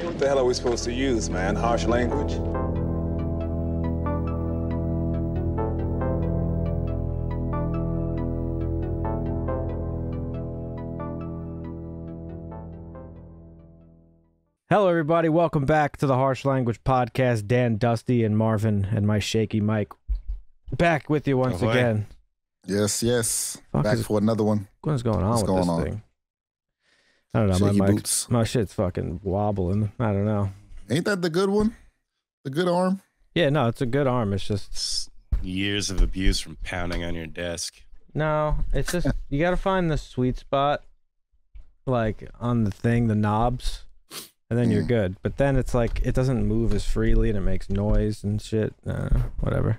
What the hell are we supposed to use, man? Harsh language? Hello, everybody. Welcome back to the Harsh Language Podcast. Dan, Dusty, and Marvin, and my shaky mic. Back with you once again. Yes, yes. Back for another one. What's going on with this thing? I don't know. Shaky my shit's fucking wobbling. I don't know. Ain't that the good one? The good arm? Yeah, no, it's a good arm. It's just years of abuse from pounding on your desk. No, it's just you got to find the sweet spot, like on the thing, the knobs. And then you're good. But then it's like, it doesn't move as freely and it makes noise and shit. Whatever.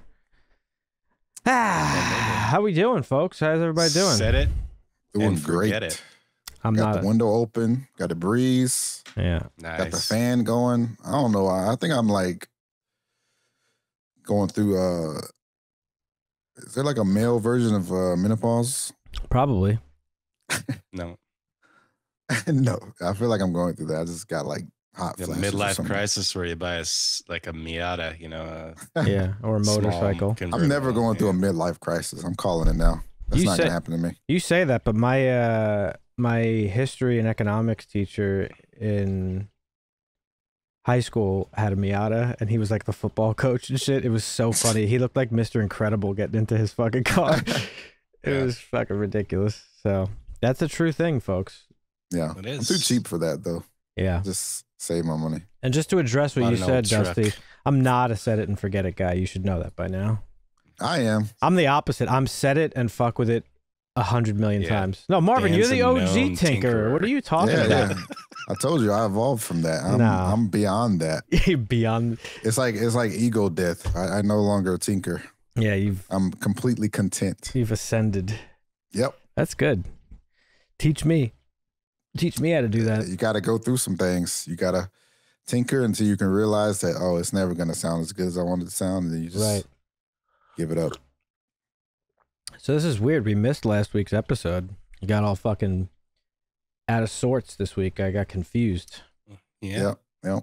Ah, how we doing, folks? How's everybody doing? Set it. Doing great. It. I'm got the window open. Got the breeze. Yeah. Nice. Got the fan going. I don't know. I think I'm like going through, is there like a male version of menopause? Probably. No. No, I feel like I'm going through that. I just got like hot flashes. Midlife crisis where you buy a, like a Miata, you know. Yeah, or a motorcycle. I'm never going through a midlife crisis. I'm calling it now. That's not going to happen to me. You say that, but my history and economics teacher in high school had a Miata, and he was like the football coach and shit. It was so funny. He looked like Mr. Incredible getting into his fucking car. It was fucking ridiculous. So that's a true thing, folks. Yeah, it is. I'm too cheap for that, though. Yeah. Just save my money. And just to address what you said, Dusty, I'm not a set it and forget it guy. You should know that by now. I am. I'm the opposite. I'm set it and fuck with it 100 million times. No, Marvin, you're the OG tinkerer. What are you talking about? Yeah. I told you I evolved from that. I'm beyond that. Beyond. It's like ego death. I no longer tinker. Yeah, I'm completely content. You've ascended. Yep. That's good. Teach me. Teach me how to do that. You got to go through some things. You got to tinker until you can realize that, oh, it's never going to sound as good as I wanted it to sound. And then you just give it up. So this is weird. We missed last week's episode. You got all fucking out of sorts this week. I got confused. Yeah. Yeah.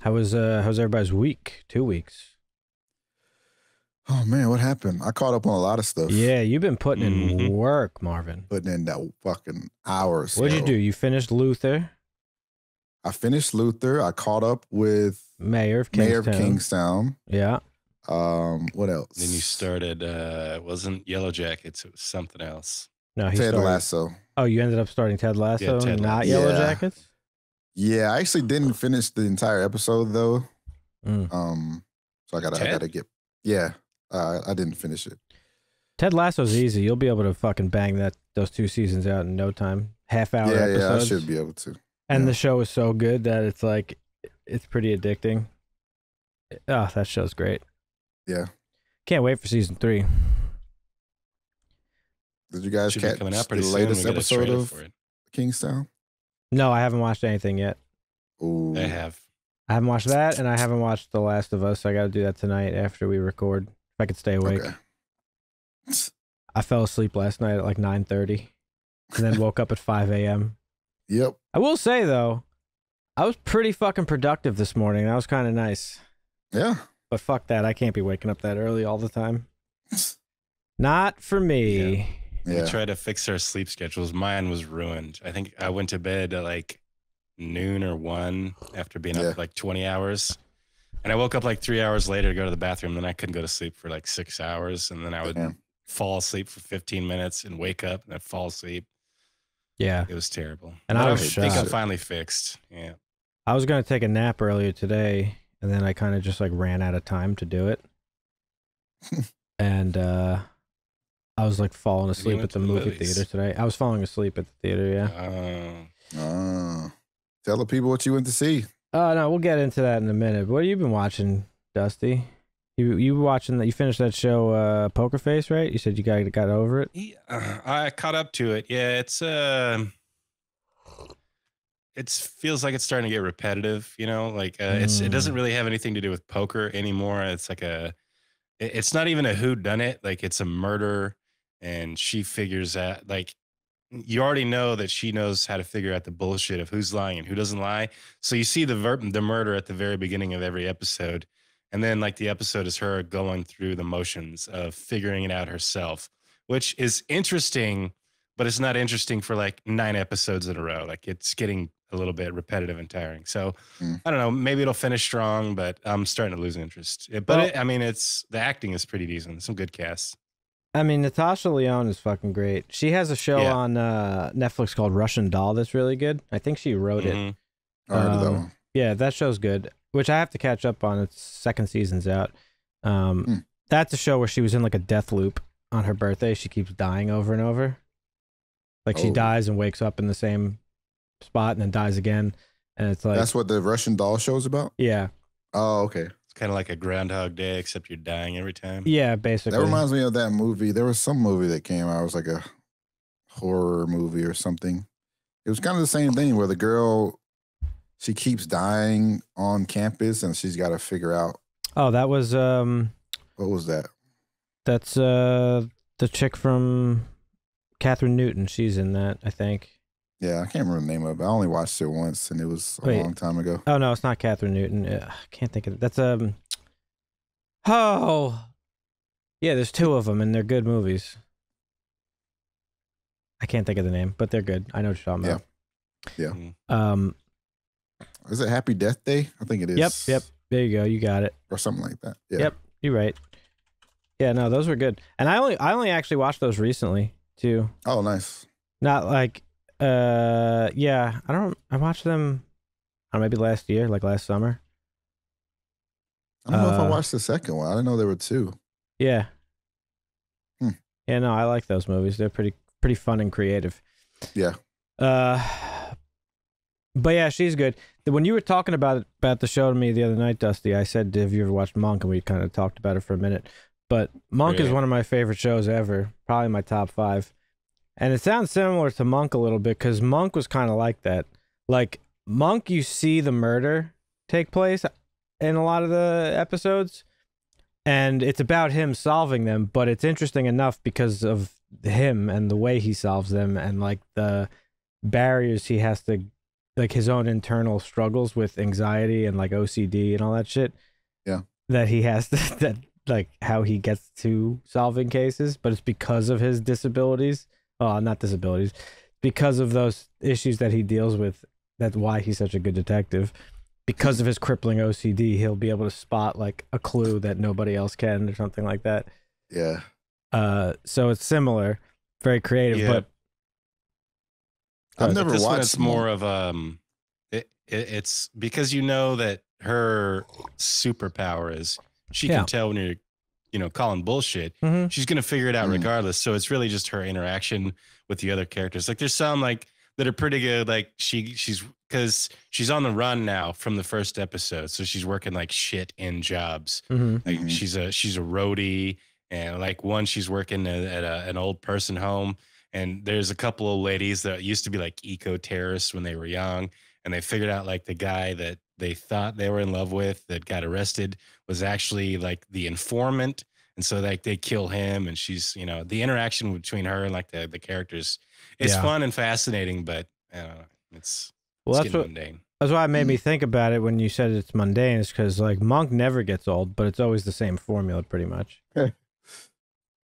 How's everybody's week? 2 weeks. Oh, man, what happened? I caught up on a lot of stuff. Yeah, you've been putting in work, Marvin. Putting in that fucking hours. What'd you do? You finished Luther? I finished Luther. I caught up with Mayor of Kingstown. Yeah. What else? Then you started, it wasn't Yellow Jackets. It was something else. No, he Ted Lasso. Oh, you ended up starting Ted Lasso and not Yellow Jackets? Yeah, I actually didn't finish the entire episode, though. So I gotta get... Yeah. I didn't finish it. Ted Lasso's easy. You'll be able to fucking bang those 2 seasons out in no time. Half-hour episodes. Yeah, I should be able to. And the show is so good that it's like, it's pretty addicting. Oh, that show's great. Yeah. Can't wait for season 3. Did you guys catch the latest episode of Kingstown? No, I haven't watched anything yet. Ooh. I have. I haven't watched that, and I haven't watched The Last of Us. So I got to do that tonight after we record. If I could stay awake. Okay. I fell asleep last night at like 9:30, and then woke up at 5 a.m. Yep. I will say though, I was pretty fucking productive this morning. That was kind of nice. Yeah. But fuck that! I can't be waking up that early all the time. Not for me. Yeah. We tried to fix our sleep schedules. Mine was ruined. I think I went to bed at like noon or 1 after being up like 20 hours. And I woke up like 3 hours later to go to the bathroom. Then I couldn't go to sleep for like 6 hours. And then I would fall asleep for 15 minutes and wake up and I'd fall asleep. Yeah. It was terrible. And I think I finally fixed. Yeah. I was going to take a nap earlier today. And then I kind of just like ran out of time to do it. And I was like falling asleep at the movie theater today. I was falling asleep at the theater. Yeah. Tell the people what you went to see. No, we'll get into that in a minute. What have you been watching, Dusty? You watching that? You finished that show, Poker Face, right? You said you got over it. Yeah, I caught up to it. Yeah, it feels like it's starting to get repetitive. You know, like it doesn't really have anything to do with poker anymore. It's like it's not even a whodunit. Like it's a murder, and she figures out like. you already know that she knows how to figure out the bullshit of who's lying and who doesn't lie. So you see the murder at the very beginning of every episode. And then like the episode is her going through the motions of figuring it out herself, which is interesting, but it's not interesting for like 9 episodes in a row. Like it's getting a little bit repetitive and tiring. So I don't know, maybe it'll finish strong, but I'm starting to lose interest. But well, I mean, the acting is pretty decent. Some good casts. I mean, Natasha Lyonne is fucking great. She has a show on Netflix called Russian Doll that's really good. I think she wrote it. I heard of that one. Yeah, that show's good, which I have to catch up on. Its second season's out. That's a show where she was in like a death loop on her birthday. She keeps dying over and over. Like she dies and wakes up in the same spot and then dies again. And it's like... That's what the Russian Doll show's about? Yeah. Oh, okay. Kind of like a Groundhog Day, except you're dying every time. Yeah, basically. That reminds me of that movie. There was some movie that came out. It was like a horror movie or something. It was kind of the same thing where the girl, she keeps dying on campus and she's got to figure out. Oh, that was... what was that? That's the chick from Catherine Newton. She's in that, I think. Yeah, I can't remember the name of it. I only watched it once, and it was a long time ago. Oh, no, it's not Catherine Newton. I can't think of it. That's, oh, yeah, there's 2 of them, and they're good movies. I can't think of the name, but they're good. I know what you're talking about. Yeah. Is it Happy Death Day? I think it is. Yep. There you go. You got it. Or something like that. Yeah. Yep, you're right. Yeah, no, those were good. And I only actually watched those recently, too. Oh, nice. Not like... yeah, I watched them, or maybe last year, like last summer. I don't know if I watched the second one. I didn't know there were 2. Yeah. Yeah, no, I like those movies. They're pretty fun and creative. Yeah. But yeah, she's good. When you were talking about the show to me the other night, Dusty, I said, have you ever watched Monk? And we kind of talked about it for a minute. But Monk is one of my favorite shows ever. Probably my top 5. And it sounds similar to Monk a little bit, because Monk was kind of like that. Like, Monk, you see the murder take place in a lot of the episodes, and it's about him solving them, but it's interesting enough because of him and the way he solves them and, like, the barriers he has to, like, his own internal struggles with anxiety and, like, OCD and all that shit. Yeah. That he has to, that, like, how he gets to solving cases, but it's because of his disabilities. Oh, not disabilities, because of those issues that he deals with. That's why he's such a good detective. Because of his crippling OCD, he'll be able to spot like a clue that nobody else can, or something like that. Yeah. So it's similar, very creative. Yeah. But I've never watched. It's more of it's because you know that her superpower is she can tell when you're, you know, calling bullshit. She's gonna figure it out regardless. So it's really just her interaction with the other characters. Like there's some like that are pretty good. Like she's on the run now from the first episode, so she's working like shit in jobs. Like she's a roadie, and like one she's working at an old person home, and there's a couple of ladies that used to be like eco-terrorists when they were young, and they figured out like the guy that they thought they were in love with that got arrested was actually like the informant. And so like they kill him, and she's, you know, the interaction between her and like the characters is fun and fascinating, but I don't know, it's getting mundane. That's why it made me think about it when you said it's mundane, is because like Monk never gets old, but it's always the same formula pretty much. I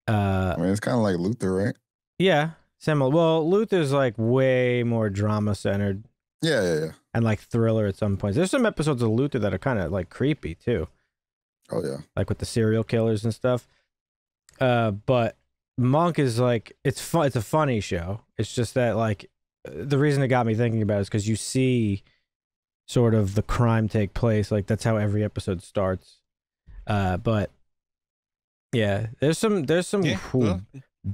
mean, it's kind of like Luther, right? Yeah. Similar. Well, Luther's like way more drama centered. Yeah. And like thriller at some points. There's some episodes of Luther that are kind of like creepy too. Oh yeah. Like with the serial killers and stuff. But Monk is like, it's fun. It's a funny show. It's just that like the reason it got me thinking about it is because you see sort of the crime take place. Like that's how every episode starts. But yeah, there's some cool,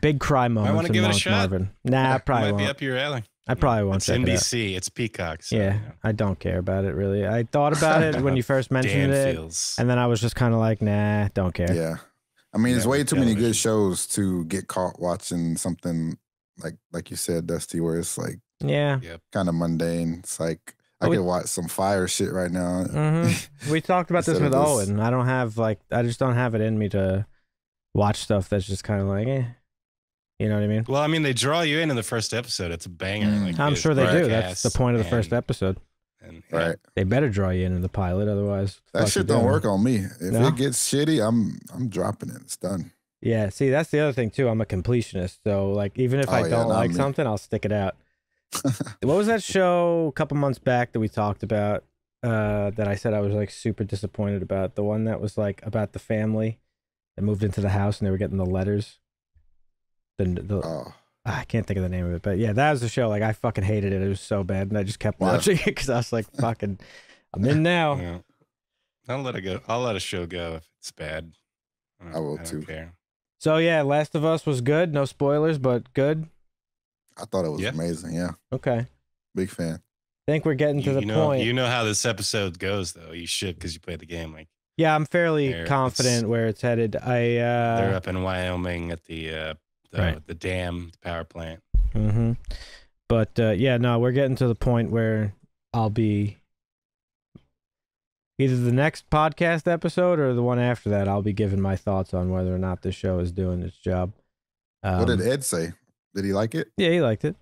big crime moments. I want to give it a shot. Marvin. Nah, I probably won't. Might be up your alley. I probably won't. It's NBC. It's Peacock. So, yeah, I don't care about it really. I thought about it when you first mentioned it, and then I was just kind of like, nah, don't care. Yeah, I mean, there's way too many good shows to get caught watching something like you said, Dusty, where it's like kind of mundane. It's like I could watch some fire shit right now. We talked about this with Owen. I don't have like, I just don't have it in me to watch stuff that's just kind of like, eh. You know what I mean? Well, I mean, they draw you in the first episode. It's a banger. Like, I'm sure they do. That's the point of the first episode. And, right. They better draw you into the pilot, otherwise that shit don't work on me. If it gets shitty, I'm dropping it. It's done. Yeah, see, that's the other thing too. I'm a completionist, so like even if I don't like something, I'll stick it out. What was that show a couple months back that we talked about? That I said I was like super disappointed about, the one that was like about the family that moved into the house and they were getting the letters. I can't think of the name of it, but yeah, that was the show. Like, I fucking hated it. It was so bad, and I just kept watching it because I was like, fucking, I'm in now. Yeah. I'll let it go. I'll let a show go if it's bad. I will too. Care. So yeah, Last of Us was good. No spoilers, but good. I thought it was amazing. Yeah. Okay. Big fan. I think we're getting to the point. You know how this episode goes, though. You should, because you played the game. Like, yeah, I'm fairly confident where it's headed. They're up in Wyoming at the dam, the power plant. Mm-hmm. But yeah, no, we're getting to the point where I'll be either the next podcast episode or the one after that. I'll be giving my thoughts on whether or not this show is doing its job. What did Ed say? Did he like it? Yeah, he liked it.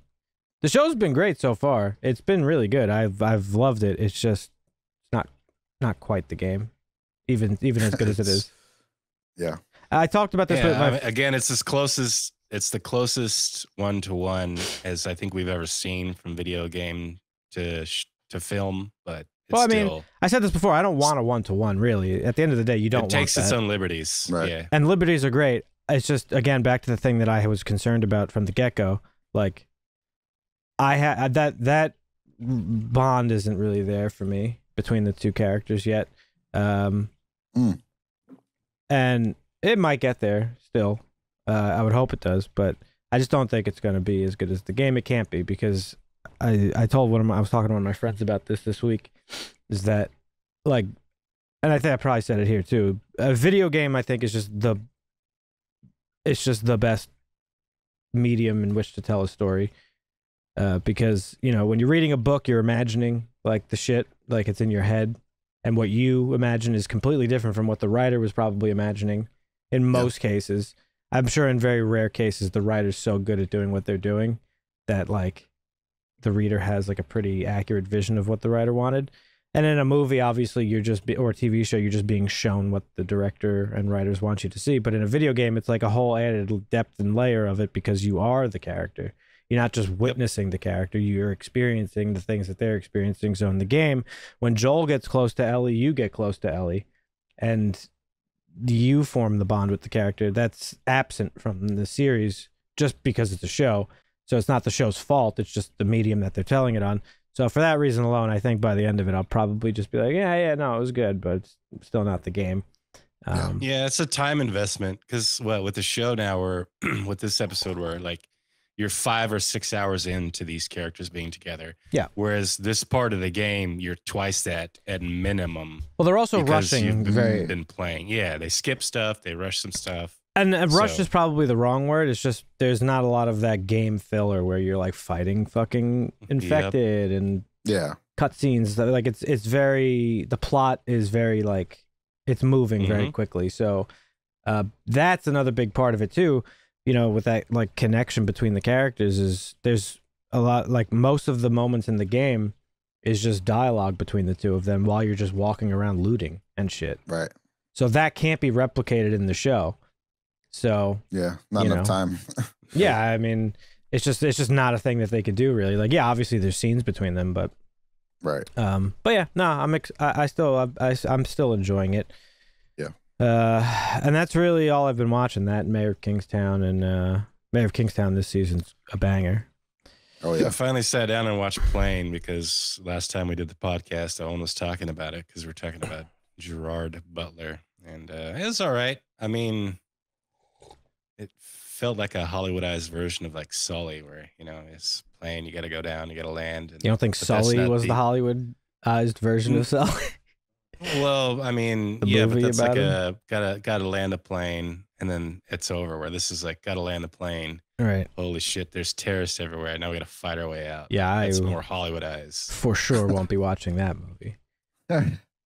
The show's been great so far. It's been really good. I've loved it. It's just not quite the game, even as good as it is. Yeah. I talked about this. Yeah, again, it's as close as the closest one-to-one as I think we've ever seen from video game to film. But it's still, I mean, I said this before. I don't want a one-to-one really. At the end of the day, you don't. It takes its own liberties, right? Yeah. And liberties are great. It's just, again, back to the thing that I was concerned about from the get-go, like. I had that bond isn't really there for me between the two characters yet, and it might get there still. I would hope it does, but I just don't think it's going to be as good as the game. It can't be, because I told I was talking to one of my friends about this week, is that, like, and I think I probably said it here too. A video game, I think, is just the best medium in which to tell a story. Because, you know, when you're reading a book, you're imagining, like, the shit, like, it's in your head, and what you imagine is completely different from what the writer was probably imagining in most cases. I'm sure in very rare cases the writer's so good at doing what they're doing that, like, the reader has, like, a pretty accurate vision of what the writer wanted. And in a movie, obviously, you're just, or a TV show, you're just being shown what the director and writers want you to see. But in a video game, it's like a whole added depth and layer of it, because you are the character. You're not just witnessing the character, you're experiencing the things that they're experiencing. So in the game, when Joel gets close to Ellie, you get close to Ellie, and you form the bond with the character. That's absent from the series just because it's a show. So it's not the show's fault, it's just the medium that they're telling it on. So for that reason alone, I think by the end of it, I'll probably just be like, yeah, no, it was good, but it's still not the game. Yeah, it's a time investment, because, well, with the show now, we're with this episode, we're like, you're 5 or 6 hours into these characters being together. Yeah. Whereas this part of the game, you're twice that at minimum. Well, they're also rushing. You've been playing. Yeah, they skip stuff. They rush some stuff. And rush is probably the wrong word. It's just there's not a lot of that game filler where you're like fighting fucking infected and cutscenes. Like it's very, the plot is very like, it's moving very quickly. So that's another big part of it too. You know, with that, like, connection between the characters, is there's a lot, like, most of the moments in the game is just dialogue between the two of them while you're just walking around looting and shit. Right. So that can't be replicated in the show. So yeah, not enough time. Yeah, I mean, it's just not a thing that they could do really. Like, yeah, obviously there's scenes between them, but right. But yeah, no, I'm still enjoying it. And that's really all I've been watching. That Mayor of Kingstown, and Mayor of Kingstown this season's a banger. Oh yeah, I finally sat down and watched Plane, because last time we did the podcast, Owen was talking about it, because we're talking about Gerard Butler, and it was all right. I mean, it felt like a Hollywoodized version of like Sully, where, you know, it's plane, you got to go down, you got to land. And, you don't think Sully was the Hollywoodized version of Sully? Well, I mean, yeah, but that's like a gotta land a plane and then it's over, where this is like gotta land a plane. Right. Holy shit, there's terrorists everywhere. Now we gotta fight our way out. Yeah, it's more Hollywoodized. For sure won't be watching that movie.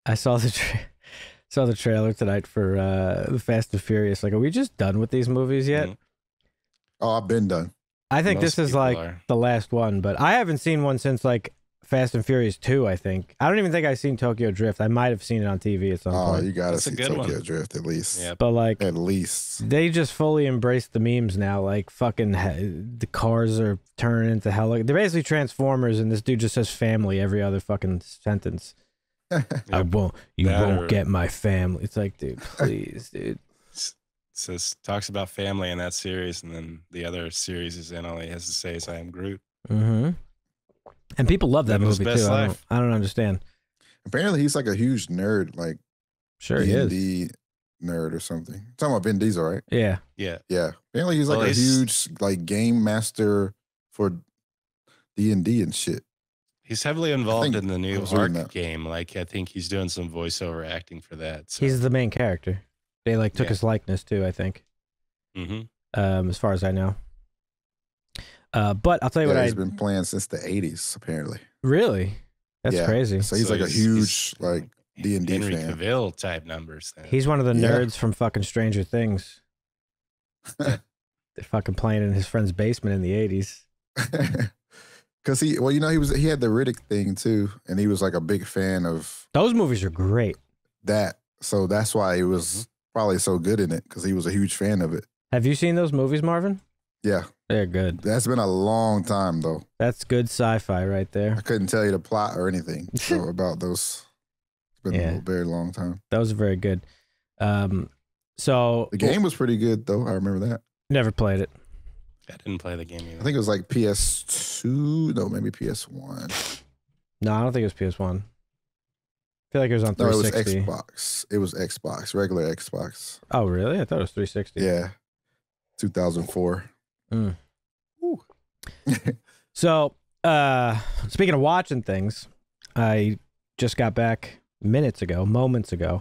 I saw the trailer tonight for The Fast and Furious. Like, are we just done with these movies yet? Oh, I've been done. I think most this is like the last one, but I haven't seen one since like Fast and Furious 2, I think. I don't even think I've seen Tokyo Drift. I might have seen it on TV at some point. Oh, you gotta see Tokyo Drift at least. Yeah, but like at least they just fully embrace the memes now. Like fucking the cars are turning into hell. They're basically Transformers, and this dude just says family every other fucking sentence. I won't. You won't get my family. It's like, dude, please, dude. Says talks about family in that series, and then the other series is in all he has to say is "I am Groot." Mm-hmm. And people love that movie too. I don't understand. Apparently, he's like a huge nerd, like sure he is nerd or something. I'm talking about Vin Diesel, right? Yeah, yeah, yeah. Apparently, he's like a huge like game master for D&D and shit. He's heavily involved in the new Ark game. Like, I think he's doing some voiceover acting for that. So. He's the main character. They like took his likeness too, I think. Mm-hmm. As far as I know. But I'll tell you what, he's been playing since the 80s, apparently. Really? That's crazy. So he's like a huge like D&D Henry fan. Cavill type numbers. Then. He's one of the nerds from fucking Stranger Things. They're fucking playing in his friend's basement in the 80s. Because he, well, you know, he had the Riddick thing too, and he was like a big fan of. Those movies are great. So that's why he was probably so good in it, because he was a huge fan of it. Have you seen those movies, Marvin? Yeah. They're good. That's been a long time, though. That's good sci-fi right there. I couldn't tell you the plot or anything about those. It's been a very long time. That was very good. So the game was pretty good, though. I remember that. Never played it. I didn't play the game either. I think it was like PS2. No, maybe PS1. No, I don't think it was PS1. I feel like it was on 360. No, it was Xbox. It was Xbox, regular Xbox. Oh, really? I thought it was 360. Yeah. 2004. Mm. So, speaking of watching things, I just got back moments ago,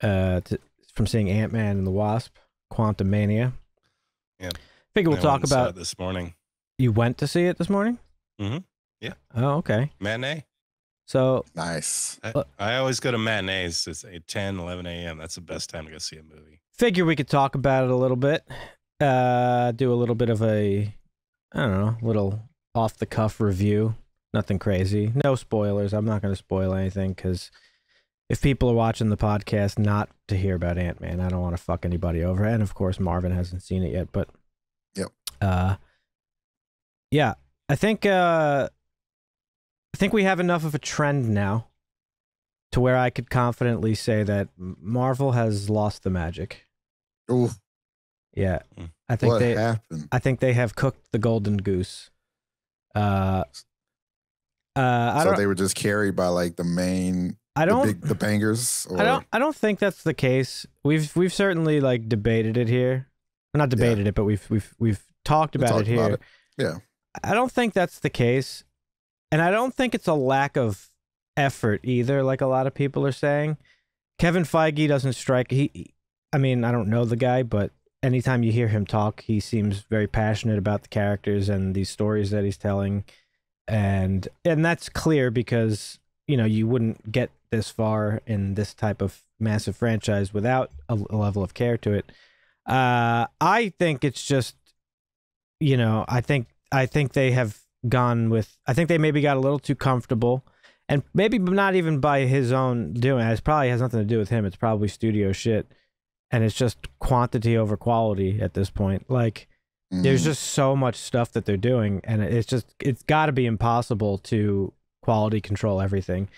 from seeing Ant-Man and the Wasp, Quantumania. Yeah. I think we'll talk about it this morning. You went to see it this morning? Mm-hmm. Yeah. Oh, okay. Matinee. So nice. I always go to matinees. It's 10, 11 a.m. That's the best time to go see a movie. Figure we could talk about it a little bit. Do a little bit of a, I don't know, little off-the-cuff review. Nothing crazy. No spoilers. I'm not going to spoil anything, because if people are watching the podcast not to hear about Ant-Man, I don't want to fuck anybody over. And, of course, Marvin hasn't seen it yet, but... Yep. Yeah, I think... I think we have enough of a trend now to where I could confidently say that Marvel has lost the magic. Ooh. Yeah. I think I think they have cooked the golden goose. I don't, so they were just carried by like the main the bangers, or? I don't think that's the case. We've certainly like debated it here. Well, not debated it, but we've talked about it here. Yeah. I don't think that's the case. And I don't think it's a lack of effort either, like a lot of people are saying. Kevin Feige doesn't strike... I mean, I don't know the guy, but anytime you hear him talk, he seems very passionate about the characters and these stories that he's telling. And that's clear, because, you know, you wouldn't get this far in this type of massive franchise without a level of care to it. I think it's just, you know, I think they have... gone with, I think they maybe got a little too comfortable, and maybe not even by his own doing. It probably has nothing to do with him. It's probably studio shit, and it's just quantity over quality at this point. Like, there's just so much stuff that they're doing, and it's got to be impossible to quality control everything.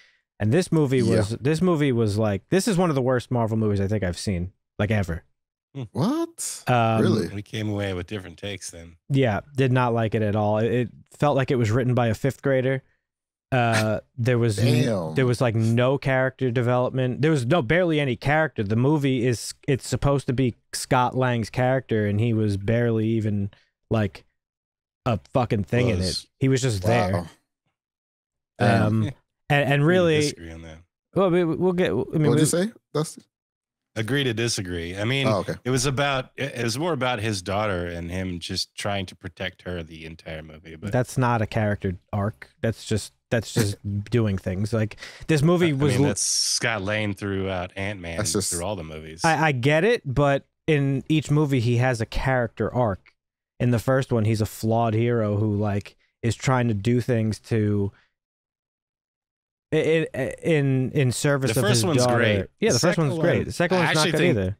And this movie was like, this is one of the worst Marvel movies I think I've seen, like, ever. What? Really? We came away with different takes then. Yeah, did not like it at all. It felt like it was written by a 5th grader. There was like no character development. There was barely any character. The movie it's supposed to be Scott Lang's character, and he was barely even like a fucking thing in it. He was just there. And really, disagree on that. Well, we'll get. I mean, what did you say, Dustin? Agree to disagree. I mean, it was more about his daughter and him just trying to protect her the entire movie. But that's not a character arc. That's just doing things. Like, this movie was, I mean, that's Scott Lang throughout Ant-Man, through all the movies. I get it, but in each movie he has a character arc, in the first one, he's a flawed hero who, like, is trying to do things to... in service of his daughter. The first one's great. Yeah, the first one's great. The second one's not good either.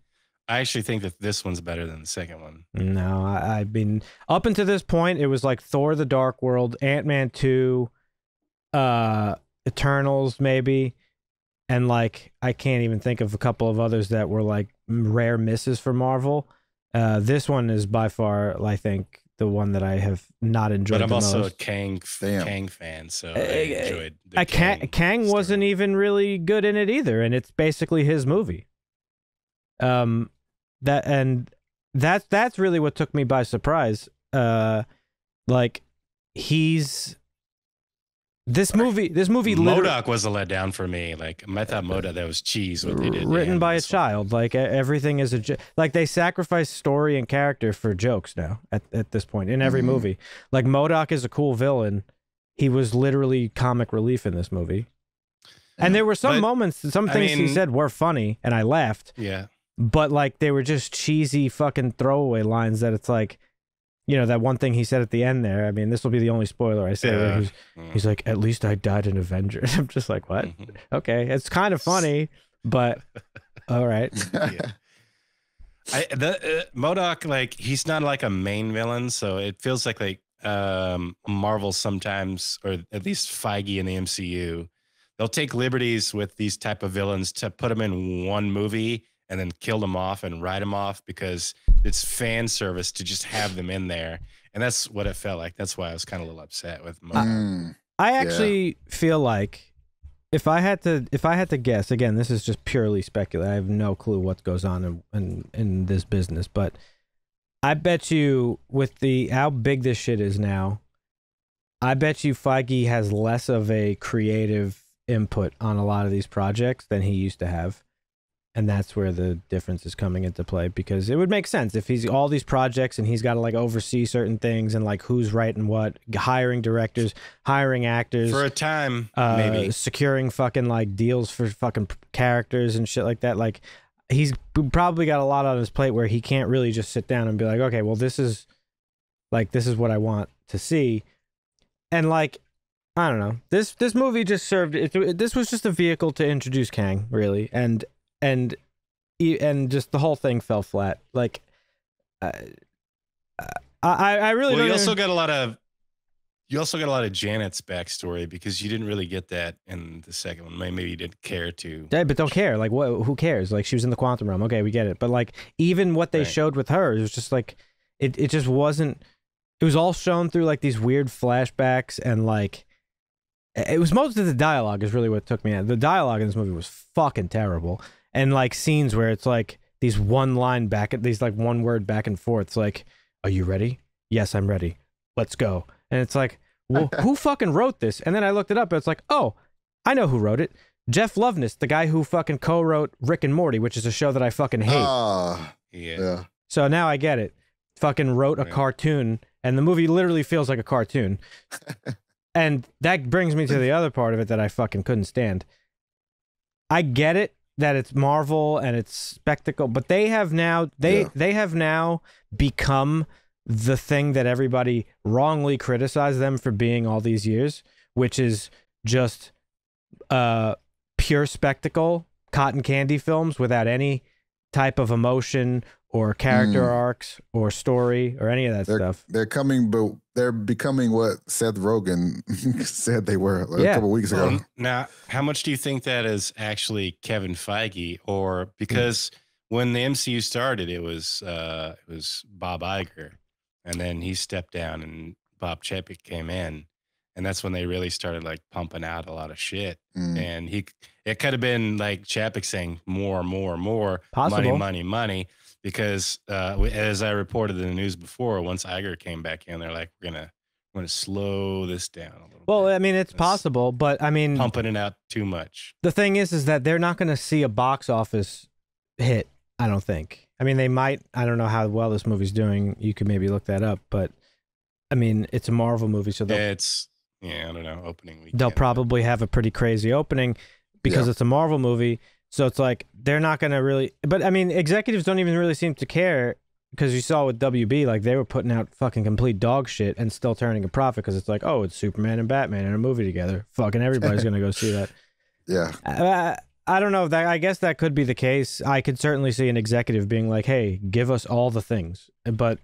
I actually think that this one's better than the second one. No, I mean, up until this point, it was like Thor the Dark World, Ant-Man 2, Eternals, maybe. And, like, I can't even think of a couple of others that were, like, rare misses for Marvel. This one is by far, I think, the one that I have not enjoyed the most. But I'm also a Kang fan, so I enjoyed the Kang wasn't even really good in it either, and it's basically his movie. That's really what took me by surprise. Like, he's... This movie MODOK was a letdown for me. Like, I thought MODOK, that was cheese what they did. Written by a child. Like, everything is a... Like, they sacrifice story and character for jokes now, at this point, in every movie. Like, MODOK is a cool villain. He was literally comic relief in this movie. And there were some moments, some things he said were funny, and I laughed. Yeah. But, like, they were just cheesy fucking throwaway lines that it's like... You know, that one thing he said at the end there, I mean, this will be the only spoiler I say. Yeah. He's like, at least I died an Avenger. And I'm just like, what? Okay, it's kind of funny, but all right. Yeah. MODOK, like, he's not like a main villain, so it feels like Marvel sometimes, or at least Feige in the MCU, they'll take liberties with these type of villains to put them in one movie and then kill them off and write them off because it's fan service to just have them in there. And that's what it felt like. That's why I was kind of a little upset with MODOK. I actually feel like if I had to guess, again, this is just purely speculative. I have no clue what goes on in this business, but I bet you with how big this shit is now, I bet you Feige has less of a creative input on a lot of these projects than he used to have. And that's where the difference is coming into play, because it would make sense if he's all these projects and he's got to like oversee certain things and like who's writing what, hiring directors, hiring actors for a time, maybe securing fucking like deals for fucking characters and shit like that. Like he's probably got a lot on his plate where he can't really just sit down and be like, okay, well, this is what I want to see. And like, I don't know, this movie just served. This was just a vehicle to introduce Kang, really, and just the whole thing fell flat. Like, I really. Well, you also got a lot of Janet's backstory because you didn't really get that in the second one. Maybe you didn't care to. Yeah, but don't care. Like, what? Who cares? Like, she was in the quantum realm. Okay, we get it. But like, even what they showed with her, it was just like, it just wasn't. It was all shown through like these weird flashbacks and like. It was most of the dialogue is really what took me out. The dialogue in this movie was fucking terrible. And like scenes where it's like these one word back and forth. It's like, are you ready? Yes, I'm ready. Let's go. And it's like, well, who fucking wrote this? And then I looked it up and it's like, oh, I know who wrote it. Jeff Loveness, the guy who fucking co-wrote Rick and Morty, which is a show that I fucking hate. Yeah. So now I get it. Fucking wrote a cartoon, and the movie literally feels like a cartoon. And that brings me to the other part of it that I fucking couldn't stand. I get it that it's Marvel and it's spectacle, but they have now they have now become the thing that everybody wrongly criticized them for being all these years, which is just pure spectacle, cotton candy films without any type of emotion or character arcs or story or any of that stuff. They're becoming what Seth Rogen said they were a couple weeks ago. Now, how much do you think that is actually Kevin Feige? Or because when the MCU started, it was Bob Iger, and then he stepped down and Bob Chapek came in, and that's when they really started like pumping out a lot of shit. And it could have been like Chapek saying more, money, because as I reported in the news before, once Iger came back in, they're like, we're gonna slow this down a little bit. Well, I mean, it's possible, but I mean, pumping it out too much. The thing is that they're not going to see a box office hit, I don't think. I mean, they might. I don't know how well this movie's doing. You could maybe look that up, but I mean, it's a Marvel movie, so yeah, I don't know, opening weekend. They'll probably have a pretty crazy opening because it's a Marvel movie. So it's like, they're not going to really... But, I mean, executives don't even really seem to care Because you saw with WB, like, they were putting out fucking complete dog shit and still turning a profit because it's like, oh, it's Superman and Batman in a movie together. Fucking everybody's going to go see that. Yeah. I don't know. I guess that could be the case. I could certainly see an executive being like, hey, give us all the things. But,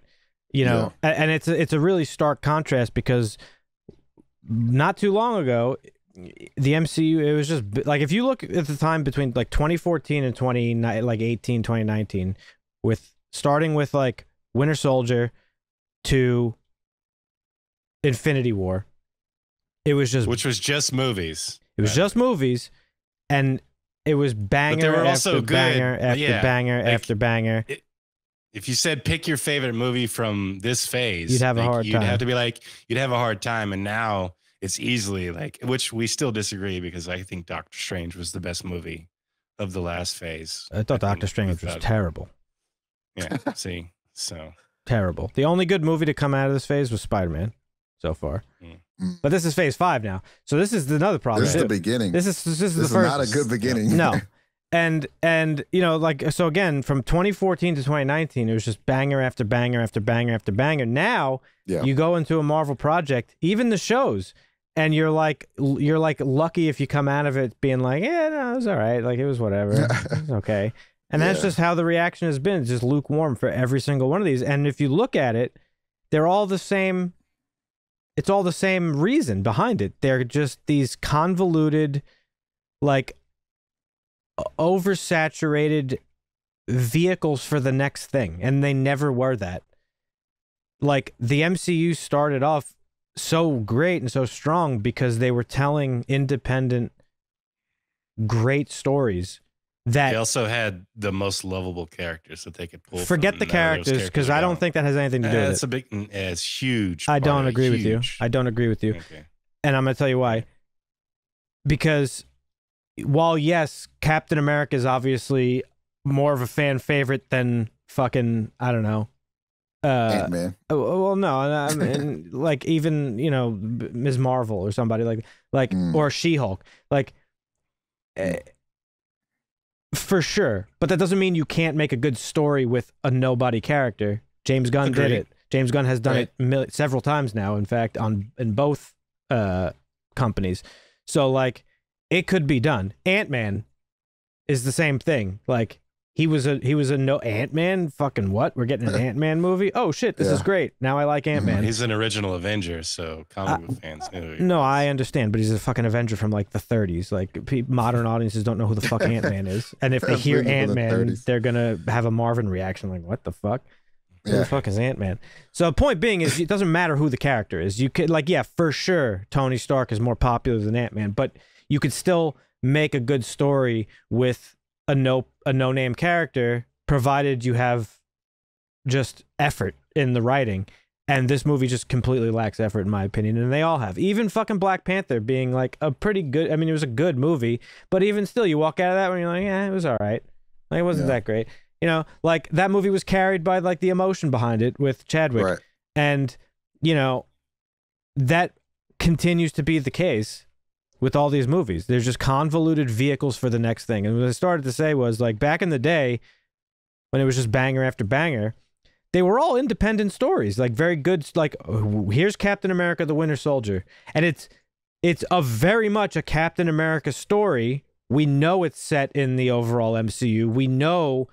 you know, yeah. And it's a really stark contrast because not too long ago, the MCU, it was just, like, if you look at the time between, like, 2014 and 2019, with... starting with, like, Winter Soldier to Infinity War. It was just... which was just movies. It was just movies, and it was banger after banger after banger after banger. If you said pick your favorite movie from this phase... you'd have a hard time. You'd have to be like... you'd have a hard time, and now it's easily, like... which we still disagree, because I think Doctor Strange was the best movie of the last phase. I thought Doctor Strange was terrible. Yeah, see, so terrible. The only good movie to come out of this phase was Spider-Man so far, but this is phase 5 now, so this is another problem. This is the beginning. This is the first. Not a good beginning. No, and you know, like, so again, from 2014 to 2019, it was just banger after banger after banger after banger. Now you go into a Marvel project, even the shows, and you're like lucky if you come out of it being like, yeah, no, it was all right, like it was whatever, it was okay. And that's just how the reaction has been. It's just lukewarm for every single one of these. And if you look at it, they're all the same. It's all the same reason behind it. They're just these convoluted, like, oversaturated vehicles for the next thing. And they never were that. Like, the MCU started off so great and so strong because they were telling independent, great stories. That they also had the most lovable characters that they could pull. Forget the characters, because I don't think that has anything to do with it. It's a big, it's huge. I don't agree with you. I don't agree with you. Okay. And I'm going to tell you why. Because while, yes, Captain America is obviously more of a fan favorite than fucking, I don't know. Ant-Man. Well, no, I mean, like, even, you know, Ms. Marvel or somebody like or She-Hulk. Like... for sure, but that doesn't mean you can't make a good story with a nobody character. James Gunn did it. James Gunn has done it several times now, in fact, in both companies. So, like, it could be done. Ant-Man is the same thing. Like, he was a no Ant-Man. Fucking what? We're getting an Ant-Man movie? Oh shit, this is great. Now I like Ant-Man. He's an original Avenger, so comic book fans knew. No, I understand, but he's a fucking Avenger from like the 30s. Like, modern audiences don't know who the fuck Ant-Man is, and if they hear Ant-Man, they're gonna have a Marvin reaction, like, what the fuck? Who the fuck is Ant-Man? So, point being is, it doesn't matter who the character is. You could, like, yeah, for sure, Tony Stark is more popular than Ant-Man, but you could still make a good story with a no-name character, provided you have just effort in the writing. And this movie just completely lacks effort, in my opinion, and they all have. Even fucking Black Panther being like a pretty good, I mean, it was a good movie, but even still, you walk out of that when you're like, yeah, it was all right. Like, it wasn't that great. You know, like, that movie was carried by, like, the emotion behind it with Chadwick. Right. And, you know, that continues to be the case with all these movies. There's just convoluted vehicles for the next thing. And what I started to say was, like, back in the day, when it was just banger after banger, they were all independent stories, like, very good, like, oh, here's Captain America, the Winter Soldier. And it's a very much a Captain America story. We know it's set in the overall MCU. We know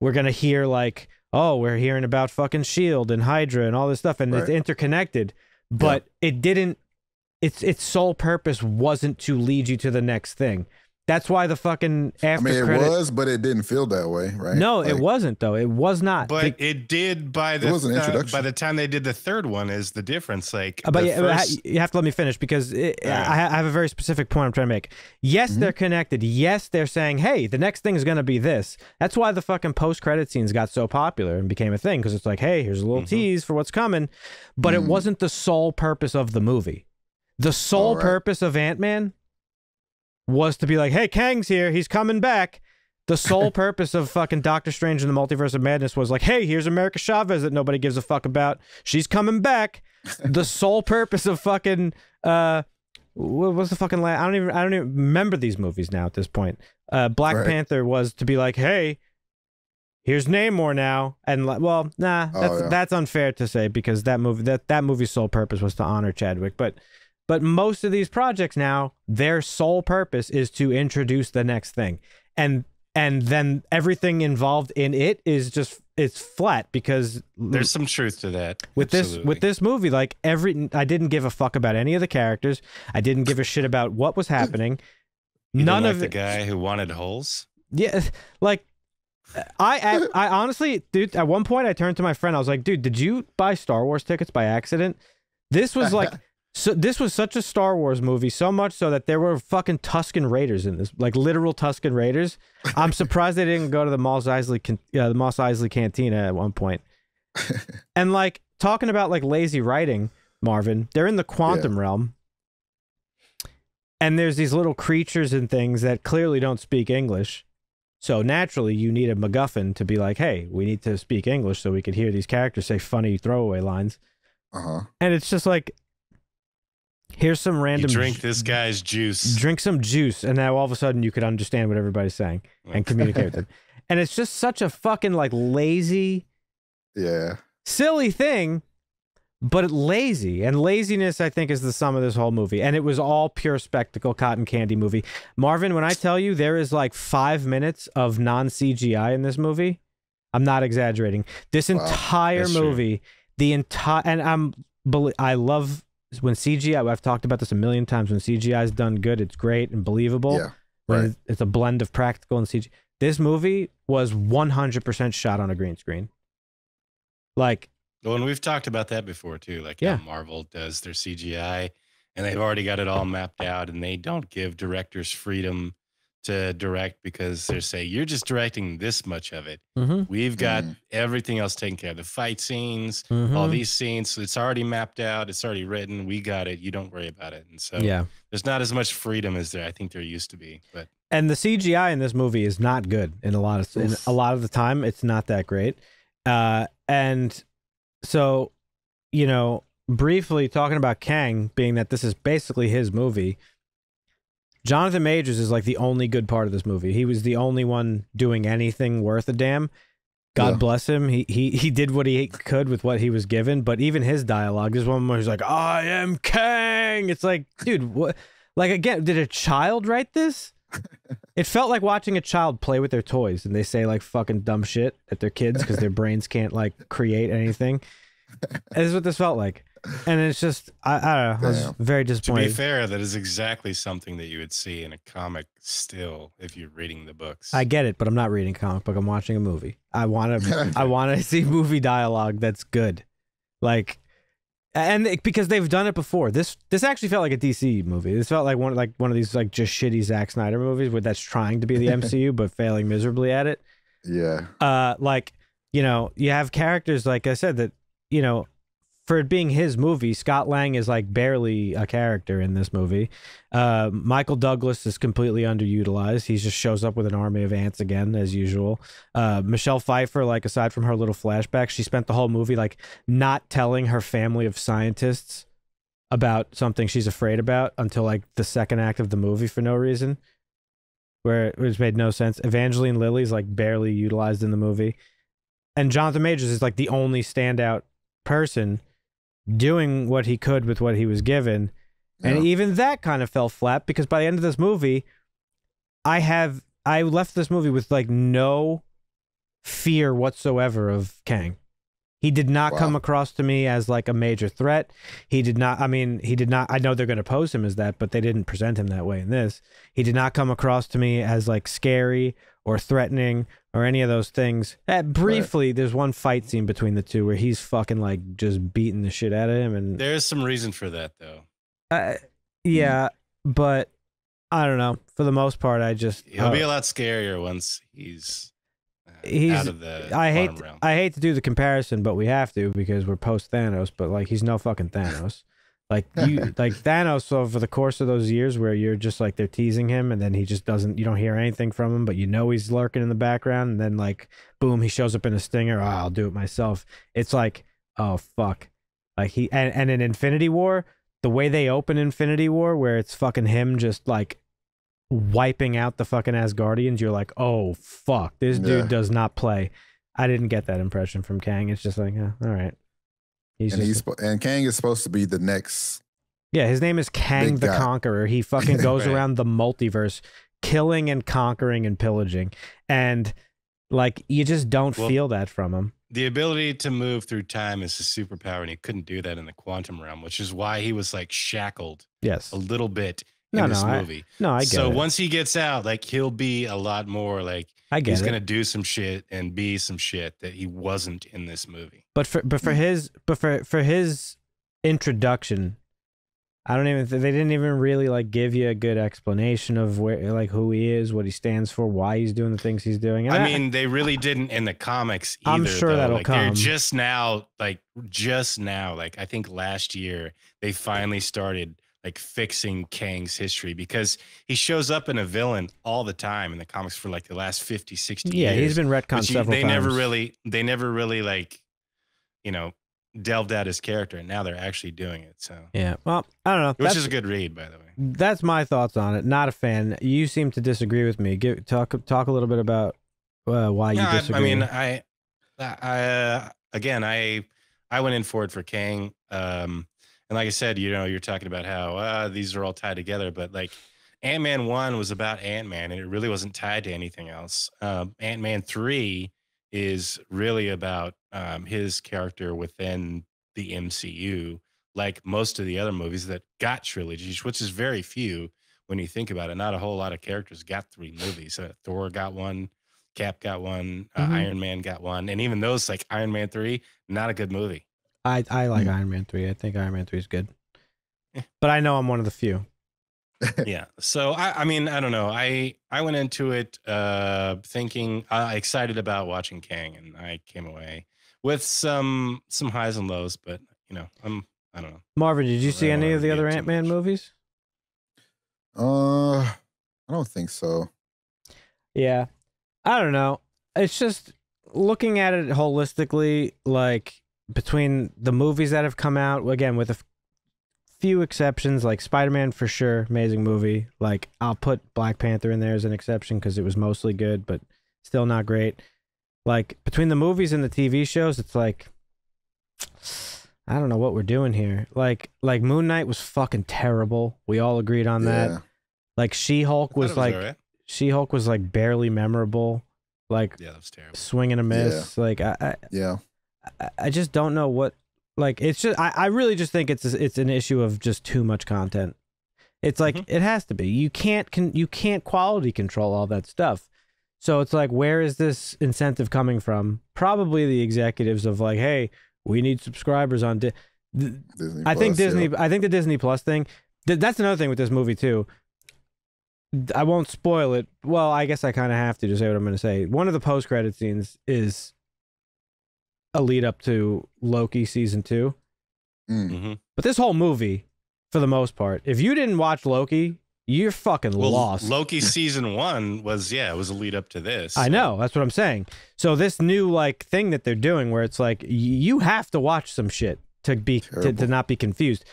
we're going to hear, like, oh, we're hearing about fucking S.H.I.E.L.D. and Hydra and all this stuff, and it's interconnected. But it didn't, its sole purpose wasn't to lead you to the next thing. That's why the fucking after credit was, but it didn't feel that way, right? No, like, it wasn't, though. It was not. But it did by the time they did the third one is the difference. Like, but yeah, first... you have to let me finish, because I have a very specific point I'm trying to make. Yes, they're connected. Yes, they're saying, hey, the next thing is going to be this. That's why the fucking post-credit scenes got so popular and became a thing, because it's like, hey, here's a little tease for what's coming. But it wasn't the sole purpose of the movie. The sole purpose of Ant-Man was to be like, hey, Kang's here, he's coming back. The sole purpose of fucking Doctor Strange in the Multiverse of Madness was like, hey, here's America Chavez that nobody gives a fuck about. She's coming back. The sole purpose of fucking what was the fucking last? I don't even remember these movies now at this point. Black Panther was to be like, hey, here's Namor now, and well, nah, that's unfair to say, because that movie's sole purpose was to honor Chadwick, but most of these projects now, their sole purpose is to introduce the next thing, and then everything involved in it is just, it's flat, because there's some truth to that. With this movie, like, I didn't give a fuck about any of the characters. I didn't give a shit about what was happening. None of it. The guy who wanted holes. Yeah, like. I honestly, dude, at one point I turned to my friend. I was like, dude, did you buy Star Wars tickets by accident? This was like, so this was such a Star Wars movie, so much so that there were fucking Tusken Raiders in this, like literal Tusken Raiders. I'm surprised they didn't go to the Mos Eisley, Cantina at one point. And like, talking about like lazy writing, Marvin, they're in the quantum realm. And there's these little creatures and things that clearly don't speak English. So naturally, you need a MacGuffin to be like, hey, we need to speak English so we could hear these characters say funny throwaway lines. And it's just like, here's some random... You drink this guy's juice. Drink some juice, and now all of a sudden you could understand what everybody's saying and communicate with them. And it's just such a fucking, like, lazy... Yeah. Silly thing, but lazy. And laziness, I think, is the sum of this whole movie. And it was all pure spectacle, cotton candy movie. Marvin, when I tell you there is like 5 minutes of non-CGI in this movie, I'm not exaggerating. This entire movie, the entire... And I love when CGI... I've talked about this a million times. When CGI is done good, it's great and believable. Yeah, right. It's a blend of practical and CGI. This movie was 100% shot on a green screen. Like... Well, and we've talked about that before too. Like, yeah, Marvel does their CGI, and they've already got it all mapped out, and they don't give directors freedom to direct, because they say you're just directing this much of it. We've got everything else taken care of—the fight scenes, all these scenes. So it's already mapped out. It's already written. We got it. You don't worry about it. And so, yeah, there's not as much freedom as there I think there used to be. But and the CGI in this movie is not good. In a lot of the time, it's not that great. So, you know, briefly talking about Kang, being that this is basically his movie, Jonathan Majors is like the only good part of this movie. He was the only one doing anything worth a damn. God bless him. He did what he could with what he was given, but even his dialogue, there's one where he's like, I am Kang. It's like, dude, what? Like, again, did a child write this? It felt like watching a child play with their toys and they say like fucking dumb shit at their kids because their brains can't like create anything. This is what this felt like. And it's just, I don't know, I was very disappointed. To be fair, that is exactly something that you would see in a comic still if you're reading the books. I get it, but I'm not reading a comic book. I'm watching a movie. I want to see movie dialogue that's good. Like, and because they've done it before. This actually felt like a DC movie. This felt like one of these like just shitty Zack Snyder movies where that's trying to be the MCU but failing miserably at it. Yeah. Like, you know, you have characters, like I said, that, you know, for it being his movie, Scott Lang is like barely a character in this movie. Michael Douglas is completely underutilized. He just shows up with an army of ants again, as usual. Michelle Pfeiffer, like, aside from her little flashback, she spent the whole movie like not telling her family of scientists about something she's afraid about until like the second act of the movie for no reason, where it was made no sense. Evangeline Lilly's like barely utilized in the movie. And Jonathan Majors is like the only standout person doing what he could with what he was given. And even that kind of fell flat, because by the end of this movie, I left this movie with like no fear whatsoever of Kang. He did not come across to me as like a major threat. He did not, I mean, he did not, I know they're going to pose him as that, but they didn't present him that way in this. He did not come across to me as like scary or threatening or any of those things. Briefly, there's one fight scene between the two where he's fucking like just beating the shit out of him. And there's some reason for that though. Yeah, but I don't know. For the most part, I just... He'll be a lot scarier once he's out of the realm. I hate to do the comparison, but we have to because we're post Thanos, but like he's no fucking Thanos. Like you, like Thanos over the course of those years where you're just like, they're teasing him and then he just doesn't, you don't hear anything from him, but you know he's lurking in the background, and then like boom, he shows up in a stinger. Oh, I'll do it myself. It's like, oh fuck. Like he, and in Infinity War, the way they open Infinity War where it's fucking him just like wiping out the fucking Asgardians, you're like, oh fuck, this dude does not play. I didn't get that impression from Kang. It's just like, oh, all right. And Kang is supposed to be the next. Yeah, his name is Kang the Conqueror. He fucking goes around the multiverse, killing and conquering and pillaging, and like you just don't feel that from him. The ability to move through time is his superpower, and he couldn't do that in the quantum realm, which is why he was like shackled. Yes, a little bit. In this movie, I get it. So once he gets out, like he'll be a lot more like he's gonna do some shit and be some shit that he wasn't in this movie. But for his introduction, I don't even they didn't even really like give you a good explanation of where who he is, what he stands for, why he's doing the things he's doing. And I mean, they really didn't in the comics either. I'm sure that'll come. They're just now, like I think last year they finally started like fixing Kang's history, because he shows up in a villain all the time in the comics for like the last 50, 60 years. Yeah, he's been retconned several times. They never really like, you know, delved out his character, and now they're actually doing it. So yeah, well, I don't know. Which is a good read, by the way. That's my thoughts on it. Not a fan. You seem to disagree with me. Talk a little bit about why you disagree. I mean, again, I went in for Kang. And like I said, you know, you're talking about how these are all tied together, but like Ant-Man 1 was about Ant-Man, and it really wasn't tied to anything else. Ant-Man 3 is really about his character within the MCU, like most of the other movies that got trilogies, which is very few when you think about it. Not a whole lot of characters got 3 movies. Thor got 1, Cap got 1, Iron Man got 1, and even those, like Iron Man 3, not a good movie. I like Iron Man 3. I think Iron Man 3 is good. But I know I'm one of the few. Yeah. So, I mean, I don't know. I went into it thinking, excited about watching Kang, and I came away with some highs and lows, but, you know, I don't know. Marvin, did you see any of the other Ant-Man movies? I don't think so. Yeah. I don't know. It's just looking at it holistically, like, between the movies that have come out, again, with a few exceptions, like Spider-Man for sure, amazing movie. Like, I'll put Black Panther in there as an exception because it was mostly good, but still not great. Like, between the movies and the TV shows, it's like, I don't know what we're doing here. Like Moon Knight was fucking terrible. We all agreed on that. Like, She-Hulk was like, right? She-Hulk was like barely memorable. Like, yeah, that was terrible. Swing and a miss. Yeah. Like, I just don't know what, like, it's just, I really just think it's an issue of just too much content. It's like, it has to be, you can't quality control all that stuff. So it's like, where is this incentive coming from? Probably the executives of like, hey, we need subscribers on Disney. I think the Disney Plus thing, that's another thing with this movie too. I won't spoil it. Well, I guess I kind of have to just say what I'm going to say. One of the post-credit scenes is a lead up to Loki season 2. But this whole movie, for the most part, if you didn't watch Loki, you're fucking lost. Loki season 1 was, yeah, it was a lead up to this. I know, that's what I'm saying. So this new like thing that they're doing where it's like you have to watch some shit to be to not be confused.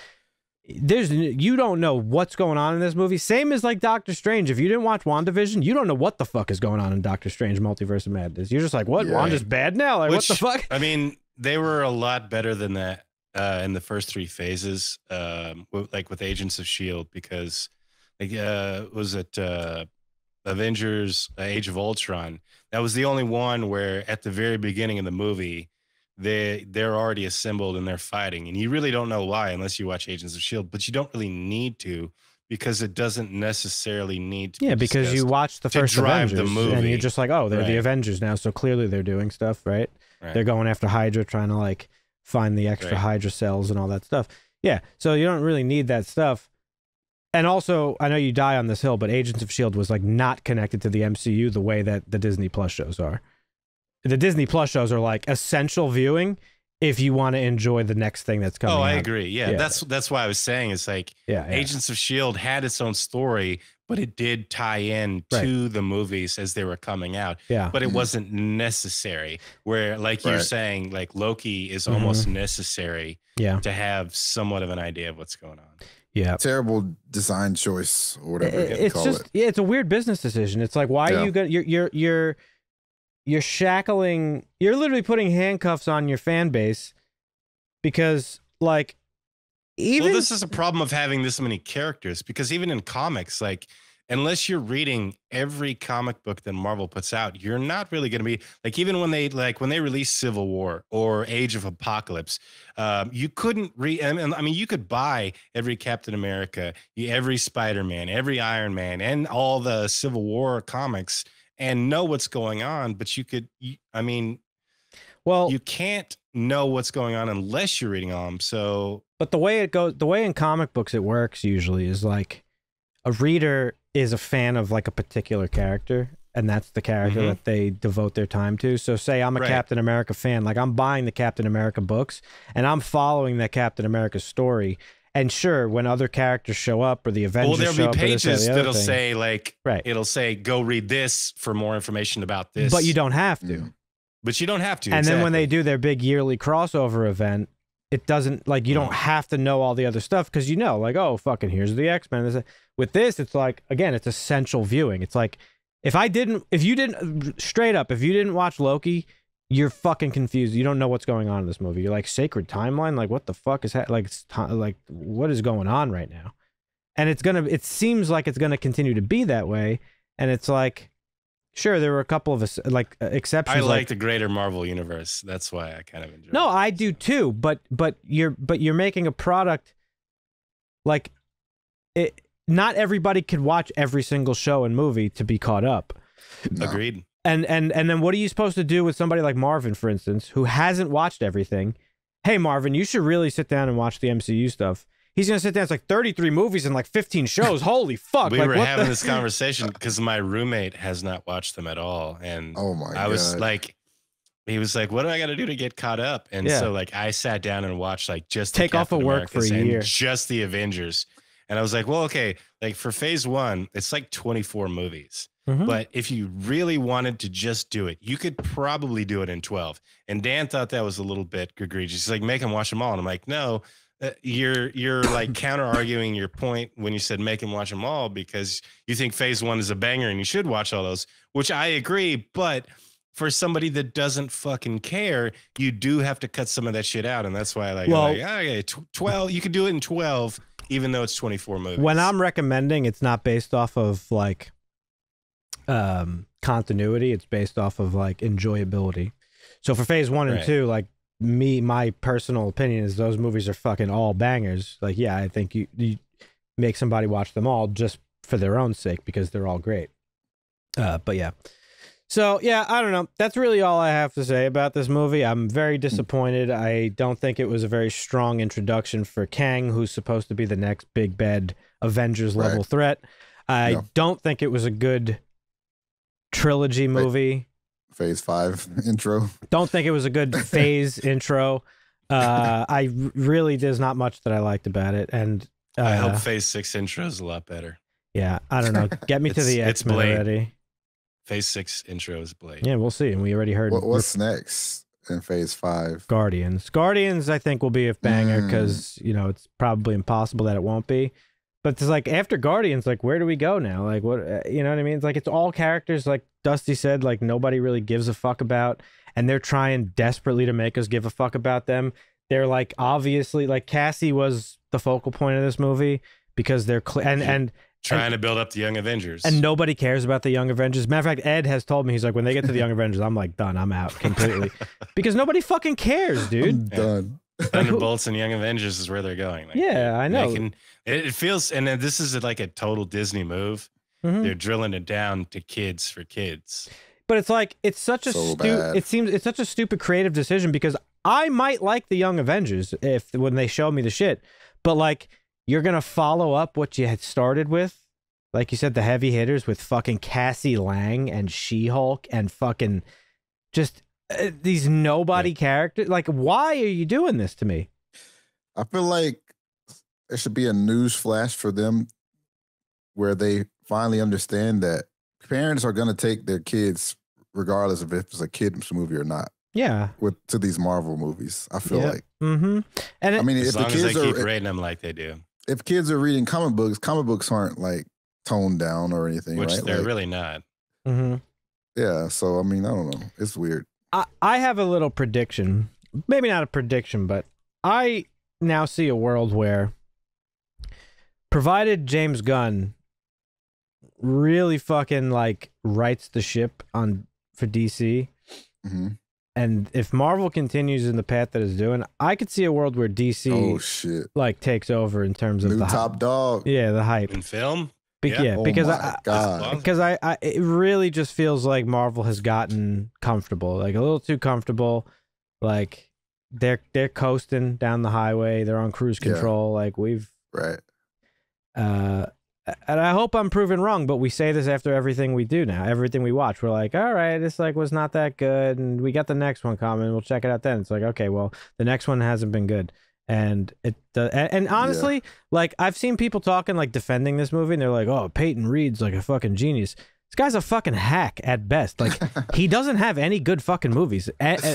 You don't know what's going on in this movie. Same as like Doctor Strange. If you didn't watch WandaVision, you don't know what the fuck is going on in Doctor Strange Multiverse of Madness. You're just like, what? Yeah. Wanda's bad now? Like, what the fuck? I mean, they were a lot better than that in the first 3 phases, like with Agents of S.H.I.E.L.D., because like, was it Avengers Age of Ultron? That was the only one where at the very beginning of the movie, they're already assembled and they're fighting, and you really don't know why unless you watch Agents of S.H.I.E.L.D., but you don't really need to, because it doesn't necessarily need to be because you watch the first Avengers the movie, and you're just like, oh, they're the Avengers now, so clearly they're doing stuff, right? They're going after Hydra, trying to like find the extra Hydra cells and all that stuff. Yeah, so you don't really need that stuff. And also, I know you die on this hill, but Agents of S.H.I.E.L.D. was like not connected to the MCU the way that the Disney Plus shows are. The Disney Plus shows are like essential viewing if you want to enjoy the next thing that's coming. Oh, I agree. Yeah, that's why I was saying it's like Agents of S.H.I.E.L.D. had its own story, but it did tie in to the movies as they were coming out. Yeah, but it wasn't necessary. Where like you're saying, like Loki is almost necessary. Yeah, to have somewhat of an idea of what's going on. Yeah, terrible design choice or whatever you call it. It's a weird business decision. It's like why are you gonna you're You're shackling, you're literally putting handcuffs on your fan base because, like, even... Well, this is a problem of having this many characters, because even in comics, like, unless you're reading every comic book that Marvel puts out, you're not really going to be, like, even when they, like, when they release Civil War or Age of Apocalypse, you couldn't read, I mean, you could buy every Captain America, every Spider-Man, every Iron Man, and all the Civil War comics and know what's going on, but you could, I mean, well, you can't know what's going on unless you're reading them, so. But the way it goes, the way in comic books it works usually is, like, a reader is a fan of, like, a particular character, and that's the character mm-hmm. that they devote their time to. So say I'm a right. Captain America fan, like, I'm buying the Captain America books, and I'm following that Captain America story. And sure, when other characters show up or the Avengers show up... Well, there'll be pages that'll say, like... Right. It'll say, go read this for more information about this. But you don't have to. Mm. But you don't have to, And then when they do their big yearly crossover event, it doesn't... Like, you don't have to know all the other stuff, because you know, like, oh, fucking, here's the X-Men. With this, it's like, again, it's essential viewing. It's like, if I didn't... If you didn't... Straight up, if you didn't watch Loki... You're fucking confused. You don't know what's going on in this movie. You're like, sacred timeline? Like, what the fuck is like, what is going on right now? And it's gonna, it seems like it's gonna continue to be that way. And it's like, sure, there were a couple of like exceptions. I like the greater Marvel universe. That's why I kind of enjoy. No, it. I do too. But you're making a product. Like, it. Not everybody could watch every single show and movie to be caught up. No. Agreed. And then what are you supposed to do with somebody like Marvin, for instance, who hasn't watched everything? Hey, Marvin, you should really sit down and watch the MCU stuff. He's going to sit down. It's like 33 movies and like 15 shows. Holy fuck. We were having this conversation because my roommate has not watched them at all. And oh my God. I was like, he was like, what do I got to do to get caught up? And so like I sat down and watched like just take off of work for a year. Just the Avengers. And I was like, well, okay, like for phase one, it's like 24 movies. Mm-hmm. But if you really wanted to just do it, you could probably do it in 12. And Dan thought that was a little bit egregious. He's like, make him watch them all. And I'm like, no, you're like counter arguing your point when you said make him watch them all, because you think phase one is a banger and you should watch all those, which I agree. But for somebody that doesn't fucking care, you do have to cut some of that shit out. And that's why I like, well, like okay, 12, you could do it in 12, even though it's 24 movies. When I'm recommending, it's not based off of like, continuity, it's based off of like enjoyability. So for phase one and two, like my personal opinion is those movies are fucking all bangers. Like, yeah, I think you make somebody watch them all just for their own sake because they're all great. But yeah. So yeah, I don't know. That's really all I have to say about this movie. I'm very disappointed. I don't think it was a very strong introduction for Kang, who's supposed to be the next big bad Avengers level threat. I don't think it was a good trilogy movie. Phase 5 intro. Don't think it was a good phase intro. I really, there's not much that I liked about it. And I hope phase 6 intro is a lot better. Yeah, I don't know. Get me to the X-Men already. Phase 6 intro is Blade. Yeah, we'll see. And we already heard. What's next in phase 5? Guardians. Guardians, I think, will be a banger because, you know, it's probably impossible that it won't be. But it's like after Guardians, like, where do we go now? Like, what, you know what I mean? It's like, it's all characters, like Dusty said, like nobody really gives a fuck about, and they're trying desperately to make us give a fuck about them. They're like, obviously, like Cassie was the focal point of this movie because they're trying to build up the Young Avengers, and nobody cares about the Young Avengers. Matter of fact, Ed has told me, he's like, when they get to the Young Avengers, I'm like, done, I'm out completely because nobody fucking cares, dude. I'm done. Thunderbolts and Young Avengers is where they're going. Like, yeah, I know. It feels, and this is like a total Disney move. Mm-hmm. They're drilling it down to kids for kids. But it's like, it's such a it's such a stupid creative decision, because I might like the Young Avengers if when they show me the shit, but like you're gonna follow up what you had started with, like you said, the heavy hitters with fucking Cassie Lang and She-Hulk and fucking just. These nobody characters, like, why are you doing this to me? I feel like there should be a news flash for them where they finally understand that parents are going to take their kids regardless of if it's a kid's movie or not. Yeah, to these Marvel movies, I feel like. Mm-hmm. And I mean, as long as they keep rating them like they do. If kids are reading comic books aren't like toned down or anything, which they're really not. Mm-hmm. Yeah, so I mean, I don't know. It's weird. I have a little prediction. Maybe not a prediction, but I now see a world where, provided James Gunn really fucking like rights the ship on for DC, mm-hmm. and if Marvel continues in the path that it's doing, I could see a world where DC like takes over in terms of the top dog. Yeah, the hype in film. Yeah, oh because I it really just feels like Marvel has gotten comfortable, like a little too comfortable. Like they're coasting down the highway, they're on cruise control. Yeah. Like we've and I hope I'm proven wrong, but we say this after everything we do now, everything we watch. We're like, all right, this like was not that good, and we got the next one coming. We'll check it out then. It's like, okay, well, the next one hasn't been good. And it and honestly, like I've seen people talking like defending this movie, and they're like, "Oh, Peyton Reed's like a fucking genius. This guy's a fucking hack at best. Like he doesn't have any good fucking movies.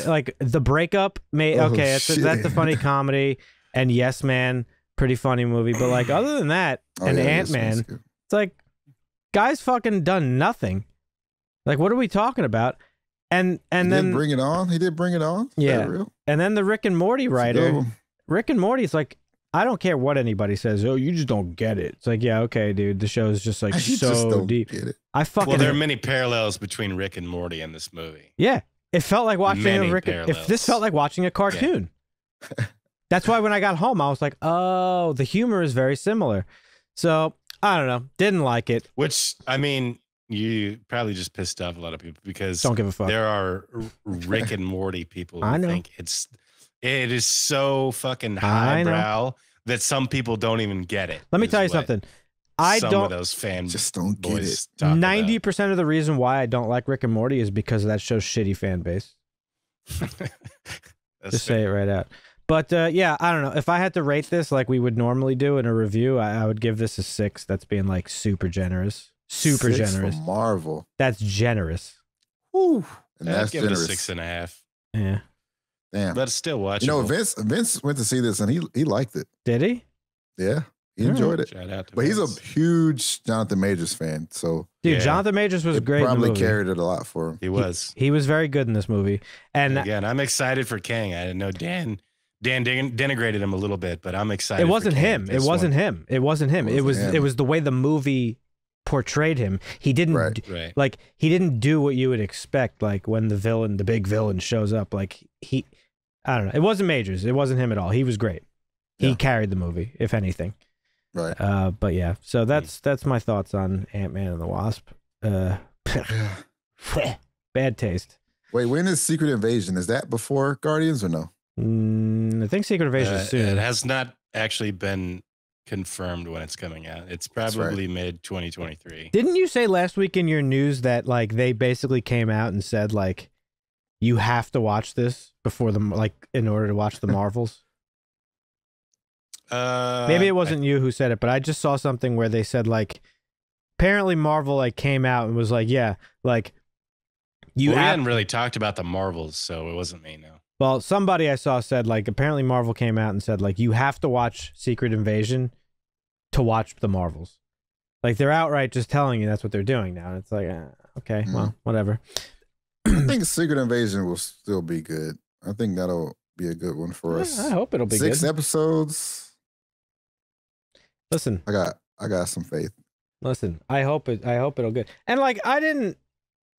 Like The Breakup, that's a funny comedy, and Yes Man, pretty funny movie. But like other than that, and Ant-Man, it's like guy's fucking done nothing. Like what are we talking about?" And then Bring It On. He did Bring It On. Yeah, real? And then the Rick and Morty writer. Rick and Morty's like, I don't care what anybody says. Oh, you just don't get it. It's like, yeah, okay, dude. The show is just like so deep. I fucking well, there are many parallels between Rick and Morty in this movie. Yeah, it felt like watching If this felt like watching a cartoon. Yeah. That's why when I got home, I was like, oh, the humor is very similar. So I don't know. Didn't like it. Which I mean, you probably just pissed off a lot of people because don't give a fuck. There are Rick and Morty people. I know. Think it's. It is so fucking highbrow that some people don't even get it. Let me tell you something. I don't. Some of those fans just don't get it. 90% of the reason why I don't like Rick and Morty is because of that show's shitty fan base. Just say it right out. But yeah, I don't know. If I had to rate this like we would normally do in a review, I would give this a 6. That's being like super generous. Super generous. Marvel. That's generous. Woo. And that's generous. I'd give it a 6.5. Yeah. Damn. But still watching. You know, Vince went to see this and he liked it. Did he? Yeah. He enjoyed it. Shout out to Vince. He's a huge Jonathan Majors fan. So dude, yeah. Jonathan Majors was great. Probably in the movie. Carried it a lot for him. He was. He was very good in this movie. And again, I'm excited for Kang. I didn't know Dan denigrated him a little bit, but I'm excited. It wasn't him. It wasn't him. It wasn't him. It was him. It was the way the movie portrayed him. He didn't like he didn't do what you would expect. Like when the villain, the big villain, shows up, like he. I don't know. It wasn't Majors. It wasn't him at all. He was great. He carried the movie, if anything. Right. But yeah, so that's my thoughts on Ant-Man and the Wasp. Bad taste. Wait, when is Secret Invasion? Is that before Guardians or no? I think Secret Invasion is soon. It has not actually been confirmed when it's coming out. It's probably mid-2023. Didn't you say last week in your news that like they basically came out and said like, you have to watch this before the in order to watch the Marvels. Maybe it wasn't you who said it, but I just saw something where they said like, apparently Marvel like came out and was like, yeah, like you well, we hadn't really talked about the Marvels, so it wasn't me. No. Well, somebody I saw said like, apparently Marvel came out and said like, you have to watch Secret Invasion to watch the Marvels. Like they're outright just telling you that's what they're doing now. And it's like, okay, well, whatever. I think Secret Invasion will still be good. I think that'll be a good one for us. I hope it'll be good. 6 episodes. Listen, I got some faith. Listen, I hope it'll good. And like, I didn't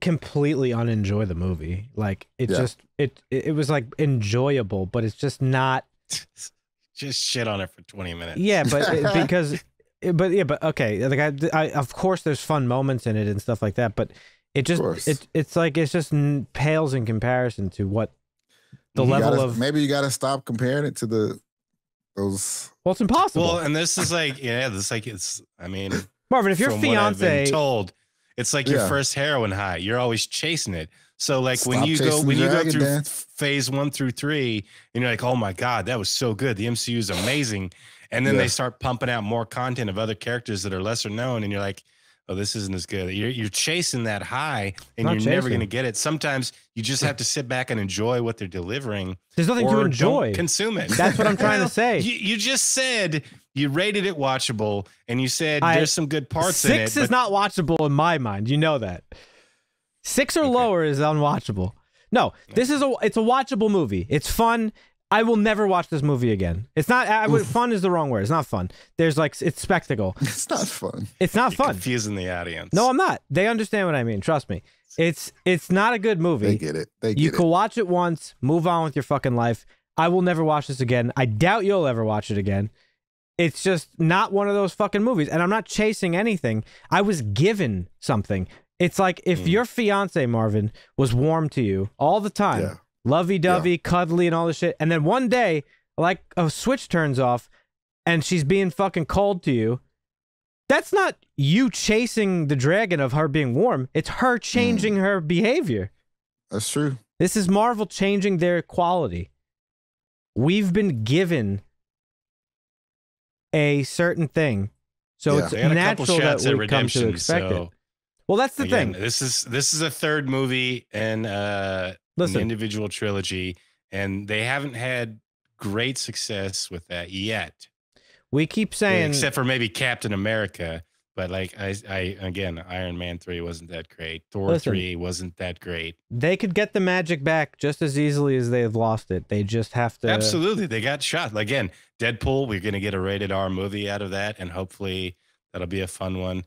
completely unenjoy the movie. Like it just, it was like enjoyable, but it's just not. Just shit on it for 20 minutes. Yeah. But but okay. Like I of course there's fun moments in it and stuff like that, but it just it's like it's just pales in comparison to what the level of. Maybe you got to stop comparing it to the those. Well, it's impossible. Well, and this is like it's. I mean, Marvin, if your fiance told, it's like your first heroin high. You're always chasing it. So like when you go through phase 1 through 3, and you're like, oh my god, that was so good. The MCU is amazing, and then they start pumping out more content of other characters that are lesser known, and you're like. Oh, this isn't as good. You're chasing that high, and you're never going to get it. Sometimes you just have to sit back and enjoy what they're delivering. There's nothing to enjoy. Don't consume it. That's what I'm trying to say. You just said you rated it watchable, and you said there's some good parts in it. 6 is not watchable in my mind. You know that. Six or lower is unwatchable. No, this is it's a watchable movie. It's fun. I will never watch this movie again. It's not fun is the wrong word. It's not fun. There's like it's spectacle. It's not fun. It's not fun. You're confusing the audience. No, I'm not. They understand what I mean. Trust me. It's not a good movie. They get it. They get it. You can watch it once, move on with your fucking life. I will never watch this again. I doubt you'll ever watch it again. It's just not one of those fucking movies. And I'm not chasing anything. I was given something. It's like if your fiance, Marvin, was warm to you all the time. Yeah. Lovey-dovey, cuddly and all this shit. And then one day, like a switch turns off and she's being fucking cold to you. That's not you chasing the dragon of her being warm. It's her changing her behavior. That's true. This is Marvel changing their quality. We've been given a certain thing. So it's natural that we come to expect it. Well, that's the thing. This is a third movie and an individual trilogy, and they haven't had great success with that yet. We keep saying, except for maybe Captain America, but like again, Iron Man 3 wasn't that great. Thor 3 wasn't that great. They could get the magic back just as easily as they have lost it. They just have to. Absolutely, they got shot again. Deadpool, we're gonna get a rated R movie out of that, and hopefully that'll be a fun one.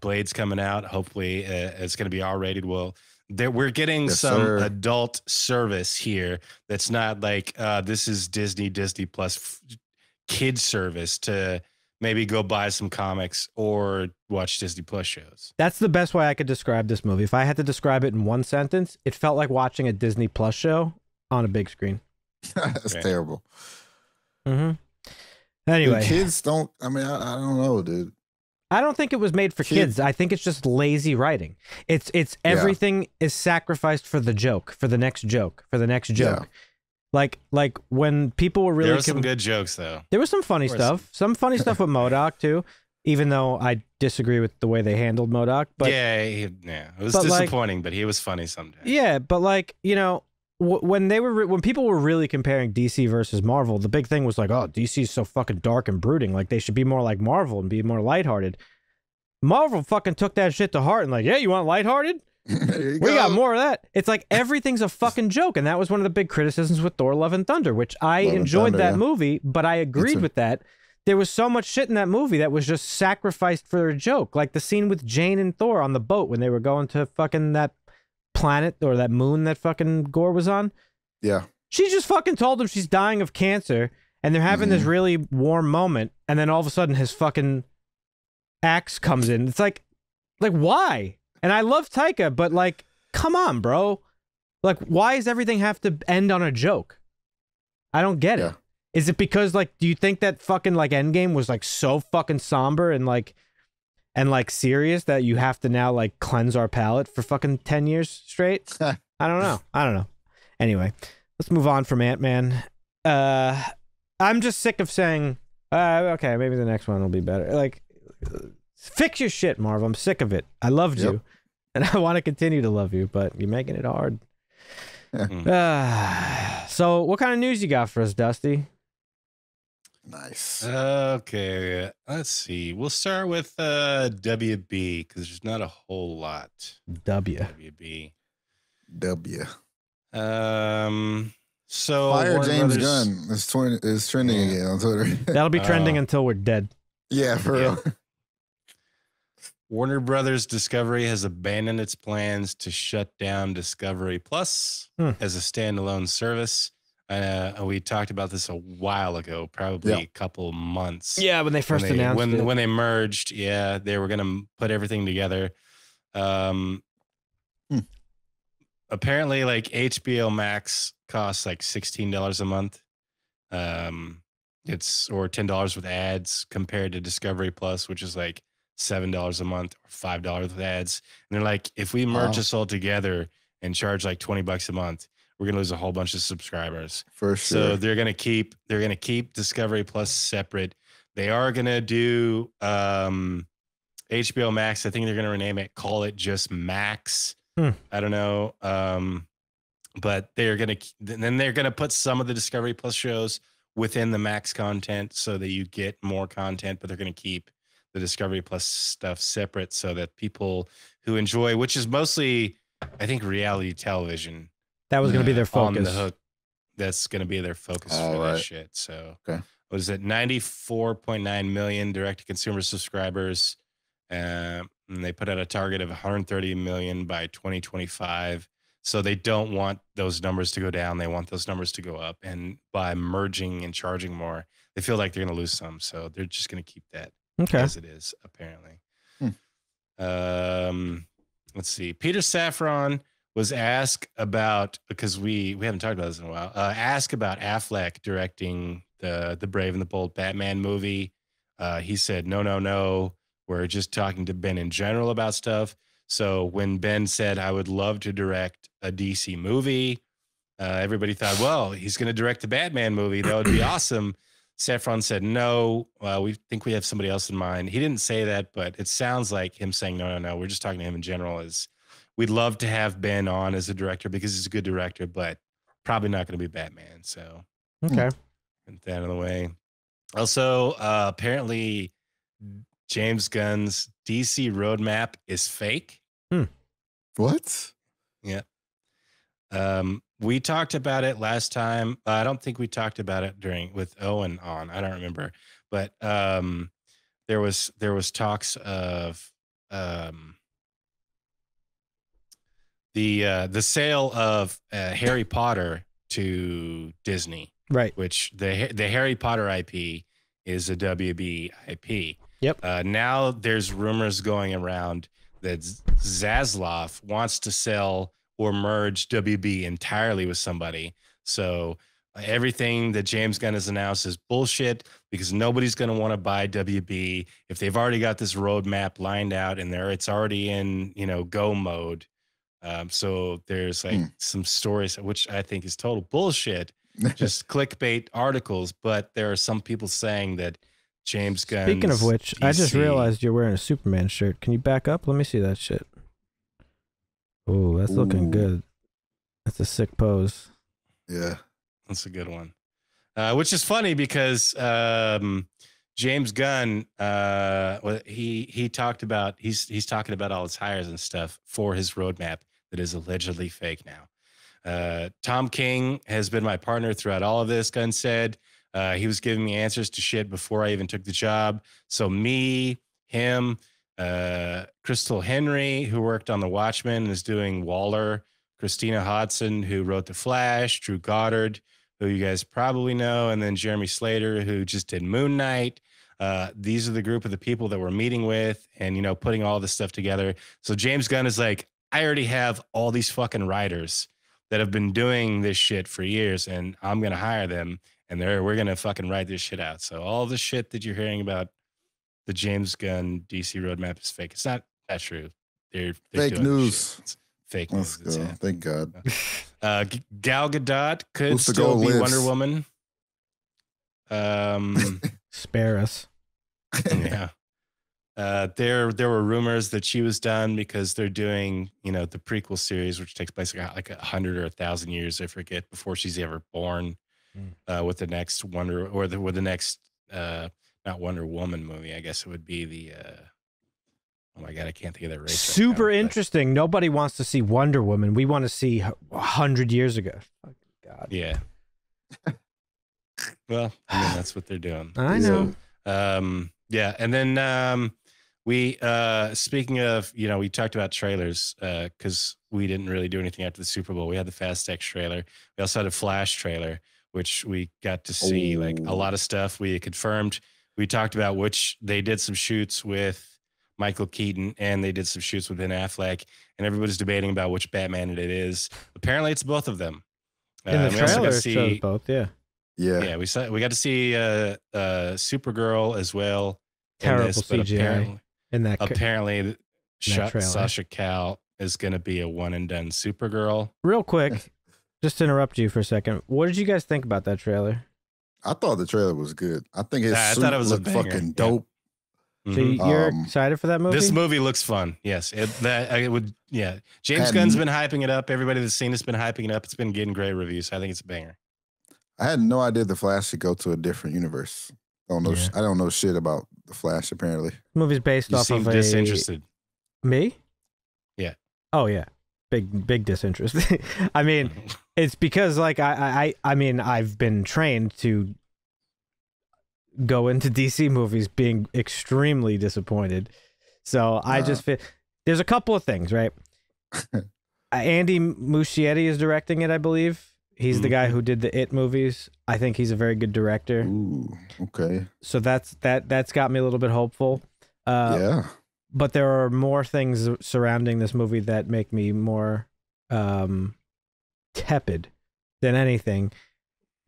Blade's coming out. Hopefully it's gonna be R rated. Well. We're getting some adult service here that's not like this is Disney Plus kid service to maybe go buy some comics or watch Disney Plus shows. That's the best way I could describe this movie. If I had to describe it in one sentence, it felt like watching a Disney Plus show on a big screen. That's terrible. Anyway, dude, kids don't. I mean, I don't know, dude. I don't think it was made for kids. I think it's just lazy writing. It's everything is sacrificed for the joke, for the next joke, for the next joke. Yeah. Like when people were really there were some good jokes though. There was some funny stuff. Some funny stuff with MODOK too, even though I disagree with the way they handled MODOK. But yeah, it was disappointing, like, but he was funny sometimes. Yeah, but like, you know, when people were really comparing DC versus Marvel, the big thing was like, oh, DC is so fucking dark and brooding. Like, they should be more like Marvel and be more lighthearted. Marvel fucking took that shit to heart and like, yeah, you want lighthearted? We got more of that. It's like everything's a fucking joke. And that was one of the big criticisms with Thor Love and Thunder, which I enjoyed that movie, but I agreed with that. There was so much shit in that movie that was just sacrificed for a joke. Like the scene with Jane and Thor on the boat when they were going to fucking that planet or that moon that fucking Gore was on. Yeah. She just fucking told him she's dying of cancer and they're having this really warm moment and then all of a sudden his fucking axe comes in. It's like why? And I love Taika, but like, come on, bro. Like, why does everything have to end on a joke? I don't get it. Is it because like, do you think that fucking like Endgame was like so fucking somber and like serious that you have to now like cleanse our palate for fucking 10 years straight? I don't know. I don't know. Anyway, let's move on from Ant-Man. I'm just sick of saying, okay, maybe the next one will be better. Like, fix your shit, Marv. I'm sick of it. I loved you and I want to continue to love you, but you're making it hard. So what kind of news you got for us, Dusty? Nice. Okay, let's see. We'll start with WB because there's not a whole lot. WB. So Fire James Gunn is trending again on Twitter. That'll be trending until we're dead. Yeah, for real. Warner Brothers Discovery has abandoned its plans to shut down Discovery Plus as a standalone service. We talked about this a while ago, probably a couple months. Yeah, when they first announced it. When they merged, yeah, they were going to put everything together. Apparently, like, HBO Max costs like $16 a month. Or $10 with ads compared to Discovery Plus, which is like $7 a month or $5 with ads. And they're like, if we merge this all together and charge like $20 a month, we're gonna lose a whole bunch of subscribers. For sure. So they're gonna keep Discovery Plus separate. They are gonna do HBO Max. I think they're gonna rename it, call it just Max. I don't know. But they're gonna put some of the Discovery Plus shows within the Max content so that you get more content, but they're gonna keep the Discovery Plus stuff separate so that people who enjoy, which is mostly I think reality television. That was going to be their focus. On the hook. That's going to be their focus for that shit. So, what is it? 94.9 million direct-to-consumer subscribers. And they put out a target of 130 million by 2025. So they don't want those numbers to go down. They want those numbers to go up. And by merging and charging more, they feel like they're going to lose some. So they're just going to keep that as it is, apparently. Let's see. Peter Safran was asked about, because we haven't talked about this in a while, asked about Affleck directing the Brave and the Bold Batman movie. He said, no, no, no. We're just talking to Ben in general about stuff. So when Ben said, I would love to direct a DC movie, everybody thought, well, he's going to direct the Batman movie. That would be awesome. Safran said, no, we think we have somebody else in mind. He didn't say that, but it sounds like him saying, no, no, no, we're just talking to him in general. Is we'd love to have Ben on as a director because he's a good director, but probably not going to be Batman. So get that out of the way. Also, apparently James Gunn's DC roadmap is fake. What? Yeah. We talked about it last time. I don't think we talked about it with Owen on. I don't remember, but there was talks of the sale of Harry Potter to Disney, right? Which the Harry Potter IP is a WB IP. Yep. Now there's rumors going around that Zaslav wants to sell or merge WB entirely with somebody. So everything that James Gunn has announced is bullshit because nobody's going to want to buy WB if they've already got this roadmap lined out and it's already in, go mode. So there's like some stories, which I think is total bullshit, just clickbait articles. But there are some people saying that James Gunn. Speaking of which, DC. I just realized you're wearing a Superman shirt. Can you back up? Let me see that shit. Oh, that's looking good. That's a sick pose. Yeah, that's a good one. Which is funny because James Gunn, he talked about he's talking about all his hires and stuff for his roadmap that is allegedly fake now. Tom King has been my partner throughout all of this, Gunn said. He was giving me answers to shit before I even took the job. So me, him, Crystal Henry, who worked on The Watchmen, is doing Waller, Christina Hodson, who wrote The Flash, Drew Goddard, who you guys probably know, and then Jeremy Slater, who just did Moon Knight. These are the group of the people that we're meeting with and, putting all this stuff together. So James Gunn is like, I already have all these fucking writers that have been doing this shit for years, and I'm going to hire them. And we're going to fucking write this shit out. So all the shit that you're hearing about the James Gunn DC roadmap is fake. It's not true. They're fake news. It's fake news. Let's go. Thank God. Gal Gadot could still be Wonder Woman. Spare us. Yeah. There were rumors that she was done because they're doing, the prequel series, which takes place like 100 or 1,000 years, I forget, before she's ever born. With the next Wonder with the next not Wonder Woman movie, I guess it would be the oh my god, I can't think of that race. Super right now, interesting. But nobody wants to see Wonder Woman. We want to see 100 years ago. Oh, god. Yeah. Well, that's what they're doing. I know. So, yeah, and then we speaking of we talked about trailers because we didn't really do anything after the Super Bowl. We had the Fast X trailer. We also had a Flash trailer, which we got to see like a lot of stuff. We confirmed. We talked about which they did some shoots with Michael Keaton and they did some shoots with Ben Affleck, and everybody's debating about which Batman it is. Apparently, it's both of them. In the trailer, shows both. Yeah, yeah, yeah. We got to see Supergirl as well. Terrible CGI in that. Apparently, Sasha Cal is going to be a one and done Supergirl. Real quick. Just to interrupt you for a second, what did you guys think about that trailer? I thought the trailer was good. I think his suit looked fucking dope. So you're excited for that movie? This movie looks fun. Yes, it would. Yeah, James Gunn's been hyping it up. Everybody that's seen it's been hyping it up. It's been getting great reviews. So I think it's a banger. I had no idea the Flash should go to a different universe. I don't know shit about the Flash. Apparently, the movie's based off of disinterested. Me? Yeah. Oh yeah. big disinterest. I mean, it's because like I mean, I've been trained to go into DC movies being extremely disappointed. So I just feel there's a couple of things, right? Andy Muschietti is directing it, I believe. He's the guy who did the It movies. I think he's a very good director. Ooh, okay. So that's got me a little bit hopeful. Yeah. But there are more things surrounding this movie that make me more tepid than anything.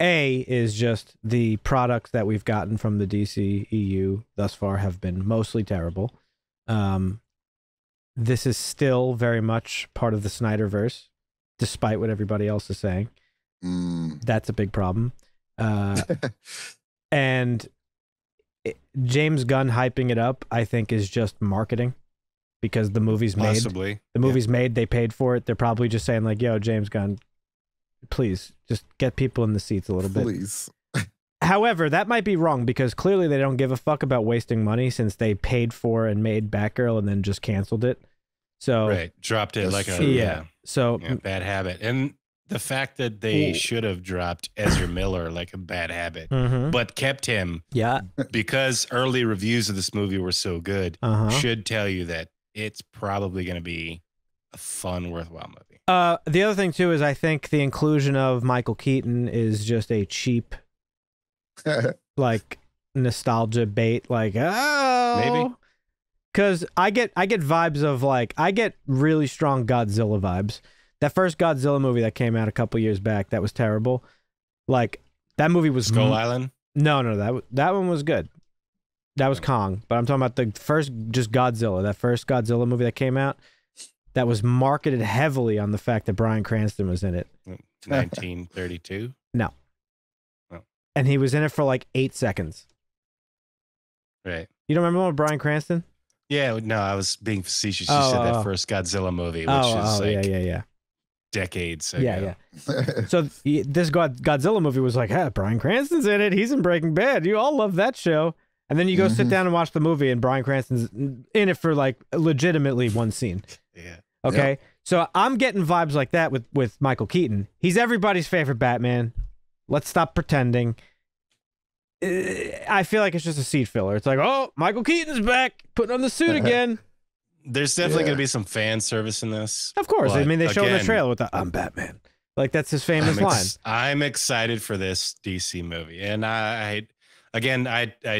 A is just the products that we've gotten from the DCEU thus far have been mostly terrible. This is still very much part of the Snyderverse, despite what everybody else is saying. That's a big problem. And James Gunn hyping it up, I think, is just marketing, because the movie's possibly made. The movie's made. They paid for it. They're probably just saying like, yo, James Gunn, please just get people in the seats a little bit. Please. However, that might be wrong, because clearly they don't give a fuck about wasting money, since they paid for and made Batgirl and then just canceled it. So dropped it like a bad habit. And the fact that they should have dropped Ezra Miller like a bad habit, but kept him, because early reviews of this movie were so good, should tell you that it's probably going to be a fun, worthwhile movie. The other thing too is I think the inclusion of Michael Keaton is just a cheap, like nostalgia bait. Like, oh, maybe. Because I get vibes of like, I get really strong Godzilla vibes. That first Godzilla movie that came out a couple years back, that was terrible. Like, that movie was Skull Island? No, no, that one was good. That was Kong. But I'm talking about the first, just Godzilla. That first Godzilla movie that came out, that was marketed heavily on the fact that Bryan Cranston was in it. 1932? No. Oh. And he was in it for like 8 seconds. Right. You don't remember one, Bryan Cranston? Yeah, no, I was being facetious. You said that first Godzilla movie, which is like decades ago. So this Godzilla movie was like, hey, Bryan Cranston's in it. He's in Breaking Bad. You all love that show. And then you go sit down and watch the movie, and Bryan Cranston's in it for like legitimately one scene. Okay, so I'm getting vibes like that with Michael Keaton. He's everybody's favorite Batman. Let's stop pretending. I feel like it's just a seed filler. It's like, oh, Michael Keaton's back, putting on the suit again. There's definitely going to be some fan service in this. Of course. I mean, they show the trailer with the, I'm Batman. Like, that's his famous line. I'm excited for this DC movie. And I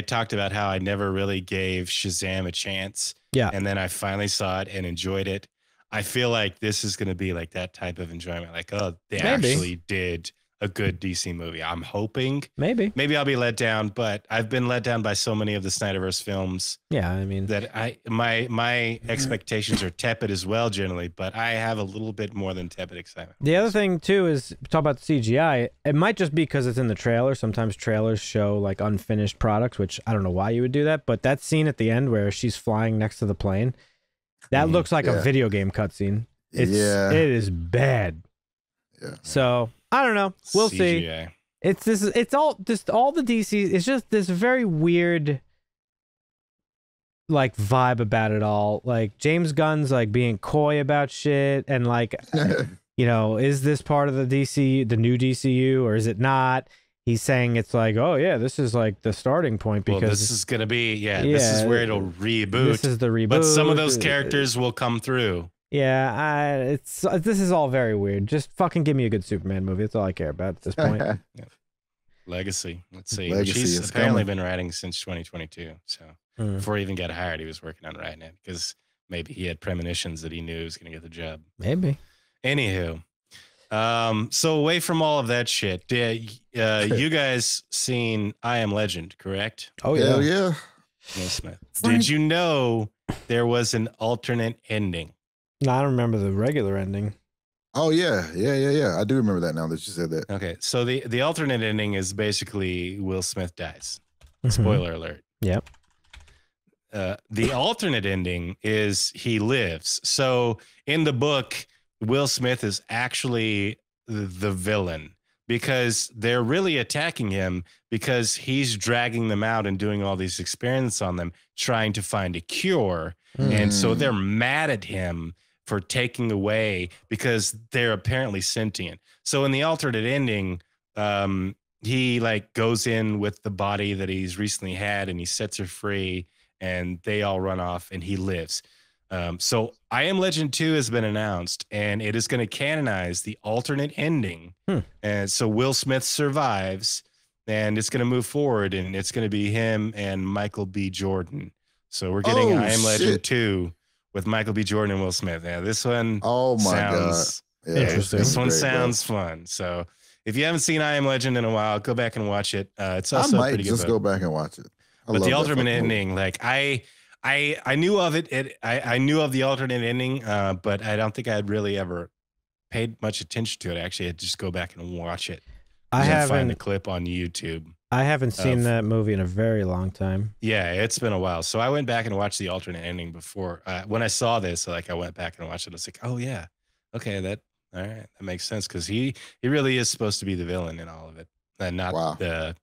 talked about how I never really gave Shazam a chance. Yeah. And then I finally saw it and enjoyed it. I feel like this is going to be like that type of enjoyment. Like, oh, they actually did a good DC movie. I'm hoping. Maybe I'll be let down, but I've been let down by so many of the Snyderverse films. Yeah, I mean that my expectations are tepid as well generally, but I have a little bit more than tepid excitement. The other thing too is talk about the CGI. It might just be because it's in the trailer. Sometimes trailers show like unfinished products, which I don't know why you would do that, but that scene at the end where she's flying next to the plane, that looks like a video game cutscene. It is bad. So I don't know. We'll see. It's this. It's all just all the DC. It's just this very weird, like, vibe about it all. Like James Gunn's like being coy about shit, and like, you know, is this part of the DC, the new DCU, or is it not? He's saying it's like, oh yeah, this is like the starting point, because well, this is gonna be this is where it'll reboot. This is the reboot. But some of those characters will come through. Yeah, this is all very weird. Just fucking give me a good Superman movie. That's all I care about at this point. Legacy. Let's see. Legacy. She's apparently been writing since 2022. So before he even got hired, he was working on writing it, because maybe he had premonitions that he knew he was going to get the job. Maybe. Anywho, so away from all of that shit, you guys seen I Am Legend, correct? Oh yeah, hell yeah. Will Smith. Did you know there was an alternate ending? No, I don't remember the regular ending. Oh, yeah. I do remember that now that you said that. Okay, so the alternate ending is basically Will Smith dies. Spoiler alert. Yep. The alternate ending is he lives. So in the book, Will Smith is actually the villain, because they're really attacking him because he's dragging them out and doing all these experiments on them, trying to find a cure. And so they're mad at him for taking away, because they're apparently sentient. So in the alternate ending, he like goes in with the body that he's recently had and he sets her free and they all run off and he lives. So I Am Legend 2 has been announced and it is going to canonize the alternate ending. And so Will Smith survives and it's going to move forward and it's going to be him and Michael B. Jordan. So we're getting I Am Legend 2 with Michael B. Jordan and Will Smith. Yeah, this one. Oh my God. Yeah, interesting. This one sounds fun. So if you haven't seen I Am Legend in a while, go back and watch it. It's also pretty good. I might just go back and watch it. But the alternate ending, like I knew of it. I knew of the alternate ending, but I don't think I had really ever paid much attention to it. Actually, I'd just go back and watch it. I haven't find the clip on YouTube. I haven't seen that movie in a very long time. Yeah, it's been a while. So I went back and watched the alternate ending before when I saw this. Like I went back and watched it. I was like, oh yeah, okay, all right, that makes sense because he really is supposed to be the villain in all of it, and not the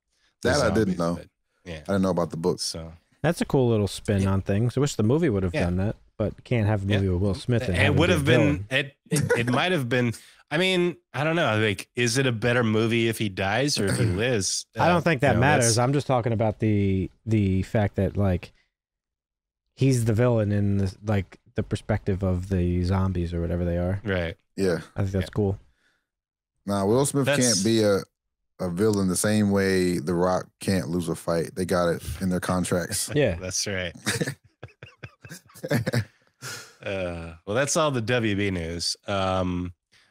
that zombies, I didn't know. Yeah, I didn't know about the book. So that's a cool little spin on things. I wish the movie would have done that, but can't have a movie with Will Smith. And it would have been it might have been. I mean, I don't know. Like, is it a better movie if he dies or if he lives? I don't think that matters. I'm just talking about the fact that like he's the villain in the, like the perspective of the zombies or whatever they are. Right. Yeah. I think that's cool. Nah, Will Smith can't be a villain the same way The Rock can't lose a fight. They got it in their contracts. Yeah, that's right. Well, that's all the WB news.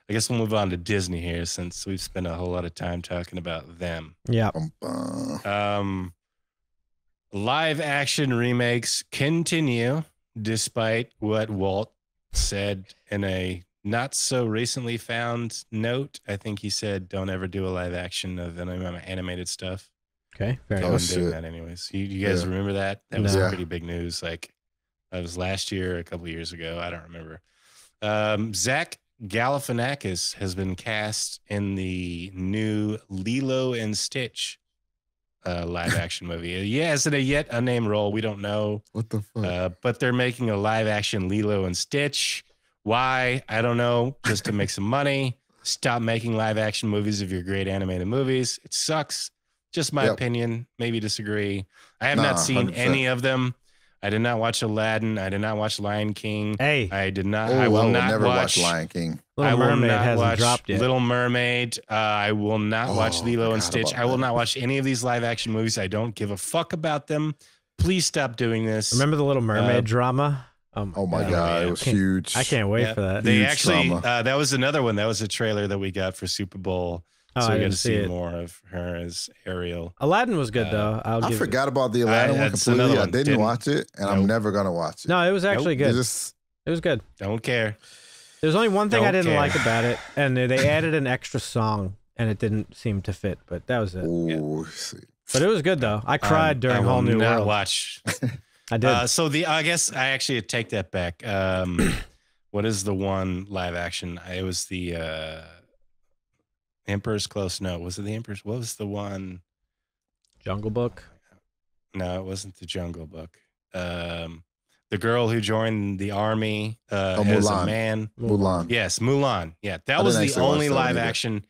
I guess we'll move on to Disney here since we've spent a whole lot of time talking about them. Yeah. Live action remakes continue despite what Walt said in a not so recently found note. I think he said, don't ever do a live action of animated stuff. Okay. Fair enough. I wasn't doing that anyways. You guys remember that? That was pretty big news. Like that was last year, a couple of years ago. I don't remember. Zach Galifianakis has been cast in the new Lilo and Stitch live action movie. Yeah, it's in a yet unnamed role. We don't know. What the fuck? But they're making a live action Lilo and Stitch. Why? I don't know. Just to make some money. Stop making live action movies of your great animated movies. It sucks. Just my opinion. Maybe disagree. I have not seen 100%. Any of them. I did not watch Aladdin. I did not watch Lion King. Hey, I did not. I will not never watch Lion King. I will not watch Little Mermaid. I will not watch Lilo and Stitch. I will not watch any of these live action movies. I don't give a fuck about them. Please stop doing this. Remember the Little Mermaid drama? Oh my God, it was huge. I can't wait for that. They actually, that was another one. That was a trailer that we got for Super Bowl. So we got to see more of her as Ariel. Aladdin was good, though. I forgot about the Aladdin one completely. I didn't watch it, and I'm never going to watch it. No, it was actually good. It was good. Don't care. There's only one thing I didn't like about it, and they added an extra song, and it didn't seem to fit, but that was it. Ooh, but it was good, though. I cried during Whole New World. I will not watch. I did. So I guess I actually take that back. What is the one live action? It was the... Emperor's Close. No, was it the Emperor's? What was the one? Jungle Book? No, it wasn't the Jungle Book. The girl who joined the army as a man. Mulan. Yes, Mulan. Yeah, that was the only live action.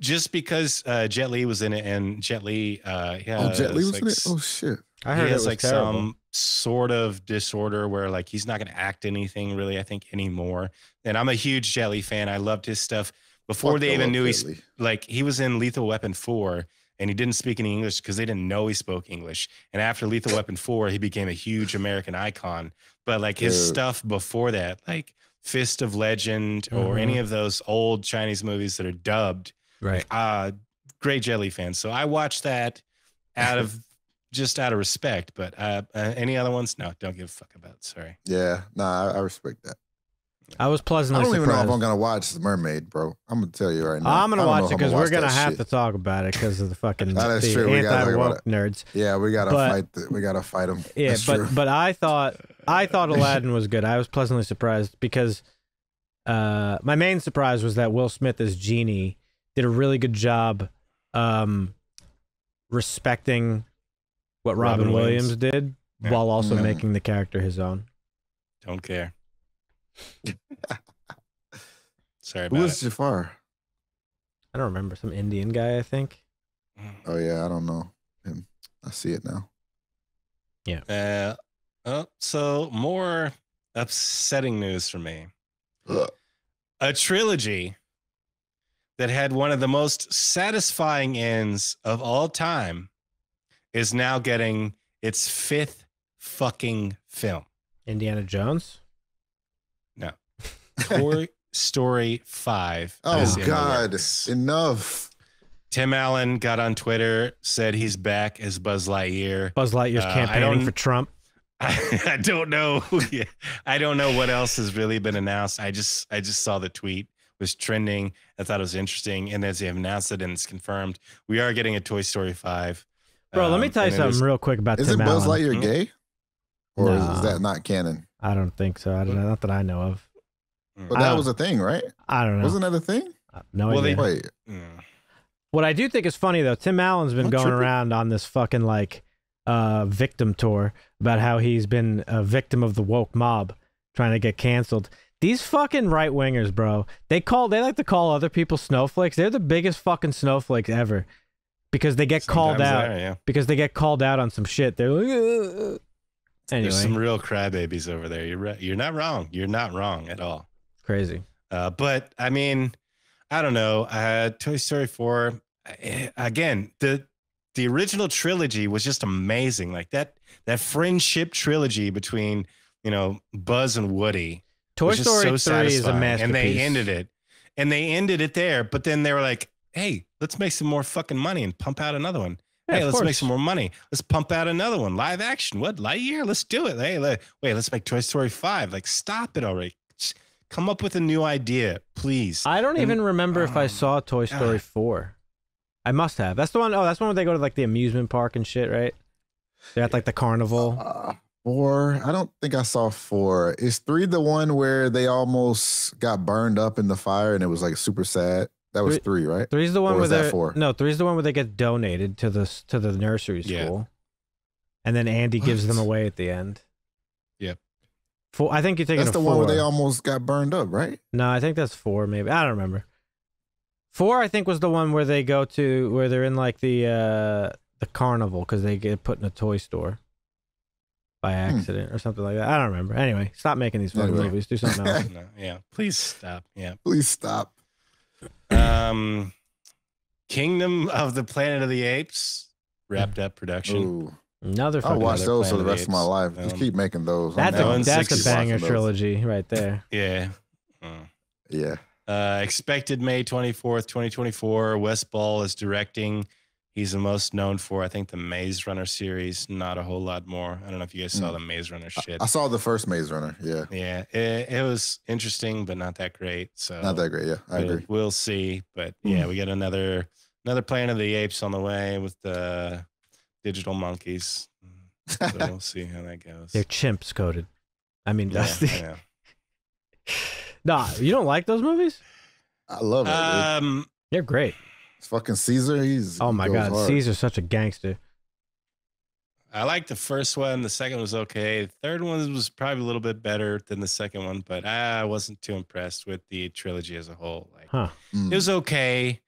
Just because Jet Li was in it, and Jet Li, Jet Li was in it. Oh shit! I heard it was like some sort of disorder where like he's not going to act anything really. I think anymore. And I'm a huge Jet Li fan. I loved his stuff. Before they even knew he was in Lethal Weapon 4 and he didn't speak any English because they didn't know he spoke English. And after Lethal Weapon 4, he became a huge American icon. But like his stuff before that, like Fist of Legend or any of those old Chinese movies that are dubbed, right? Great Jet Li fan. So I watched that out of respect. But any other ones? No, don't give a fuck about it. Sorry. Yeah, nah, I respect that. I was pleasantly surprised. I don't even know if I'm going to watch The Mermaid, bro. I'm going to tell you right now. I'm going to watch it because we're going to have to talk about it because of the fucking anti-woke nerds. Yeah, we got to fight them. Yeah, but I thought Aladdin was good. I was pleasantly surprised because my main surprise was that Will Smith as Genie did a really good job respecting what Robin Williams did while also making the character his own. Don't care. Sorry about it. Who was Jafar? I don't remember. Some Indian guy, I think. Oh, yeah. I don't know him. I see it now. Yeah. So more upsetting news for me. Ugh. A trilogy that had one of the most satisfying ends of all time is now getting its 5th fucking film. Indiana Jones? No. Toy Story 5. Oh, God. Enough. Tim Allen got on Twitter, said he's back as Buzz Lightyear. Buzz Lightyear's campaigning for Trump. I don't know. I don't know what else has really been announced. I just saw the tweet was trending. I thought it was interesting. And as they have announced it and it's confirmed, we are getting a Toy Story 5. Bro, let me tell you something real quick about Tim Allen. Is Buzz Lightyear gay? Or is that not canon? I don't think so. I don't know. Not that I know of. But that was a thing, right? I don't know. Wasn't that a thing? No idea. Wait. What I do think is funny, though, Tim Allen's been going around on this fucking, like, victim tour about how he's been a victim of the woke mob trying to get canceled. These fucking right-wingers, bro, they like to call other people snowflakes. They're the biggest fucking snowflakes ever because they get called out. Yeah. Because they get called out on some shit. They're like, anyway. There's some real crybabies over there. You're right. You're not wrong. You're not wrong at all. Crazy. But I mean, I don't know. Toy Story 4, again, the original trilogy was just amazing. Like that friendship trilogy between, you know, Buzz and Woody. Toy Story 3 is a masterpiece. And they ended it. And they ended it there. But then they were like, hey, let's make some more fucking money and pump out another one. Yeah, hey, let's make some more money. Let's pump out another one. Live action. What? Lightyear? Let's do it. Hey, wait, let's make Toy Story 5. Like, stop it already. Just come up with a new idea, please. I don't even remember if I saw Toy Story 4. I must have. That's the one. Oh, that's the one where they go to, like, the amusement park and shit, right? They're at, like, the carnival. I don't think I saw 4. Is 3 the one where they almost got burned up in the fire and it was, like, super sad? That was 3, right? 3's the one where they're 4. No, 3's the one where they get donated to the nursery school, and then Andy gives them away at the end. Yep. 4. I think you're thinking that's the 4. One where they almost got burned up, right? No, I think that's 4. Maybe I don't remember. 4, I think, was the one where they go to where they're in, like, the carnival because they get put in a toy store by accident or something like that. I don't remember. Anyway, stop making these fucking movies. Do something else. No, yeah, please stop. Yeah, please stop. Kingdom of the Planet of the Apes wrapped up production. Ooh. Another. I'll watch those for the rest of my life. Just keep making those. That's a banger trilogy right there. Yeah. Yeah. Expected May 24th, 2024. Wes Ball is directing. He's the most known for, I think, the Maze Runner series. Not a whole lot more. I don't know if you guys saw the Maze Runner shit. I saw the first Maze Runner. Yeah. Yeah. It was interesting, but not that great. So not that great. Yeah, I agree. We'll see. But yeah, we got another Planet of the Apes on the way with the digital monkeys. So we'll see how that goes. They're chimps coded. I mean, Dusty. Yeah, nah, you don't like those movies? I love it. They're great. It's fucking Caesar. Oh my God, hard. Caesar's such a gangster. I liked the first one. The second was okay. The third one was probably a little bit better than the second one, but I wasn't too impressed with the trilogy as a whole. Like, it was okay,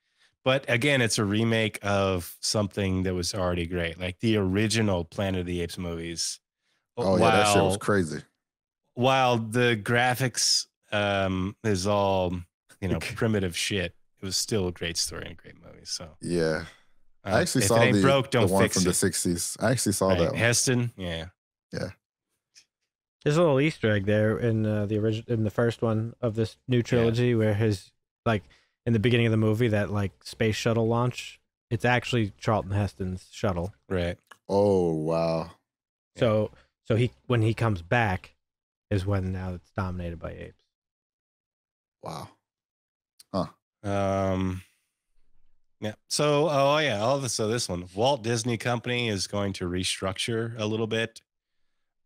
but again, it's a remake of something that was already great, like the original Planet of the Apes movies. Oh yeah, that shit was crazy. While the graphics is all, you know, primitive shit, it was still a great story and a great movie. So yeah, I actually saw the one from the 60s. I actually saw that one. Heston. Yeah. Yeah. There's a little Easter egg there in the first one of this new trilogy where his, like, in the beginning of the movie, that, like, space shuttle launch, it's actually Charlton Heston's shuttle. Right. Oh, wow. So, so he, when he comes back is when now it's dominated by apes. Wow. Huh. Yeah. So, oh yeah, so this one, Walt Disney Company is going to restructure a little bit.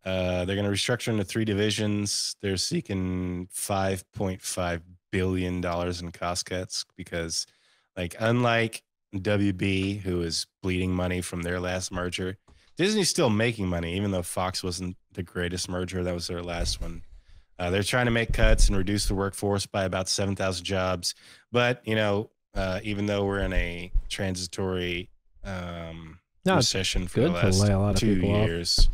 They're going to restructure into 3 divisions. They're seeking $5.5 billion in cost cuts because, like, unlike WB, who is bleeding money from their last merger, Disney's still making money, even though Fox wasn't the greatest merger. That was their last one. They're trying to make cuts and reduce the workforce by about 7,000 jobs. But, you know, even though we're in a transitory recession for the last 2 years,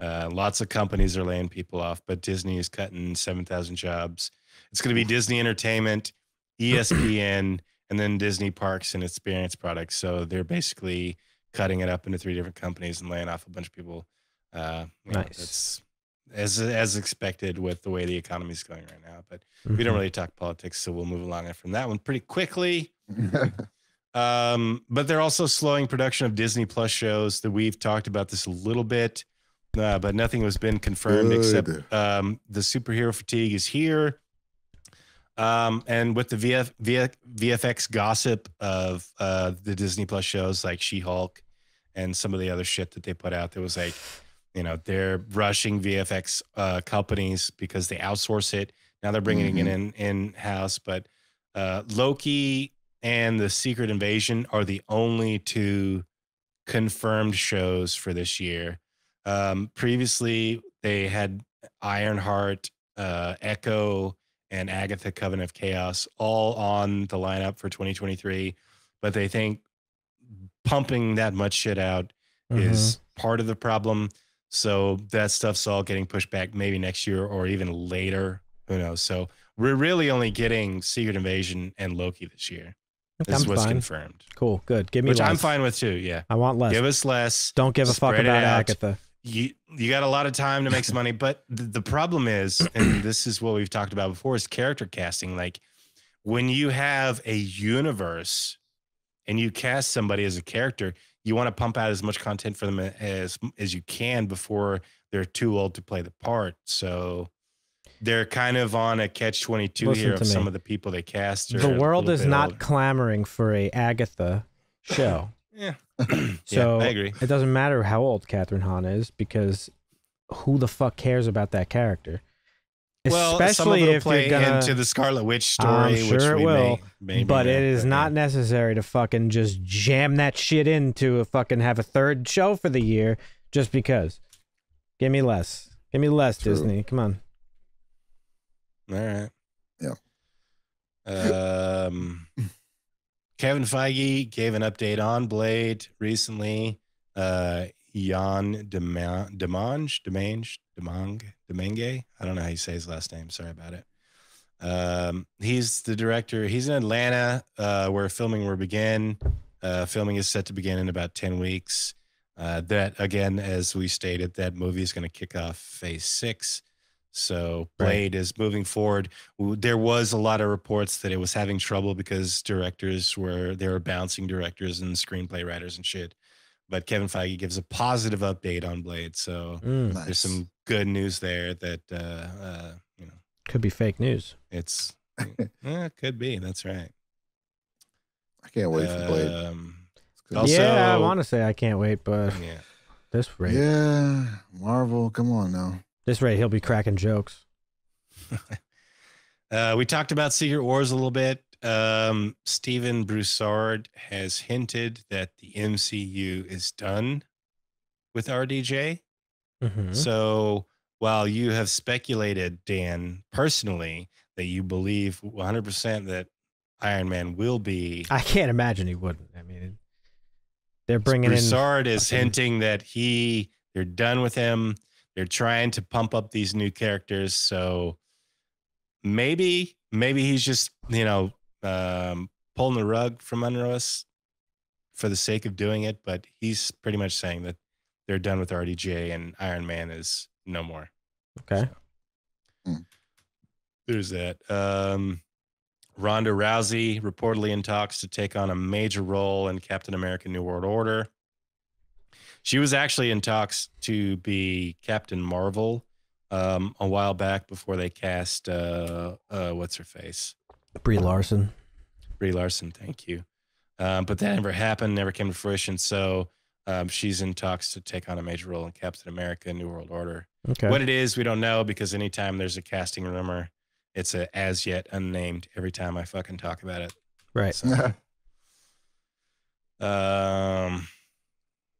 lots of companies are laying people off, but Disney is cutting 7,000 jobs. It's going to be Disney Entertainment, ESPN, and then Disney Parks and Experience products. So they're basically cutting it up into 3 different companies and laying off a bunch of people. Nice. As expected with the way the economy is going right now, but we don't really talk politics, so we'll move along from that one pretty quickly. But they're also slowing production of Disney Plus shows that we've talked about this a little bit, but nothing has been confirmed except the superhero fatigue is here. And with the VFX gossip of the Disney Plus shows like She-Hulk and some of the other shit that they put out, there was like, you know, they're rushing VFX companies because they outsource it. Now they're bringing it in-house. But Loki and The Secret Invasion are the only 2 confirmed shows for this year. Previously, they had Ironheart, Echo, and Agatha Coven of Chaos all on the lineup for 2023. But they think pumping that much shit out is part of the problem. So that stuff's all getting pushed back maybe next year or even later. Who knows? So we're really only getting Secret Invasion and Loki this year. This is what's confirmed. Cool. Good. Give me less. Which I'm fine with too. Yeah. I want less. Give us less. Don't give a fuck about Agatha. You got a lot of time to make some money. But the problem is, and this is what we've talked about before, is character casting. Like when you have a universe and you cast somebody as a character, you want to pump out as much content for them as you can before they're too old to play the part. So they're kind of on a catch-22 here of some of the people they cast. The world is not clamoring for an Agatha show. Yeah. So yeah, I agree. It doesn't matter how old Catherine Hahn is because who the fuck cares about that character? Well, especially if you're gonna, into the Scarlet Witch story, I'm sure which it will, but it is not necessary to fucking just jam that shit into a fucking have a 3rd show for the year just because. Give me less. Give me less, true. Disney. Come on. All right. Yeah. Kevin Feige gave an update on Blade recently. Jan Domingue. I don't know how you say his last name. Sorry about it. He's the director. He's in Atlanta where filming will begin. Filming is set to begin in about 10 weeks. That, again, as we stated, that movie is going to kick off phase 6. So Blade is moving forward. There was a lot of reports that it was having trouble because directors they were bouncing directors and screenplay writers and shit. But Kevin Feige gives a positive update on Blade, so there's some good news there that you know, could be fake news. It's it could be. That's right. I can't wait for Blade. Also, yeah, I want to say I can't wait, but yeah, this rate, yeah, Marvel, come on now. This rate, he'll be cracking jokes. We talked about Secret Wars a little bit. Steven Broussard has hinted that the MCU is done with RDJ. So while you have speculated, Dan, personally, that you believe 100% that Iron Man will be... I can't imagine he wouldn't. I mean, they're bringing Broussard in... Broussard is hinting that they're done with him. They're trying to pump up these new characters. So maybe he's just, you know... pulling the rug from under us for the sake of doing it, but he's pretty much saying that they're done with RDJ and Iron Man is no more. Okay. So, there's that. Ronda Rousey reportedly in talks to take on a major role in Captain America: New World Order. She was actually in talks to be Captain Marvel a while back before they cast what's her face? Brie Larson. Brie Larson, thank you. But that never happened, never came to fruition. So she's in talks to take on a major role in Captain America: New World Order. Okay. What it is, we don't know, because anytime there's a casting rumor, it's a as yet unnamed every time I fucking talk about it. Right. So,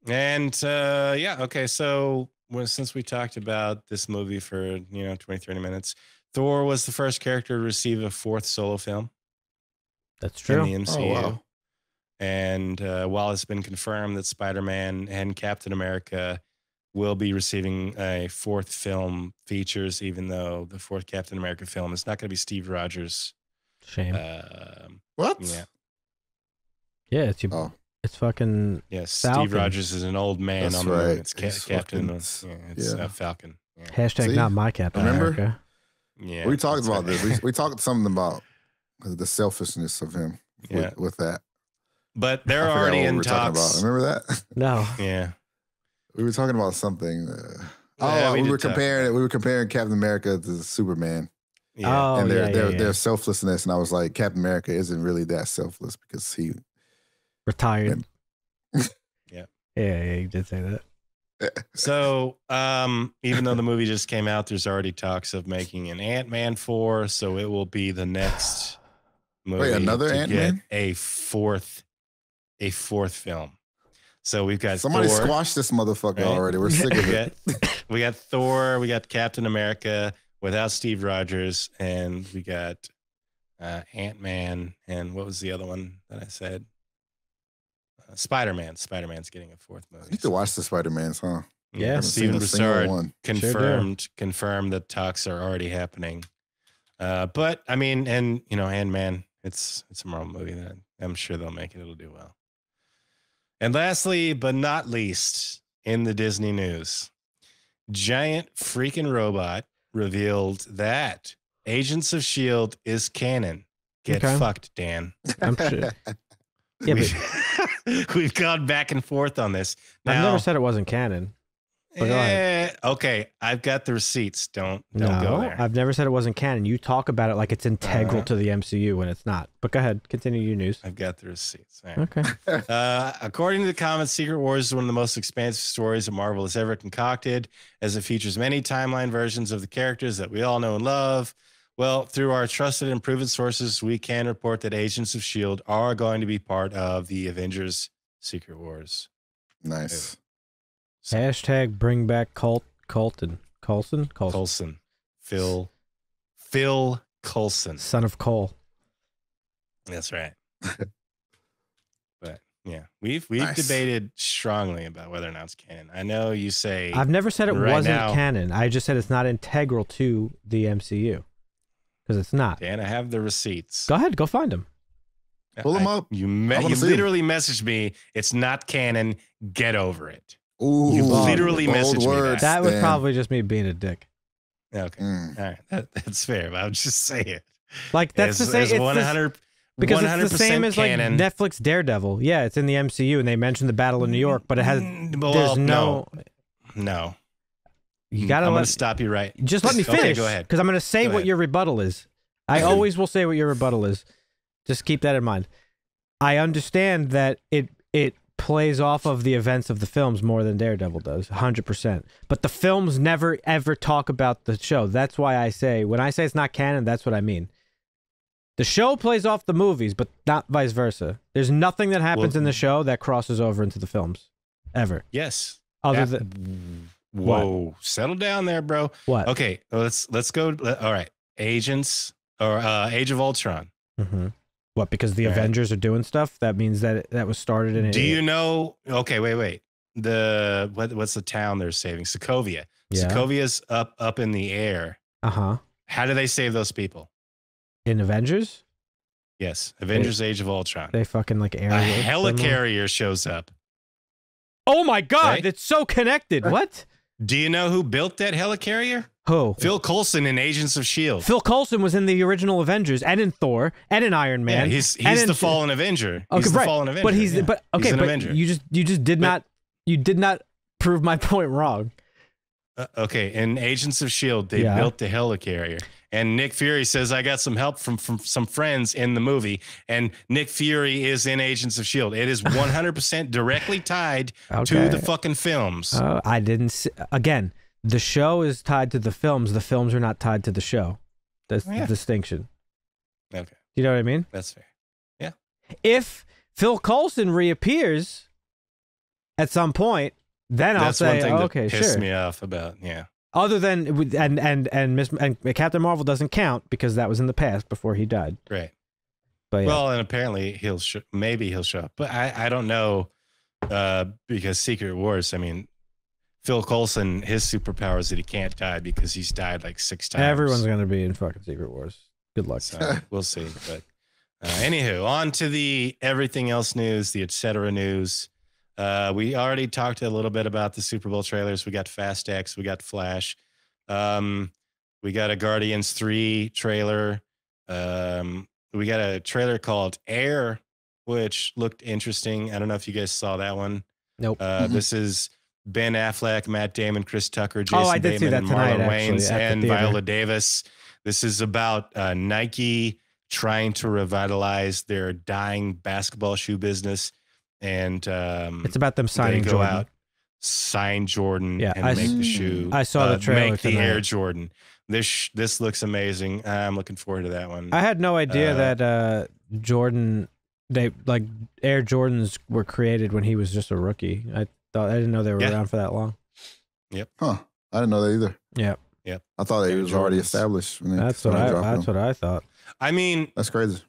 and yeah, okay, so since we talked about this movie for, 20, 30 minutes, Thor was the first character to receive a fourth solo film. That's true. In the MCU. Oh, wow. And while it's been confirmed that Spider-Man and Captain America will be receiving a fourth film features, even though the fourth Captain America film is not going to be Steve Rogers. Shame. What? Yeah. Yeah, it's fucking. Yes, yeah, Steve Rogers is an old man. That's on right. It's Captain. Fucking, yeah, it's Falcon. Yeah. # See? Not my Captain America. Yeah, we talked about this. We talked something about the selfishness of him with that. But they're already in talks. Remember that? No. Yeah. We were talking about something. We were comparing Captain America to Superman. Yeah. Oh, and their selflessness, and I was like, Captain America isn't really that selfless because he retired. Yeah, you did say that. So, even though the movie just came out, there's already talks of making an Ant-Man 4, so it will be the next movie. Wait, another Ant-Man? A fourth film. So we've got somebody squashed this motherfucker already. We're sick of it. We got Thor. We got Captain America without Steve Rogers, and we got Ant-Man. And what was the other one that I said? Spider-Man. Spider-Man's getting a fourth movie. You need to watch the Spider-Mans, huh? Yeah. Steven Broussard confirmed that talks are already happening. But I mean, and Ant-Man. It's a Marvel movie that I'm sure they'll make it. It'll do well. And lastly, but not least, in the Disney news, Giant Freaking Robot revealed that Agents of S.H.I.E.L.D. is canon. Get fucked, Dan. I'm sure. Yeah, we've gone back and forth on this. Now, I've never said it wasn't canon. Okay, I've got the receipts. Don't go there. I've never said it wasn't canon. You talk about it like it's integral to the MCU when it's not. But go ahead, continue your news. I've got the receipts. Right. Okay. According to the comments, Secret Wars is one of the most expansive stories that Marvel has ever concocted, as it features many timeline versions of the characters that we all know and love. Well, through our trusted and proven sources, we can report that Agents of S.H.I.E.L.D. are going to be part of the Avengers Secret Wars. Nice. So. # bring back Coulson. Phil Coulson. Son of Cole. That's right. But yeah, we've debated strongly about whether or not it's canon. I know you say I've never said it wasn't canon. I just said it's not integral to the MCU. Because it's not. Dan, I have the receipts. Go ahead, go find them. Pull them up. You literally messaged me. It's not canon. Get over it. Ooh, you literally messaged me that. That was probably just me being a dick. Okay. All right. That's fair. But I would just say it. Like, that's the same. It's 100%, because it's the same as like Netflix Daredevil. Yeah, it's in the MCU and they mentioned the Battle of New York, but it has no. You gotta let me stop you right. Just let me finish. Okay, go ahead. Because I'm gonna say what your rebuttal is. I always will say what your rebuttal is. Just keep that in mind. I understand that it plays off of the events of the films more than Daredevil does, 100%. But the films never, ever talk about the show. That's why I say, when I say it's not canon, that's what I mean. The show plays off the movies, but not vice versa. There's nothing that happens in the show that crosses over into the films, ever. Yes. Other than... Whoa, settle down there, bro. What? Okay, let's go. All right. Agents, or Age of Ultron. Mm-hmm. What, because the Avengers are doing stuff? That means that was started in... Do you know... Okay, wait. What's the town they're saving? Sokovia. Yeah. Sokovia's up in the air. Uh-huh. How do they save those people? In Avengers? Yes. Avengers Age of Ultron. They fucking like air... A helicarrier shows up. Oh my God! Right? It's so connected! What? Do you know who built that helicarrier? Who? Phil Coulson in Agents of S.H.I.E.L.D. Phil Coulson was in the original Avengers and in Thor and in Iron Man. Yeah, he's the fallen Avenger. Okay, he's the fallen Avenger. But he's an Avenger. You just did not prove my point wrong. Okay, in Agents of S.H.I.E.L.D. they built the helicarrier, and Nick Fury says, "I got some help from some friends in the movie," and Nick Fury is in Agents of S.H.I.E.L.D. It is 100% directly tied to the fucking films. I didn't see, again. The show is tied to the films. The films are not tied to the show. That's the distinction. Okay. You know what I mean? That's fair. Yeah. If Phil Coulson reappears at some point Then I'll say, oh, okay, sure. That's one thing that pissed me off about, yeah. Other than, and Captain Marvel doesn't count because that was in the past before he died. Right. But yeah. Well, and apparently he'll, maybe he'll show up, but I don't know, because Secret Wars, I mean, Phil Coulson, his superpower is that he can't die because he's died like 6 times. Everyone's going to be in fucking Secret Wars. Good luck. So we'll see. But anywho, on to the everything else news, the et cetera news. We already talked a little bit about the Super Bowl trailers. We got Fast X, we got Flash. We got a Guardians 3 trailer. We got a trailer called Air, which looked interesting. I don't know if you guys saw that one. Nope. This is Ben Affleck, Matt Damon, Chris Tucker, Jason Bateman, Marlon Wayans, and Viola Davis. This is about Nike trying to revitalize their dying basketball shoe business. And it's about them signing Jordan. Out, sign Jordan, yeah, and make the shoe. I saw the trailer. Make the Air Jordan. This looks amazing. I'm looking forward to that one. I had no idea that Jordan, Air Jordans were created when he was just a rookie. I didn't know they were around for that long. Yep. Huh. I didn't know that either. Yep. Yep. I thought Air it was Jordans. Already established. When that's what I thought. I mean, that's crazy.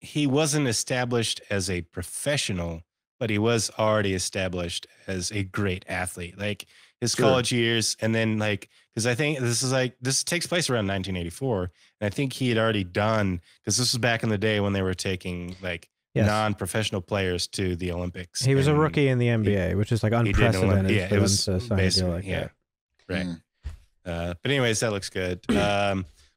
He wasn't established as a professional, but he was already established as a great athlete, like his college years. And then because I think this takes place around 1984. And I think he had already done, because this was back in the day when they were taking non-professional players to the Olympics. He was a rookie in the NBA, which is like unprecedented. Yeah, it was basically, like right. Mm. But anyways, that looks good.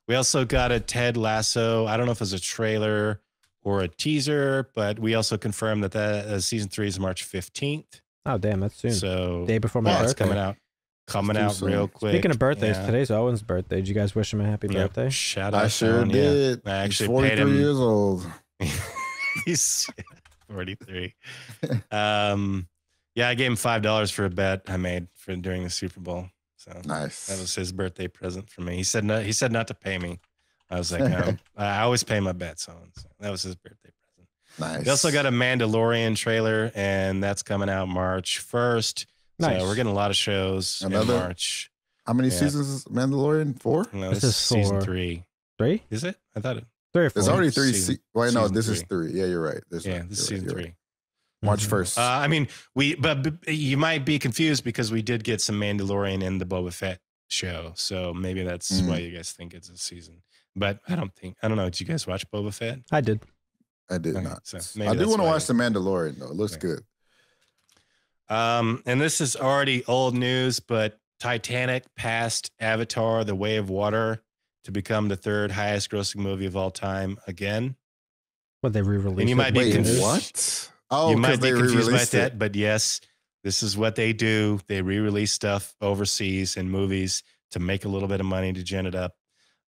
We also got a Ted Lasso. I don't know if it was a trailer or a teaser, but we also confirmed that season 3 is March 15th. Oh, damn, that's soon. So day before my birthday. It's coming out real quick. Speaking of birthdays, today's Owen's birthday. Did you guys wish him a happy birthday? Shout out! I sure did. Yeah. I actually paid him. He's 43 years old. He's 43. Yeah, I gave him $5 for a bet I made during the Super Bowl. So nice. That was his birthday present for me. He said no. He said not to pay me. I was like, no, I always pay my bets on. So that was his birthday present. Nice. We also got a Mandalorian trailer, and that's coming out March 1st. Nice. So we're getting a lot of shows in March. How many seasons is Mandalorian? 4? No, this is season 3. 3? Is it? I thought it 3 or 4. There's already 3. Wait, no, this is 3. Yeah, you're right. This is season 3. Right. March 1st. I mean, but you might be confused because we did get some Mandalorian in the Boba Fett show. So maybe that's why you guys think it's a season. But I don't know. Did you guys watch Boba Fett? I did. I did not. So I do want to watch The Mandalorian, though. It looks good. And this is already old news, but Titanic passed Avatar: The Way of Water to become the 3rd highest grossing movie of all time again. What, they re-released? And you might be confused. What? Oh, you might be confused by that, but yes, this is what they do. They re-release stuff overseas in movies to make a little bit of money to gin it up.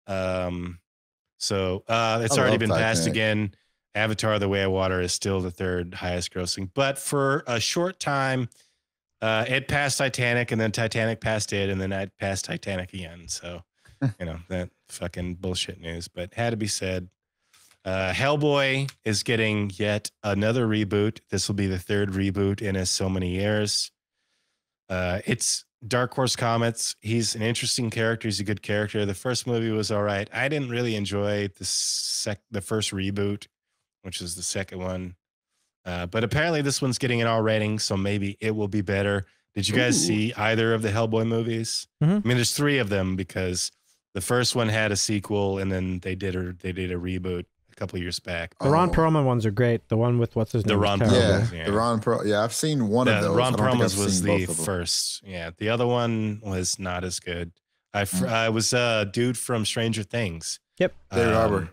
It's already been passed again. Avatar: The Way of Water is still the 3rd highest grossing, but for a short time, it passed Titanic, and then Titanic passed it, and then it passed Titanic again. So, you know, that fucking bullshit news, but had to be said. Hellboy is getting yet another reboot. This will be the 3rd reboot in so many years. It's Dark Horse Comics. He's an interesting character. He's a good character. The first movie was all right. I didn't really enjoy the first reboot, which is the 2nd one. But apparently this one's getting an R rating, so maybe it will be better. Did you guys see either of the Hellboy movies? Mm-hmm. I mean, there's 3 of them because the first one had a sequel, and then they did a reboot a couple of years back. The Ron Perlman ones are great. The one with what's his name? The Ron Perlman. Yeah. The Ron Perlman. Yeah, I've seen one of those. Ron Perlman's was the first. Yeah, the other one was not as good. I was a dude from Stranger Things. Yep. David Harbour.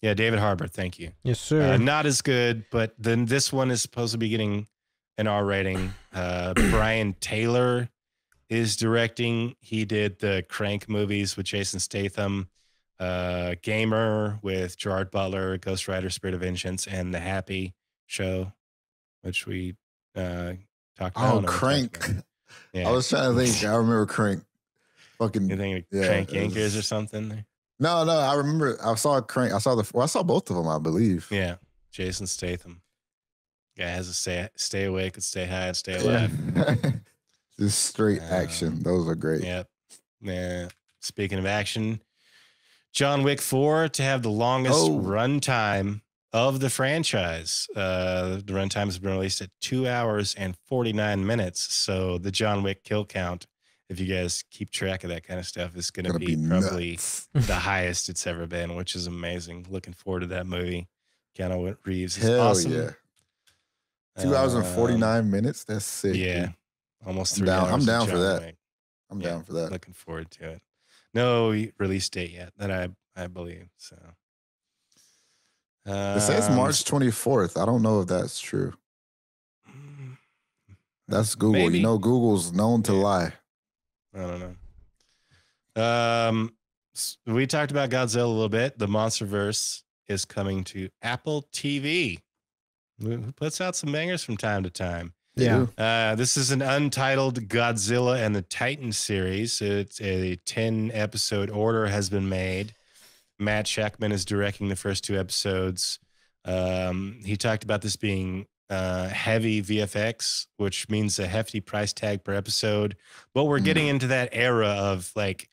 Yeah, David Harbour. Thank you. Yes, sir. Not as good, but then this one is supposed to be getting an R rating. Brian Taylor is directing. He did the Crank movies with Jason Statham. Gamer with Gerard Butler, Ghost Rider, Spirit of Vengeance, and The Happy Show, which we talked about. Oh, Crank. Yeah. I was trying to think. I remember Crank. Fucking. You think Crank Yankers or something? No. I remember. I saw Crank. I saw both of them, I believe. Yeah. Jason Statham. Guy has a stay awake and stay high and stay alive. Just straight action. Those are great. Yep. Yeah. Speaking of action, John Wick 4 to have the longest runtime of the franchise. The runtime has been released at 2 hours and 49 minutes. So the John Wick kill count, if you guys keep track of that kind of stuff, is going to be probably the highest it's ever been, which is amazing. Looking forward to that movie. Keanu Reeves is awesome. Yeah. 2 hours and 49 minutes. That's sick. Yeah. Dude. Almost 3 hours. I'm down for that. Wick. I'm down for that. Looking forward to it. No release date yet that I believe. So it says March 24th. I don't know if that's true. That's Google. Maybe. You know, Google's known to lie. I don't know. We talked about Godzilla a little bit. The MonsterVerse is coming to Apple TV. It puts out some bangers from time to time. Yeah. This is an untitled Godzilla and the Titan series. It's a 10-episode order has been made. Matt Shakman is directing the first 2 episodes. He talked about this being heavy VFX, which means a hefty price tag per episode. But we're getting into that era of like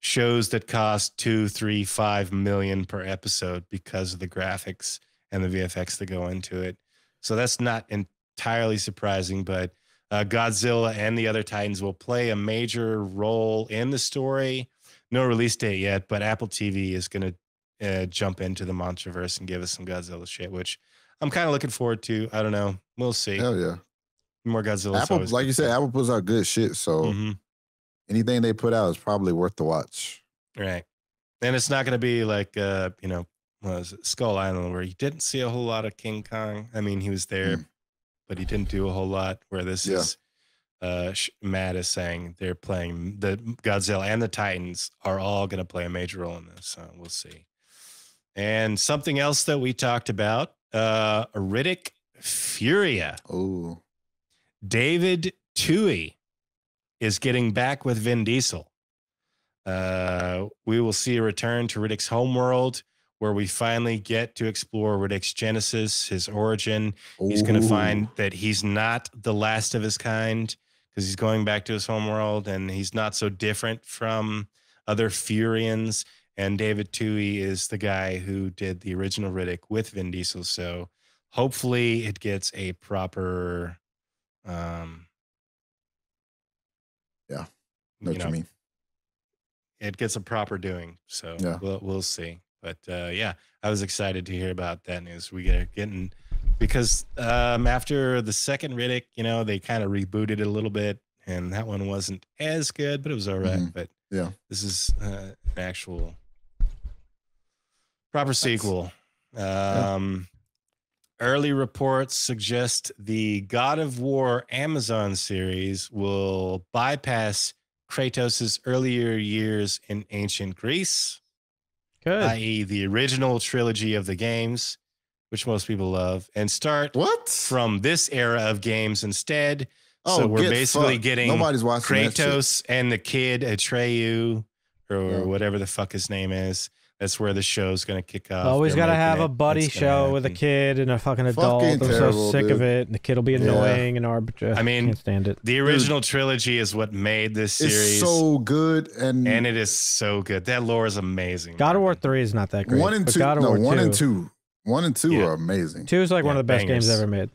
shows that cost $2, $3, $5 million per episode because of the graphics and the VFX that go into it. So that's not entirely surprising, but Godzilla and the other Titans will play a major role in the story. No release date yet, but Apple TV is going to jump into the MonsterVerse and give us some Godzilla shit, which I'm kind of looking forward to. I don't know. We'll see. Hell yeah. More Godzilla. Apple, like you said, Apple puts out good shit, so anything they put out is probably worth the watch. Right. And it's not going to be like, you know, Skull Island, where you didn't see a whole lot of King Kong. I mean, he was there, but he didn't do a whole lot, where this is Matt is saying they're playing the Godzilla and the Titans are all going to play a major role in this. So we'll see. And something else that we talked about, Riddick Furia. Oh, David Tuohy is getting back with Vin Diesel. We will see a return to Riddick's homeworld, where we finally get to explore Riddick's genesis, his origin. Ooh. He's going to find that he's not the last of his kind, because he's going back to his homeworld, and he's not so different from other Furians. And David Tuohy is the guy who did the original Riddick with Vin Diesel. So hopefully it gets a proper, you know what I mean. It gets a proper doing. So we'll see. But yeah, I was excited to hear about that news. We are getting, because after the second Riddick, you know, they kind of rebooted it a little bit, and that one wasn't as good, but it was all right. But yeah, this is an actual proper sequel. Early reports suggest the God of War Amazon series will bypass Kratos's earlier years in ancient Greece. I.e., the original trilogy of the games, which most people love, and start from this era of games instead. Oh, so we're basically getting Kratos and the kid Atreyu, or whatever the fuck his name is. That's where the show's going to kick off. Always got to have a buddy show with a kid and a fucking adult. I'm so sick of it. And the kid will be annoying and arbitrary. I mean, can't stand it. The original trilogy is what made this series. It's so good. And it is so good. That lore is amazing. God of War 3 is not that great. 1 and 2. No, 1 and 2. 1 and 2 are amazing. 2 is like one of the best games ever made.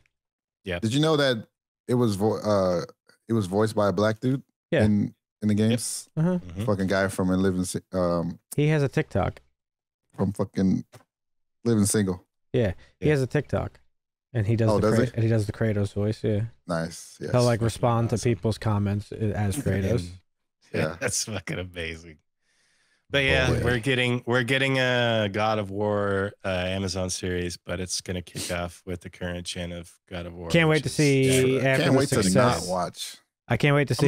Yeah. Did you know that it was voiced by a black dude? Yeah. In the games? Fucking guy from he has a TikTok. From fucking Living Single. Yeah, he has a TikTok, and he does and he does the Kratos voice. Yeah, nice. Yes. He'll like respond to people's comments as Kratos. Yeah, that's fucking amazing. But yeah, we're getting a God of War Amazon series, but it's gonna kick off with the current gen of God of War. Can't wait to see. I can't wait to see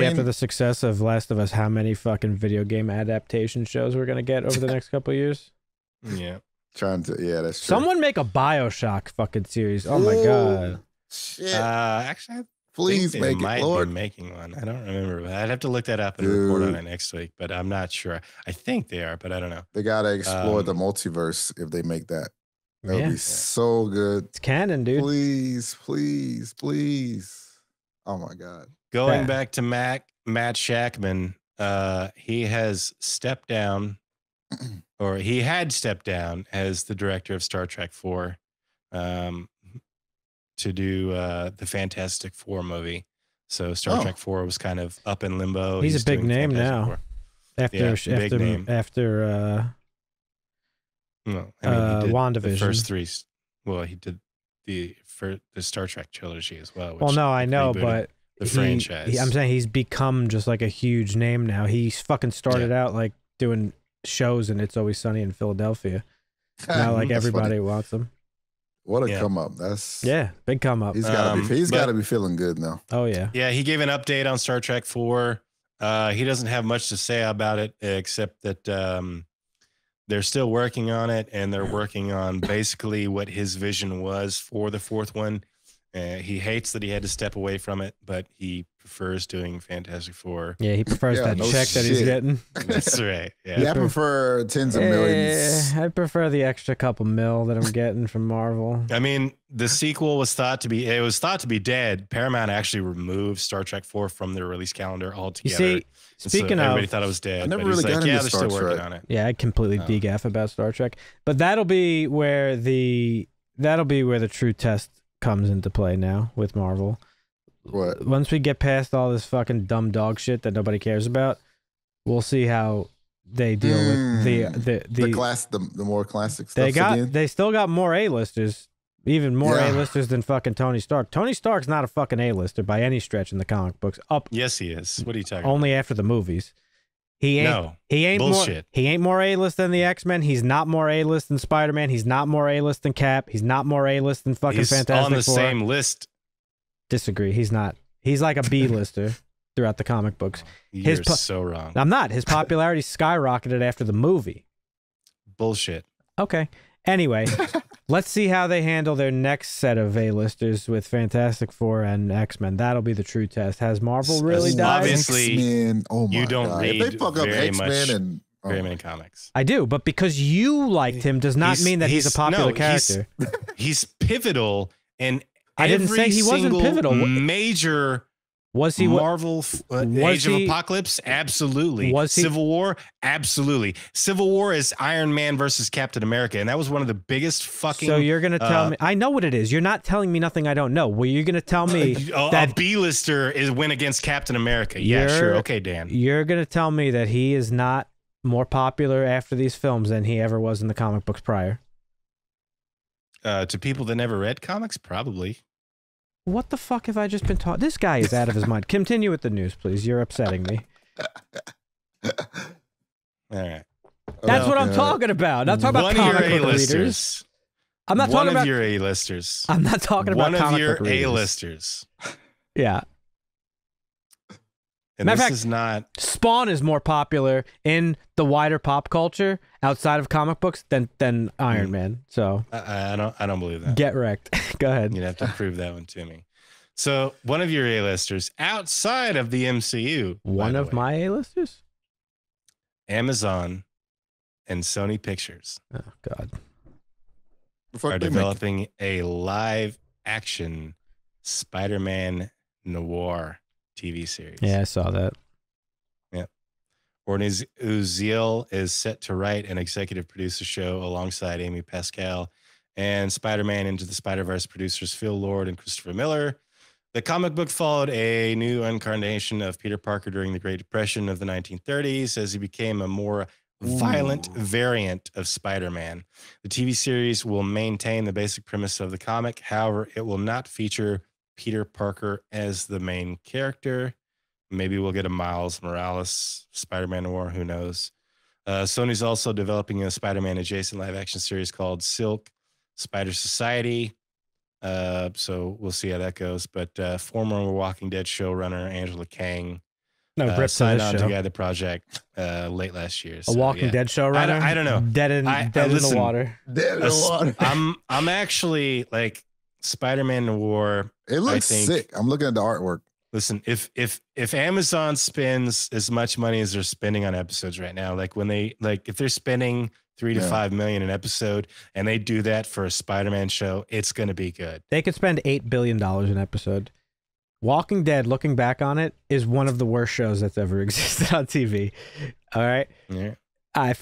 after the success of Last of Us how many fucking video game adaptation shows we're gonna get over the next couple of years. Yeah, that's true. Someone make a BioShock fucking series. Oh my god, shit. Actually, please make it. Lord, be making one. I don't remember. I'd have to look that up and report on it next week. But I'm not sure. I think they are, but I don't know. They gotta explore the multiverse if they make that. That would be so good. It's canon, dude. Please, please, please. Oh my God. Going back to Matt Shakman, he has stepped down, or he had stepped down as the director of Star Trek IV to do the Fantastic Four movie. So Star Trek IV was kind of up in limbo. He's a big name now. After WandaVision. The first three. Well, he did the Star Trek trilogy as well. Well, no, I know, but the franchise. I'm saying he's become just like a huge name now. He fucking started out like doing shows in It's Always Sunny in Philadelphia. Now, like everybody wants him. What a come up! That's big come up. He's got to be feeling good now. Oh yeah, yeah. He gave an update on Star Trek IV. He doesn't have much to say about it except that they're still working on it, and they're working on basically what his vision was for the fourth one. He hates that he had to step away from it, but he prefers doing Fantastic Four. Yeah, he prefers that check that he's getting. That's right. Yeah, I prefer tens of millions. I prefer the extra couple mil that I'm getting from Marvel. I mean, the sequel was thought to be, it was thought to be dead. Paramount actually removed Star Trek IV from their release calendar altogether. You see, speaking of, everybody thought it was dead. I never really got into Star Trek. They're still working on it. Yeah, I completely degaff about Star Trek, but that'll be where the true test comes into play now with Marvel. What? Once we get past all this fucking dumb dog shit that nobody cares about, we'll see how they deal with the more classic stuff. They still got more A-listers, even more A-listers than fucking Tony Stark. Tony Stark's not a fucking A-lister by any stretch in the comic books. Yes, he is. What are you talking about? Only after the movies. He ain't. No, he ain't more A-list than the X-Men. He's not more A-list than Spider-Man. He's not more A-list than Cap. He's not more A-list than fucking Fantastic Four. He's on the same list. Disagree. He's not. He's like a B-lister throughout the comic books. You're so wrong. I'm not. His popularity skyrocketed after the movie. Bullshit. Okay. Anyway, let's see how they handle their next set of A-listers with Fantastic Four and X-Men. That'll be the true test. Has Marvel really died? Obviously, oh my God. Read if they fuck up X-Men and very many comics. I do, but because you liked him does not mean that he's a popular character. He's pivotal in I didn't say he wasn't pivotal. Major. Was he Marvel? Age of Apocalypse? Absolutely. Was he Civil War? Absolutely. Civil War is Iron Man versus Captain America, and that was one of the biggest fucking. So you're gonna tell me? I know what it is. You're not telling me nothing I don't know. Well, you're gonna tell me that a B-lister went against Captain America? Yeah, sure. Okay, Dan. You're gonna tell me that he is not more popular after these films than he ever was in the comic books prior? To people that never read comics, probably. What the fuck have I just been taught? This guy is out of his mind. Continue with the news, please. You're upsetting me. All right. That's what I'm talking about. I'm not talking about comic book readers. I'm not talking about your A-listers. I'm not talking about one of your A-listers. Yeah. And this is not. Spawn is more popular in the wider pop culture outside of comic books than Iron Man. So I don't believe that. Get wrecked. Go ahead. You'd have to prove that one to me. So one of your A-listers outside of the MCU. One of my A-listers. Amazon and Sony Pictures. Oh God. Are developing a live action Spider-Man noir TV series. Yeah, I saw that. Yeah. Orniz Uziel is set to write and executive produce the show alongside Amy Pascal and Spider-Man Into the Spider-Verse producers Phil Lord and Christopher Miller. The comic book followed a new incarnation of Peter Parker during the Great Depression of the 1930s as he became a more violent variant of Spider-Man. The TV series will maintain the basic premise of the comic. However, it will not feature Peter Parker as the main character. Maybe we'll get a Miles Morales Spider-Man noir, who knows. Sony's also developing a Spider-Man adjacent live action series called Silk Spider Society. So we'll see how that goes. But former Walking Dead showrunner Angela Kang signed on to guide the project late last year. So, a Walking Dead showrunner? I don't know. Dead in the water. I'm actually like Spider-Man noir. It looks sick. I'm looking at the artwork. Listen, if Amazon spends as much money as they're spending on episodes right now, like when they if they're spending $3 to $5 million an episode and they do that for a Spider-Man show, it's gonna be good. They could spend $8 billion an episode. Walking Dead, looking back on it, is one of the worst shows that's ever existed on TV. All right? Yeah. I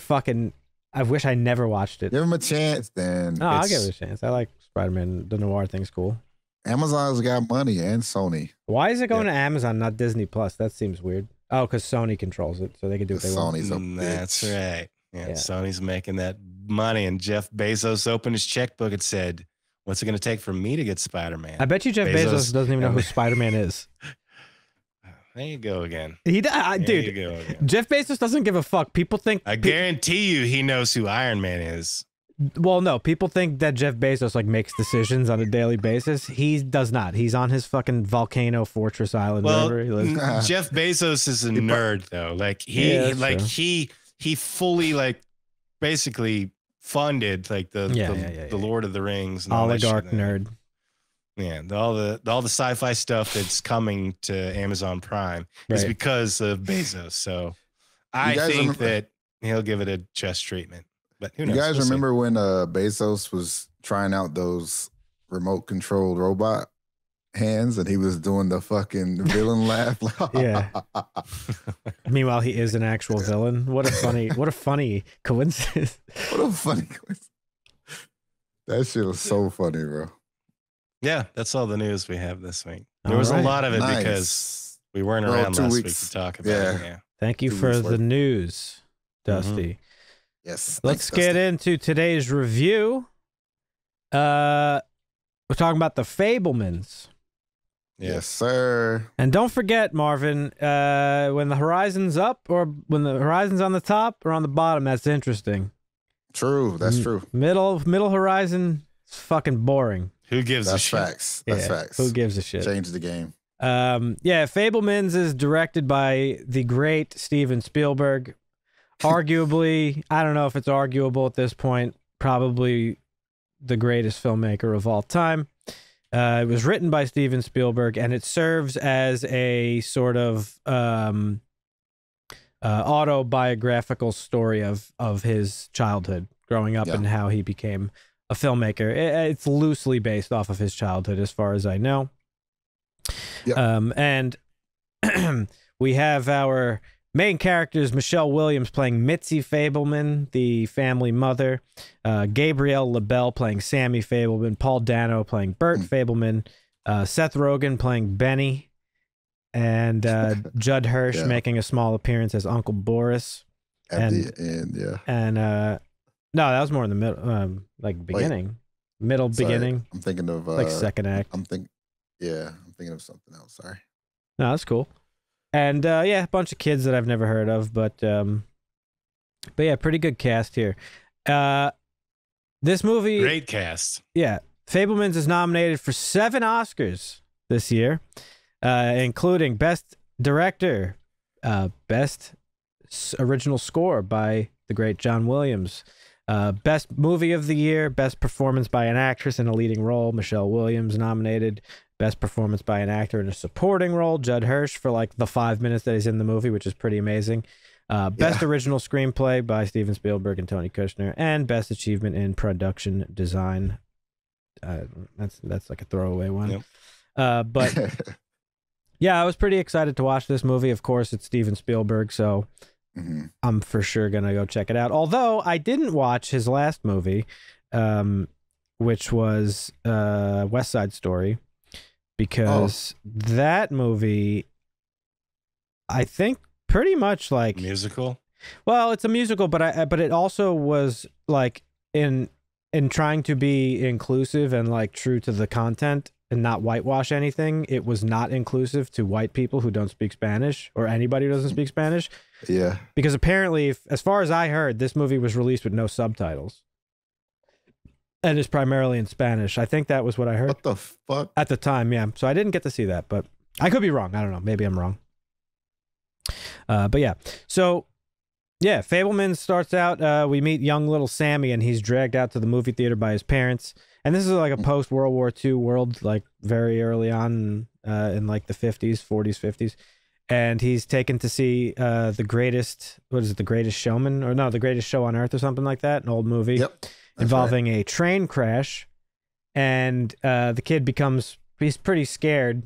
wish I never watched it. Give him a chance, then. No, I'll give it a chance. I like Spider-Man. The noir thing's cool. Amazon's got money, and Sony. Why is it going to Amazon, not Disney Plus? That seems weird. Oh, because Sony controls it, so they can do what they want. Sony's a bitch. That's right. Yeah, yeah. Sony's making that money, and Jeff Bezos opened his checkbook and said, what's it going to take for me to get Spider-Man? I bet you Jeff Bezos doesn't even know who Spider-Man is. There you go again. Dude, Jeff Bezos doesn't give a fuck. People think... I guarantee you he knows who Iron Man is. Well, no. People think that Jeff Bezos, like, makes decisions on a daily basis. He does not. He's on his fucking volcano fortress island. Well, wherever he lives. Jeff Bezos is a nerd, though. Like, he fully, like, basically funded, like, the Lord of the Rings. And oligarch nerd. Yeah, all the sci-fi stuff that's coming to Amazon Prime is because of Bezos. So I think that he'll give it a just treatment. But who knows? You guys remember when Bezos was trying out those remote-controlled robot hands, and he was doing the fucking villain laugh? Yeah. Meanwhile, he is an actual villain. What a funny coincidence. What a funny coincidence. That shit was so funny, bro. Yeah, that's all the news we have this week. There was a lot of it because we weren't around last week to talk about it. Yeah. Thank you for the news, Dusty. Mm-hmm. Yes. Let's get into today's review. We're talking about the Fablemans. Yes, sir. And don't forget, Marvin, when the horizon's up or when the horizon's on the top or on the bottom, that's interesting. True, that's true. Middle horizon is fucking boring. Who gives a shit? That's facts. That's facts. Who gives a shit? Change the game. Yeah, Fablemans is directed by the great Steven Spielberg. Arguably, I don't know if it's arguable at this point, probably the greatest filmmaker of all time. It was written by Steven Spielberg, and it serves as a sort of autobiographical story of his childhood, growing up, and how he became a filmmaker. It's loosely based off of his childhood, as far as I know. Yep. And we have our main characters, Michelle Williams playing Mitzi Fableman, the family mother, Gabrielle LaBelle playing Sammy Fableman, Paul Dano playing Bert Fableman, Seth Rogen playing Benny, and Judd Hirsch making a small appearance as Uncle Boris. No, that was more in the middle, like beginning, beginning. I'm thinking of like second act. I'm thinking of something else. Sorry. No, that's cool. And yeah, a bunch of kids that I've never heard of, but yeah, pretty good cast here. This movie, great cast. Yeah, Fablemans is nominated for 7 Oscars this year, including Best Director, Best Original Score by the great John Williams. Best Movie of the Year, Best Performance by an Actress in a Leading Role, Michelle Williams nominated. Best Performance by an Actor in a Supporting Role, Judd Hirsch, for like the 5 minutes that he's in the movie, which is pretty amazing. Best Original Screenplay by Steven Spielberg and Tony Kushner, and Best Achievement in Production Design. That's like a throwaway one. Yep. But yeah, I was pretty excited to watch this movie. Of course, it's Steven Spielberg, so... Mm-hmm. I'm for sure gonna go check it out. Although I didn't watch his last movie, which was West Side Story, because that movie, I think, pretty much like musical. Well, it's a musical, but it also was like in trying to be inclusive and like true to the content and not whitewash anything, it was not inclusive to white people who don't speak Spanish or anybody who doesn't speak Spanish. Yeah. Because apparently, as far as I heard, this movie was released with no subtitles. And it's primarily in Spanish. I think that was what I heard. What the fuck? At the time, yeah. So I didn't get to see that, but I could be wrong. I don't know. Maybe I'm wrong. But yeah. So... yeah, Fableman starts out, we meet young little Sammy, and he's dragged out to the movie theater by his parents. And this is like a post-World War II world, like very early on in like the 50s, 40s, 50s. And he's taken to see The Greatest Showman? Or no, The Greatest Show on Earth or something like that, an old movie involving a train crash. And the kid becomes, he's pretty scared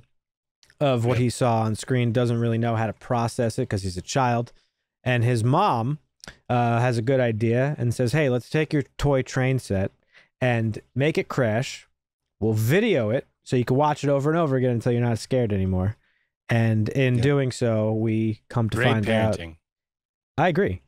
of what he saw on screen, doesn't really know how to process it because he's a child. And his mom has a good idea and says, hey, let's take your toy train set and make it crash. We'll video it so you can watch it over and over again until you're not scared anymore. And in doing so, we come to find parenting. Out. I agree.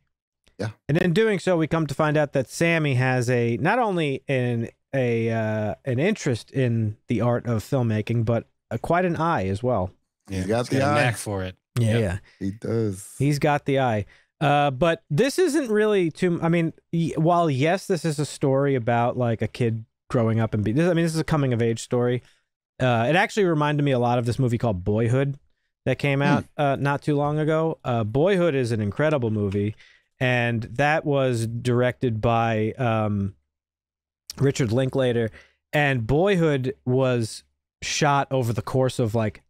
Yeah. And in doing so, we come to find out that Sammy has a not only an interest in the art of filmmaking, but quite an eye as well. Yeah, he's got a knack for it. Yeah, yeah, he does. He's got the eye. But this isn't really too. I mean, while yes, this is a story about like a kid growing up and being. I mean, this is a coming of age story. It actually reminded me a lot of this movie called Boyhood that came out not too long ago. Boyhood is an incredible movie, and that was directed by Richard Linklater. And Boyhood was shot over the course of like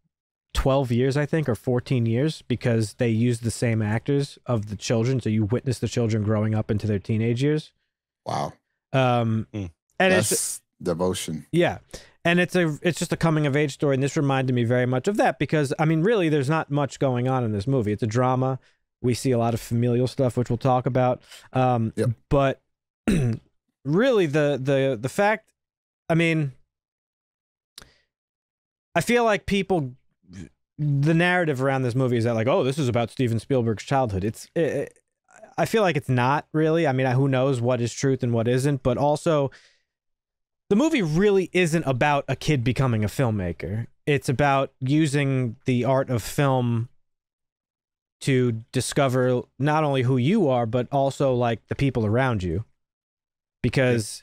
12 years, I think, or 14 years, because they used the same actors of the children. So you witness the children growing up into their teenage years. Wow. And it's devotion. Yeah. And it's just a coming of age story, and this reminded me very much of that because I mean, really, there's not much going on in this movie. It's a drama. We see a lot of familial stuff, which we'll talk about. But really, the fact, I mean, I feel like people, the narrative around this movie is that like, oh, this is about Steven Spielberg's childhood. I feel like it's not really. I mean, who knows what is truth and what isn't, but also, the movie really isn't about a kid becoming a filmmaker. It's about using the art of film to discover not only who you are, but also like the people around you. Because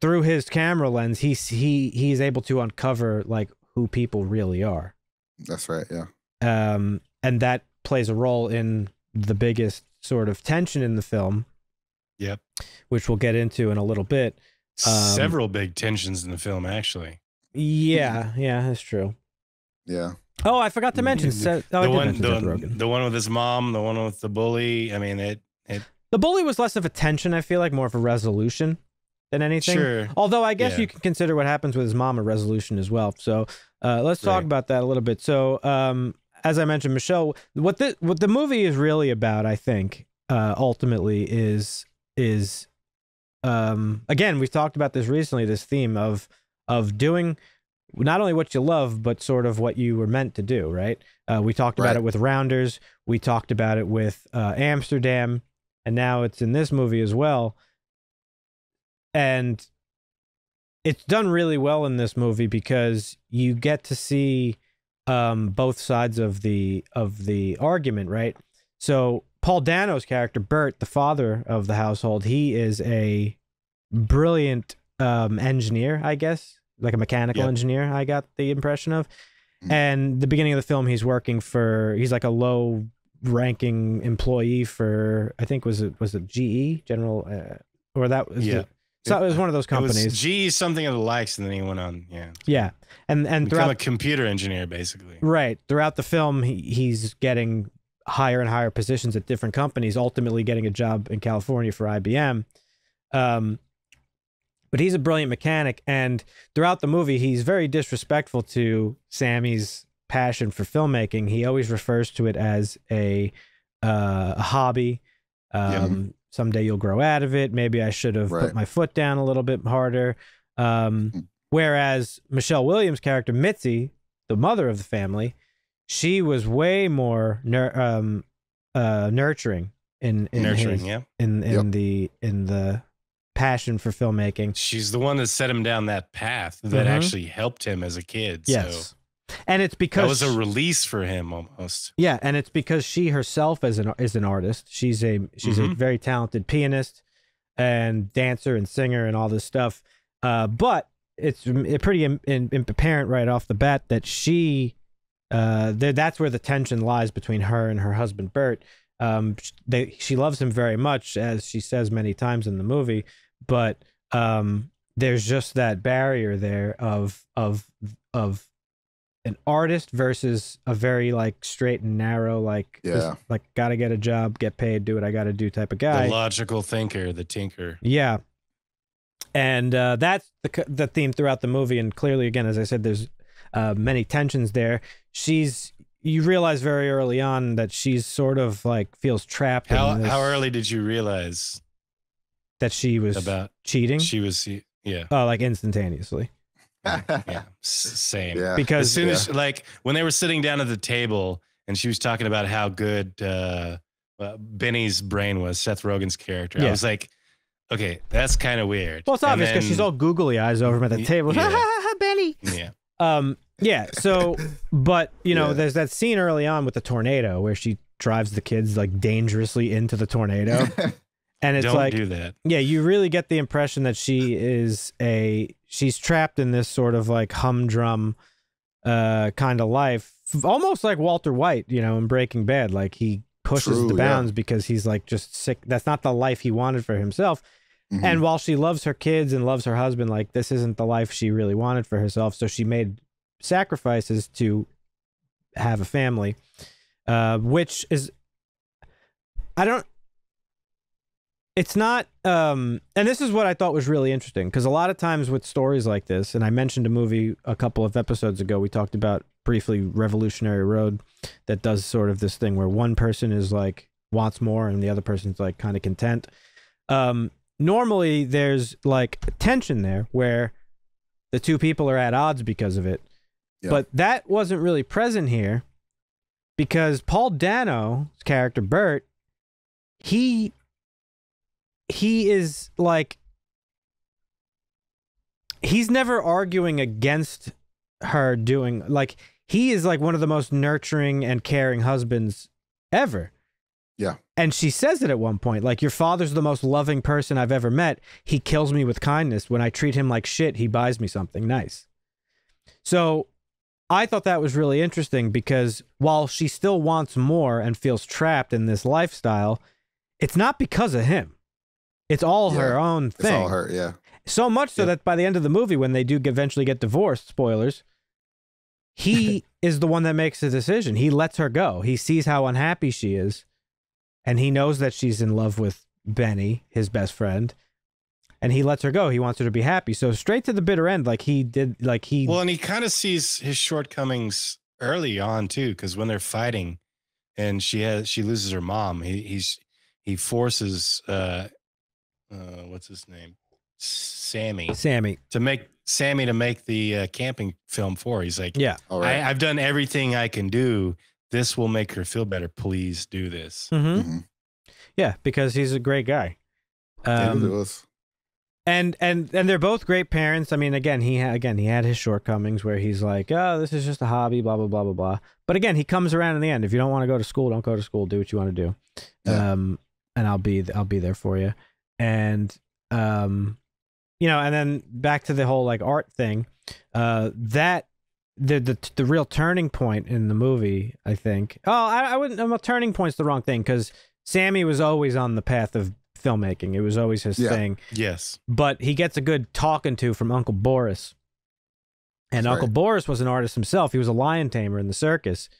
through his camera lens, he's able to uncover like who people really are. That's right. Yeah. And that plays a role in the biggest sort of tension in the film. Yep. Which we'll get into in a little bit. Several big tensions in the film, actually. Yeah, yeah, that's true. Yeah. Oh, I forgot to mention the one with his mom, the one with the bully. I mean, the bully was less of a tension, I feel like, more of a resolution than anything. Sure. Although I guess you can consider what happens with his mom a resolution as well. So let's talk about that a little bit. So as I mentioned, Michelle, what the movie is really about, I think, ultimately is. Again, we've talked about this recently, this theme of doing not only what you love, but sort of what you were meant to do, right? We talked about it with Rounders, we talked about it with Amsterdam, and now it's in this movie as well. And it's done really well in this movie because you get to see both sides of the argument, right? So Paul Dano's character, Bert, the father of the household, he is a brilliant engineer, I guess, like a mechanical engineer, I got the impression of. And the beginning of the film, he's working for, he's like a low-ranking employee for, I think, was it GE? General, or that was, so it was one of those companies. It was GE something of the likes, and then he went on, Yeah, and become a computer engineer, basically. Right, throughout the film, he's getting higher and higher positions at different companies, ultimately getting a job in California for IBM. But he's a brilliant mechanic, and throughout the movie, he's very disrespectful to Sammy's passion for filmmaking. He always refers to it as a hobby. Someday you'll grow out of it. Maybe I should have put my foot down a little bit harder. Whereas Michelle Williams' character, Mitzi, the mother of the family, she was way more nurturing in the passion for filmmaking. She's the one that set him down that path that actually helped him as a kid. Yes, so and it's because that was a release for him almost. Yeah, and it's because she herself is an artist. She's a very talented pianist and dancer and singer and all this stuff. But it's pretty apparent right off the bat that she. That's where the tension lies between her and her husband, Bert. She loves him very much, as she says many times in the movie, but there's just that barrier there of an artist versus a very like straight and narrow, like like gotta get a job, get paid, do what I gotta do type of guy. The logical thinker, the tinker. Yeah. And that's the theme throughout the movie, and clearly, again, as I said, there's many tensions there. You realize very early on that she's sort of like feels trapped. How early did you realize that she was cheating? She was, yeah. Oh, like instantaneously. Yeah, same. Yeah. Because as soon as like when they were sitting down at the table and she was talking about how good Benny's brain was, Seth Rogen's character, I was like, okay, that's kind of weird. Well, it's obvious because she's all googly eyes over him at the table. Yeah. Benny. Yeah. Yeah. So, but you know, there's that scene early on with the tornado where she drives the kids like dangerously into the tornado, and it's do that. Yeah, you really get the impression that she is she's trapped in this sort of like humdrum, kind of life, almost like Walter White, you know, in Breaking Bad. Like he pushes the bounds because he's like just sick. That's not the life he wanted for himself. Mm-hmm. And while she loves her kids and loves her husband, like this isn't the life she really wanted for herself. So she made sacrifices to have a family, which is, it's not, and this is what I thought was really interesting, because a lot of times with stories like this, and I mentioned a movie a couple of episodes ago, we talked about briefly Revolutionary Road, that does sort of this thing where one person is like, wants more, and the other person's like kind of content. Normally there's like tension there where the two people are at odds because of it. Yep. But that wasn't really present here because Paul Dano's character, Bert, he is like, he's never arguing against her doing, like, he is like one of the most nurturing and caring husbands ever. Yeah. And she says it at one point, like, your father's the most loving person I've ever met. He kills me with kindness. When I treat him like shit, he buys me something nice. So I thought that was really interesting because while she still wants more and feels trapped in this lifestyle, it's not because of him. It's all her own thing. It's all her, yeah. So much so that by the end of the movie, when they do eventually get divorced, spoilers, he is the one that makes the decision. He lets her go. He sees how unhappy she is. And he knows that she's in love with Benny, his best friend, and he lets her go. He wants her to be happy. So straight to the bitter end, like he did, like he... Well, and he kind of sees his shortcomings early on, too, because when they're fighting and she loses her mom, he forces, what's his name? Sammy. To make the camping film for her. He's like, yeah, all right. I've done everything I can do. This will make her feel better. Please do this. Mm-hmm. Mm-hmm. Yeah, because he's a great guy. And they're both great parents. I mean, again, he had his shortcomings where he's like, oh, this is just a hobby, blah, blah, blah, blah, blah. But again, he comes around in the end. If you don't want to go to school, don't go to school. Do what you want to do. Yeah. And I'll be there for you. And, you know, and then back to the whole like art thing, the real turning point in the movie, I think. Oh, I wouldn't. Well, turning point's the wrong thing because Sammy was always on the path of filmmaking. It was always his thing. Yes. But he gets a good talking to from Uncle Boris, and Uncle Boris was an artist himself. He was a lion tamer in the circus,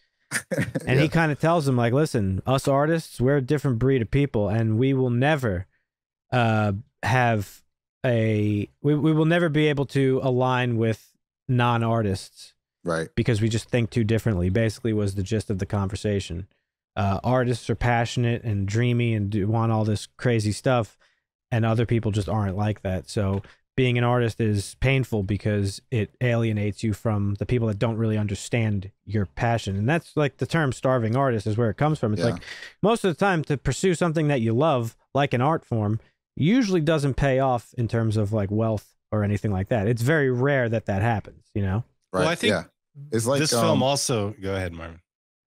and he kind of tells him like, "Listen, us artists, we're a different breed of people, and we will never we will never be able to align with non-artists." Right. Because we just think too differently, basically was the gist of the conversation. Artists are passionate and dreamy and want all this crazy stuff, and other people just aren't like that. So being an artist is painful because it alienates you from the people that don't really understand your passion. And that's like the term starving artist is where it comes from. It's like most of the time to pursue something that you love, like an art form, usually doesn't pay off in terms of like wealth or anything like that. It's very rare that that happens, you know? Right. Well, I think it's like this film also. Go ahead, Marvin.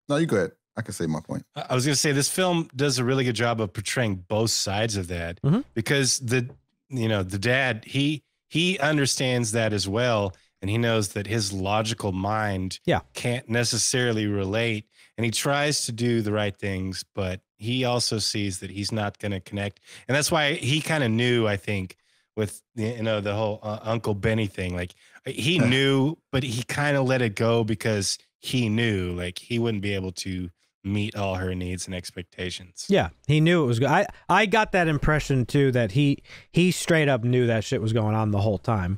No, you go ahead. I can say my point. I was going to say this film does a really good job of portraying both sides of that because the dad, he understands that as well, and he knows that his logical mind can't necessarily relate, and he tries to do the right things, but he also sees that he's not going to connect, and that's why he kind of knew, I think, with the whole Uncle Benny thing, like. He knew, but he kind of let it go because he knew like he wouldn't be able to meet all her needs and expectations. Yeah, he knew it was good. I got that impression too that he straight up knew that shit was going on the whole time,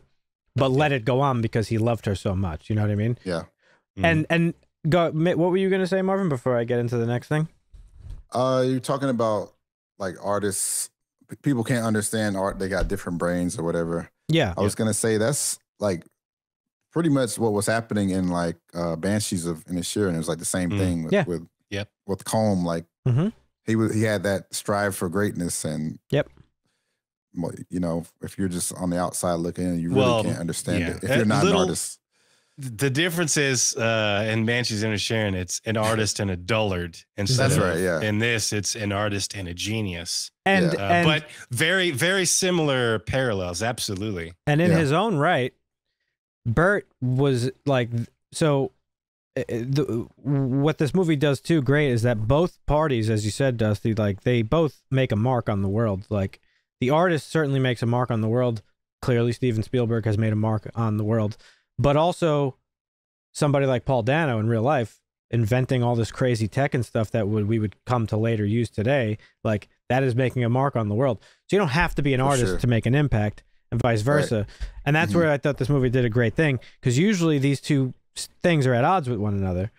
but let it go on because he loved her so much. You know what I mean? Yeah. Mm-hmm. And go, what were you going to say, Marvin, before I get into the next thing? You're talking about like artists, people can't understand art. They got different brains or whatever. Yeah. I was going to say that's like pretty much what was happening in like Banshees of Inisherin. It was like the same thing with Combe. Like he had that strive for greatness and you know, if you're just on the outside looking in, you really can't understand it. If you're not an artist. The difference is in Banshees of Inisherin, it's an artist and a dullard. That's right, yeah. In this, it's an artist and a genius. And, but very, very similar parallels, absolutely. And in his own right, Burt was like, so what this movie does too great is that both parties, as you said, Dusty, like they both make a mark on the world. Like the artist certainly makes a mark on the world. Clearly, Steven Spielberg has made a mark on the world. But also somebody like Paul Dano in real life inventing all this crazy tech and stuff that we would come to later use today, like that is making a mark on the world. So you don't have to be an artist to make an impact and vice versa. Right. And that's where I thought this movie did a great thing, because usually these two things are at odds with one another.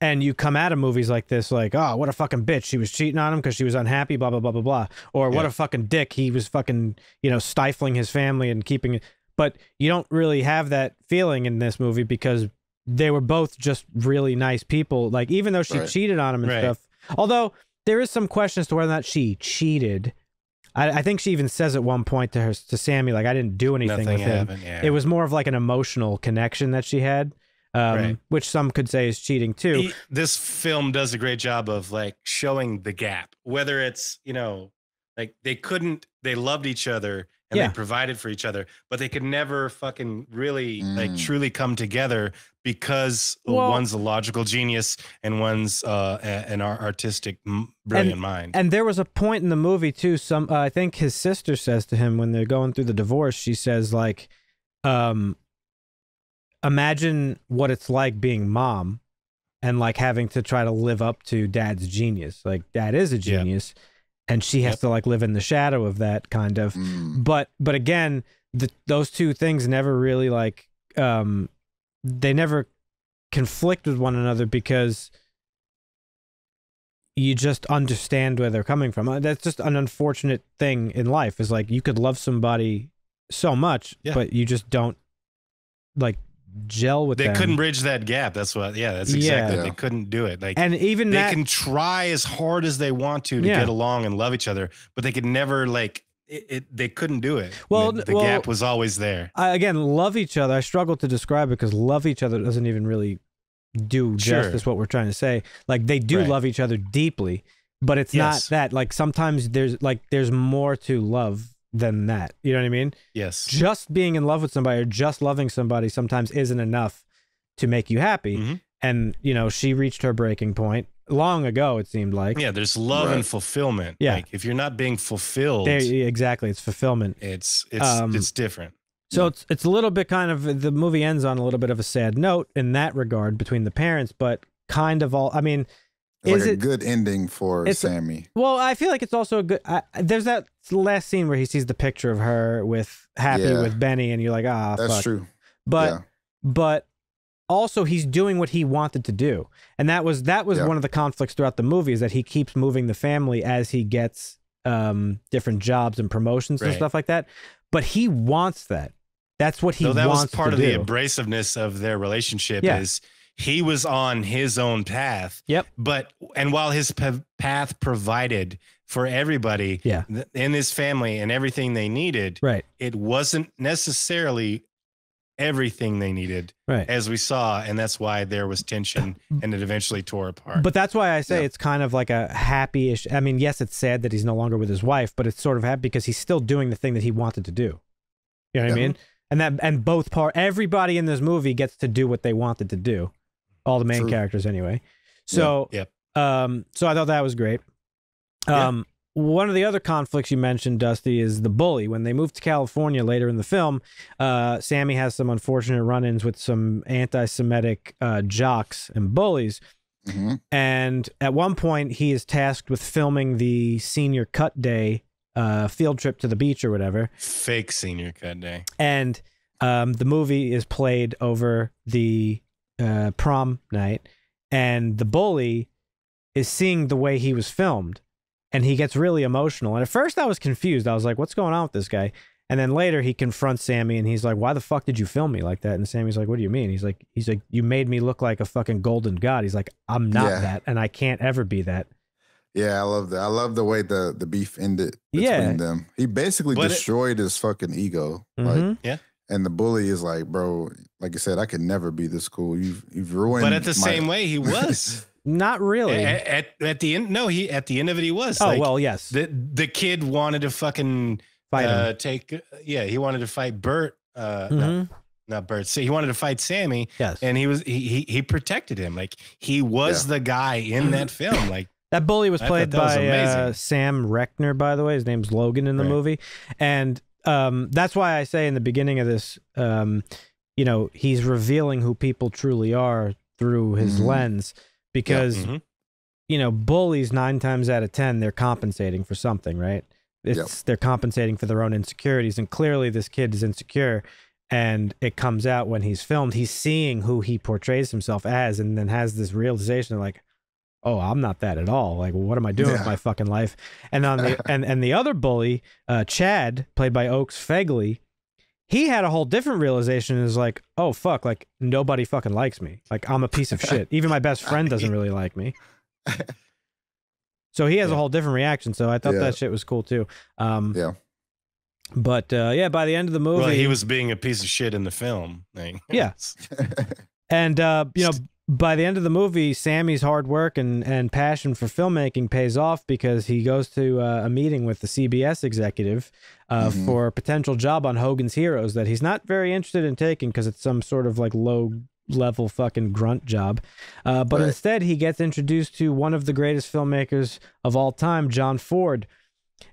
And you come out of movies like this, like, oh, what a fucking bitch. She was cheating on him because she was unhappy, blah, blah, blah, blah, blah. Or what a fucking dick. He was fucking, you know, stifling his family and keeping it. But you don't really have that feeling in this movie because they were both just really nice people. Like, even though she cheated on him and stuff, although there is some question as to whether or not she cheated. I think she even says at one point to her, to Sammy, like, I didn't do anything with him. It was more of like an emotional connection that she had, which some could say is cheating too. This film does a great job of like showing the gap, whether it's, you know, like they loved each other. And they provided for each other, but they could never fucking really like truly come together because one's a logical genius and one's an artistic brilliant mind. And there was a point in the movie too, I think his sister says to him when they're going through the divorce, she says like, imagine what it's like being mom and like having to try to live up to dad's genius. Like dad is a genius. And she has to like live in the shadow of that kind of, but again, those two things never really like, they never conflict with one another because you just understand where they're coming from. That's just an unfortunate thing in life, is like, you could love somebody so much, but you just don't like gel with them. They couldn't bridge that gap. That's what that's exactly they couldn't do it. Like, and even they can try as hard as they want to get along and love each other, but they could never like they couldn't do it. Well, the gap was always there. Again, love each other, I struggle to describe it because love each other doesn't even really do justice what we're trying to say. Like they do love each other deeply, but it's not that. Like sometimes there's like more to love than that, you know what I mean? Yes. Just being in love with somebody or just loving somebody sometimes isn't enough to make you happy. And you know, she reached her breaking point long ago, it seemed like. Yeah, there's love and fulfillment. Yeah, like, if you're not being fulfilled, exactly, it's fulfillment. It's different. So it's a little bit kind of, the movie ends on a little bit of a sad note in that regard between the parents, but kind of all, I mean. Like a good ending for Sammy. Well, I feel like it's also a good... there's that last scene where he sees the picture of her with Happy with Benny, and you're like, ah, fuck. That's true. But, but also he's doing what he wanted to do. And that was one of the conflicts throughout the movie, is that he keeps moving the family as he gets different jobs and promotions and stuff like that. But he wants that. That's what he wants to do. So that was part of the abrasiveness of their relationship is... He was on his own path. Yep. And while his path provided for everybody in his family and everything they needed, it wasn't necessarily everything they needed, as we saw, and that's why there was tension and it eventually tore apart. But that's why I say it's kind of like a happy-ish... I mean, yes, it's sad that he's no longer with his wife, but it's sort of happy because he's still doing the thing that he wanted to do. You know what I mean? And everybody in this movie gets to do what they wanted to do. All the main characters anyway. So, so I thought that was great. One of the other conflicts you mentioned, Dusty, is the bully. When they move to California later in the film, Sammy has some unfortunate run-ins with some anti-Semitic jocks and bullies. And at one point, he is tasked with filming the senior cut day field trip to the beach or whatever. Fake senior cut day. And The movie is played over the prom night, and the bully is seeing the way he was filmed, and he gets really emotional. And at first I was confused. I was like, what's going on with this guy? And then later he confronts Sammy and he's like, why the fuck did you film me like that? And Sammy's like, what do you mean? He's like, you made me look like a fucking golden god. He's like, I'm not that, and I can't ever be that. Yeah, I love that. I love the way the beef ended between them. He basically destroyed his fucking ego. Mm-hmm. Like, and the bully is like, bro, like I said, I could never be this cool. You've ruined. But at the same way, he was. Not really. At the end, no. He at the end of it, he was. Oh, like, well, yes. The kid wanted to fucking fight him. He wanted to fight Bert. Not Bert. So he wanted to fight Sammy. Yes. And he protected him. Like he was the guy in that film. Like. That bully was played by Sam Reckner, by the way. His name's Logan in the movie. And that's why I say in the beginning of this, you know, he's revealing who people truly are through his lens because, you know, bullies 9 times out of 10, they're compensating for something, right? They're compensating for their own insecurities. And clearly this kid is insecure. And it comes out when he's filmed. He's seeing who he portrays himself as and then has this realization like, oh, I'm not that at all. Like, what am I doing with my fucking life? And on the and the other bully, Chad, played by Oakes Fegley, he had a whole different realization. Is like, oh fuck, like nobody fucking likes me. Like I'm a piece of shit. Even my best friend doesn't really like me. So he has a whole different reaction. So I thought that shit was cool too. But yeah, by the end of the movie, well, he was being a piece of shit in the film. Like, and you know. By the end of the movie, Sammy's hard work and passion for filmmaking pays off because he goes to a meeting with the CBS executive for a potential job on Hogan's Heroes that he's not very interested in taking because it's some sort of like low-level fucking grunt job. But instead, he gets introduced to one of the greatest filmmakers of all time, John Ford.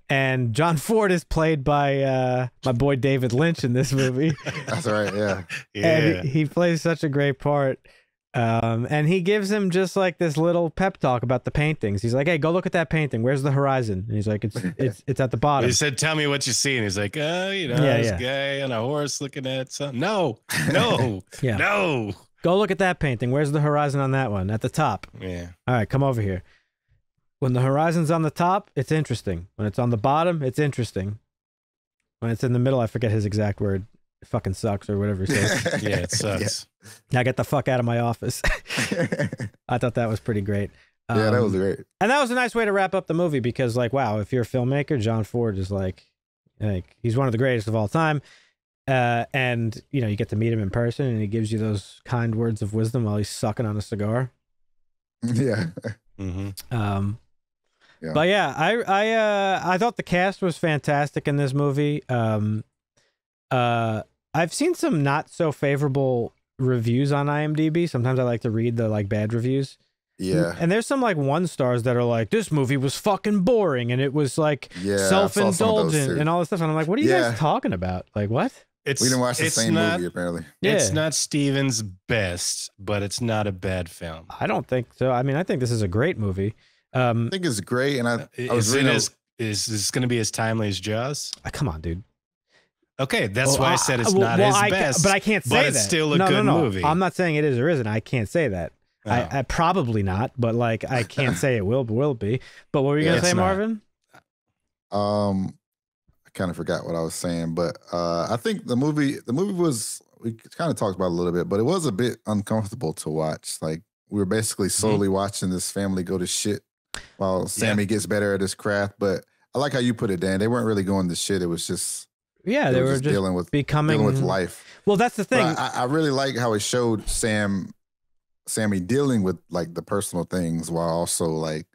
And John Ford is played by my boy David Lynch in this movie. That's right, yeah. And he plays such a great part. And he gives him just like this little pep talk about the paintings. He's like, hey, go look at that painting. Where's the horizon? And he's like, it's at the bottom. He said, tell me what you see. And he's like, oh, you know, this guy on a horse looking at something. No, no, no. Go look at that painting. Where's the horizon on that one? At the top. Yeah. All right, come over here. When the horizon's on the top, it's interesting. When it's on the bottom, it's interesting. When it's in the middle, I forget his exact word. It fucking sucks or whatever he says. Yeah, it sucks. Now get the fuck out of my office. I thought that was pretty great. Yeah, that was great. And that was a nice way to wrap up the movie because like, wow, if you're a filmmaker, John Ford is like he's one of the greatest of all time. And you know, you get to meet him in person and he gives you those kind words of wisdom while he's sucking on a cigar. Yeah. But yeah, I thought the cast was fantastic in this movie. I've seen some not so favorable reviews on IMDb. Sometimes I like to read the like bad reviews. Yeah. And there's some like 1-stars that are like, this movie was fucking boring and it was like self-indulgent and all this stuff. And I'm like, what are you guys talking about? Like what? We didn't watch the same movie apparently. Yeah. It's not Steven's best, but it's not a bad film. I don't think so. I mean, I think this is a great movie. I think it's great. And I was reading is this going to be as timely as Jaws? Come on, dude. Okay, that's why I said it's not his best. But I can't say that. But it's still a good movie. I'm not saying it is or isn't. I can't say that. Oh. I probably not, but like I can't say it will be. But what were you gonna say, Marvin? I kind of forgot what I was saying, but I think the movie was, we kind of talked about it a little bit, but it was a bit uncomfortable to watch. Like we were basically solely watching this family go to shit while Sammy gets better at his craft. But I like how you put it, Dan. They weren't really going to shit. It was just. Yeah, they were just dealing with life. Well, that's the thing. I really like how it showed Sammy dealing with like the personal things while also like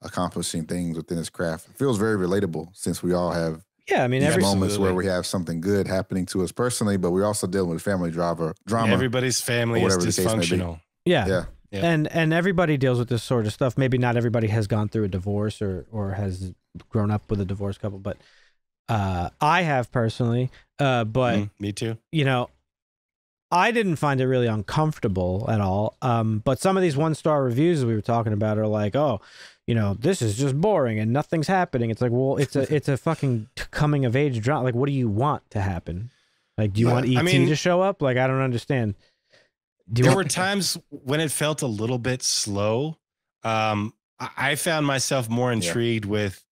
accomplishing things within his craft. It feels very relatable since we all have I mean every moments where we have something good happening to us personally, but we're also dealing with family drama. Everybody's family is dysfunctional. Yeah. And everybody deals with this sort of stuff. Maybe not everybody has gone through a divorce or has grown up with a divorced couple, but I have personally, but me too. You know, I didn't find it really uncomfortable at all. But some of these 1-star reviews we were talking about are like, oh, you know, this is just boring and nothing's happening. It's like, well, it's a fucking coming of age drama. Like, what do you want to happen? Like, do you want ET to show up? Like, I don't understand. There were times when it felt a little bit slow. I found myself more intrigued with,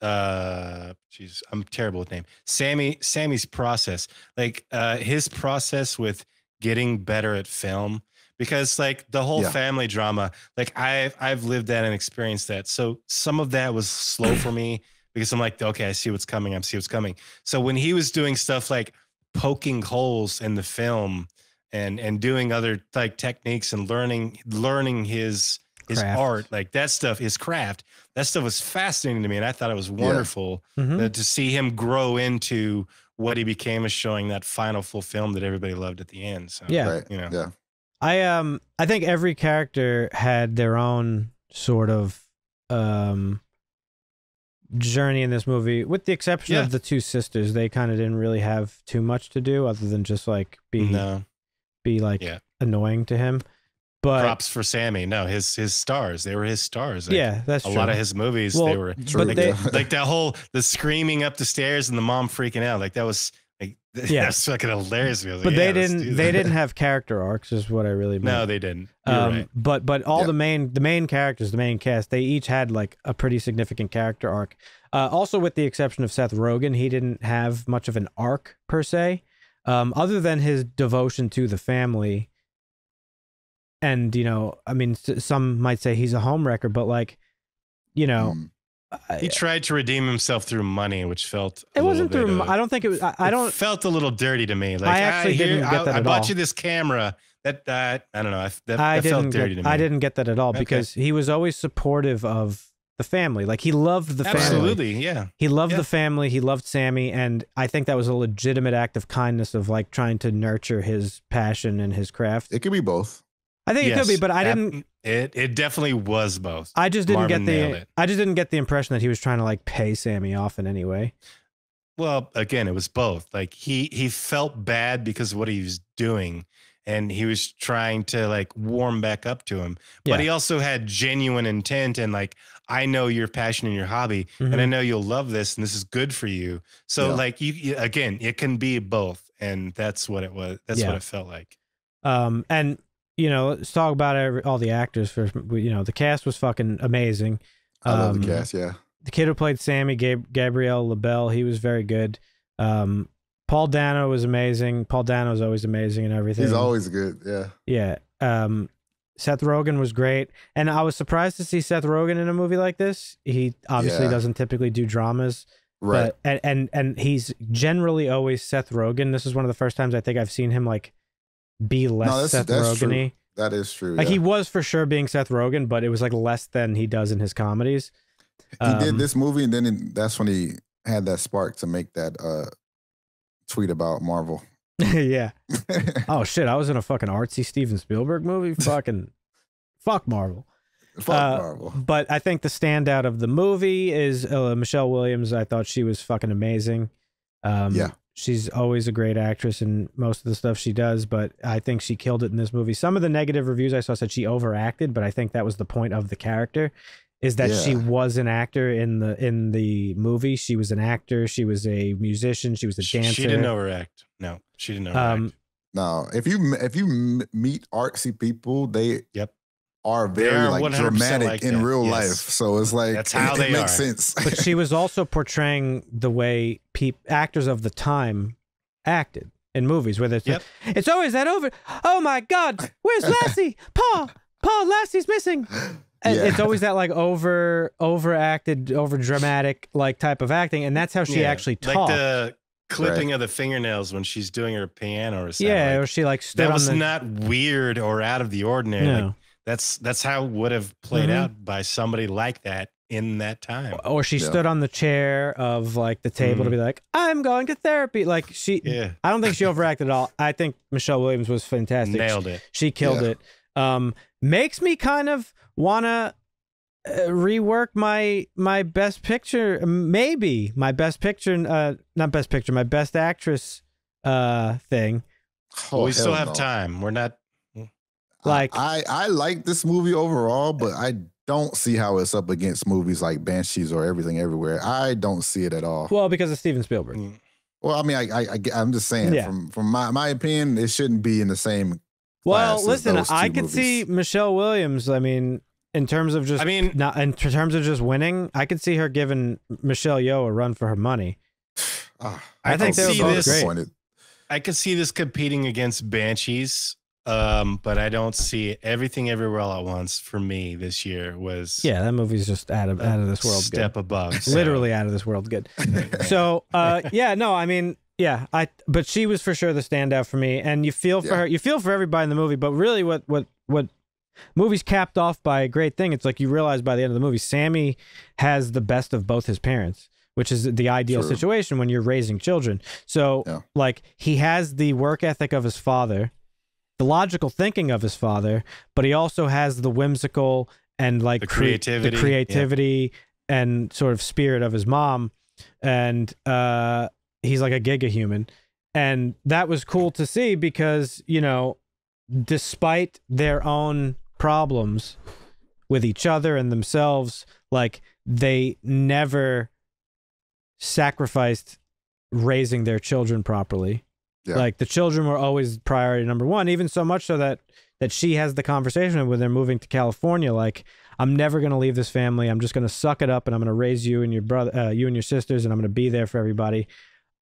geez, I'm terrible with names. Sammy's process, like his process with getting better at film, because like the whole family drama, like I've lived that and experienced that. So some of that was slow for me because I'm like, okay, I see what's coming. I see what's coming. So when he was doing stuff like poking holes in the film and doing other like techniques and learning his craft. Art, like that stuff, his craft, that stuff was fascinating to me. And I thought it was wonderful to see him grow into what he became as showing that final full film that everybody loved at the end. So, you know, I think every character had their own sort of, journey in this movie, with the exception of the two sisters. They kind of didn't really have too much to do other than just like be annoying to him. But props for Sammy. No, his stars. They were his stars. Like, that's a lot of his movies. Well, they were like that whole screaming up the stairs and the mom freaking out. Like that was like that's fucking hilarious. Like, but they didn't have character arcs, is what I really meant. No, they didn't. But all the main characters, the main cast, they each had like a pretty significant character arc. Also, with the exception of Seth Rogen, he didn't have much of an arc per se, other than his devotion to the family. And, you know, I mean, some might say he's a homewrecker, but like, you know, he tried to redeem himself through money, which felt, it wasn't through, I don't think it was, I don't, felt a little dirty to me. Like I actually didn't get that at all. I bought you this camera that, I don't know. That felt dirty to me. I didn't get that at all because he was always supportive of the family. Like he loved the family. Absolutely. Yeah. He loved the family. He loved Sammy. And I think that was a legitimate act of kindness of like trying to nurture his passion and his craft. It could be both. I think it could be, but I didn't. It definitely was both. I just didn't get the impression that he was trying to like pay Sammy off in any way. Well, again, it was both. Like he felt bad because of what he was doing, and he was trying to like warm back up to him. But he also had genuine intent and like, I know your passion and your hobby, and I know you'll love this, and this is good for you. So like you again, it can be both, and that's what it was. That's what it felt like. And. You know, let's talk about all the actors first. You know, the cast was fucking amazing. I love the cast, The kid who played Sammy, Gabriel LaBelle, he was very good. Paul Dano was amazing. Paul Dano's always amazing and everything. He's always good, Seth Rogen was great. And I was surprised to see Seth Rogen in a movie like this. He obviously doesn't typically do dramas. Right. But, and he's generally always Seth Rogen. This is one of the first times I think I've seen him, like, be less Seth Rogen-y. That is true. Like he was for sure being Seth Rogen, but it was like less than he does in his comedies. He did this movie, and then that's when he had that spark to make that tweet about Marvel. Oh shit! I was in a fucking artsy Steven Spielberg movie. Fucking fuck Marvel. Fuck Marvel. But I think the standout of the movie is Michelle Williams. I thought she was fucking amazing. She's always a great actress in most of the stuff she does, but I think she killed it in this movie. Some of the negative reviews I saw said she overacted, but I think that was the point of the character, is that she was an actor in the movie. She was an actor. She was a musician. She was a dancer. She didn't overact. No, she didn't overact. No, if you meet artsy people, they are very like dramatic like in real life. So it's like, that's how they makes sense. But she was also portraying the way actors of the time acted in movies, where it's like, it's always that over. Oh my God, where's Lassie? Paul, Lassie's missing. And it's always that like overacted, over dramatic, like type of acting. And that's how she actually talked. Like the clipping of the fingernails when she's doing her piano or something. Yeah. Like, or she like stood that was not weird or out of the ordinary. No. Like, that's how it would have played out by somebody like that in that time. Or she stood on the chair of like the table to be like, I'm going to therapy. Like she, I don't think she overacted at all. I think Michelle Williams was fantastic. Nailed it. She killed it. Makes me kind of wanna rework my best picture, maybe my best picture, not best picture, my best actress thing. Oh, well, we still have time. We're not. Like I like this movie overall, but I don't see how it's up against movies like Banshees or Everything Everywhere. I don't see it at all. Well, because of Steven Spielberg. Well, I mean, I'm just saying, yeah, from my opinion, it shouldn't be in the same. Well, listen, I could see Michelle Williams. I mean, in terms of just, I mean, not in terms of just winning, I could see her giving Michelle Yeoh a run for her money. I think they were both great. I could see this competing against Banshees, but I don't see it. Everything Everywhere All at Once for me this year was, yeah, that movie's just out of this world. Step good. Above, so. Literally out of this world. Good. So, yeah, no, I mean, yeah, but she was for sure the standout for me, and you feel for her, you feel for everybody in the movie. But really, what movies capped off by a great thing. It's like you realize by the end of the movie, Sammy has the best of both his parents, which is the ideal True. Situation when you're raising children. So yeah, like he has the work ethic of his father, the logical thinking of his father, but he also has the whimsical and like the creativity, yeah, and sort of spirit of his mom. And he's like a giga human. And that was cool to see because, you know, despite their own problems with each other and themselves, like they never sacrificed raising their children properly. Yeah. Like the children were always priority number one, even so much so that she has the conversation when they're moving to California, like, I'm never going to leave this family. I'm just going to suck it up and I'm going to raise you and your brother, you and your sisters, and I'm going to be there for everybody.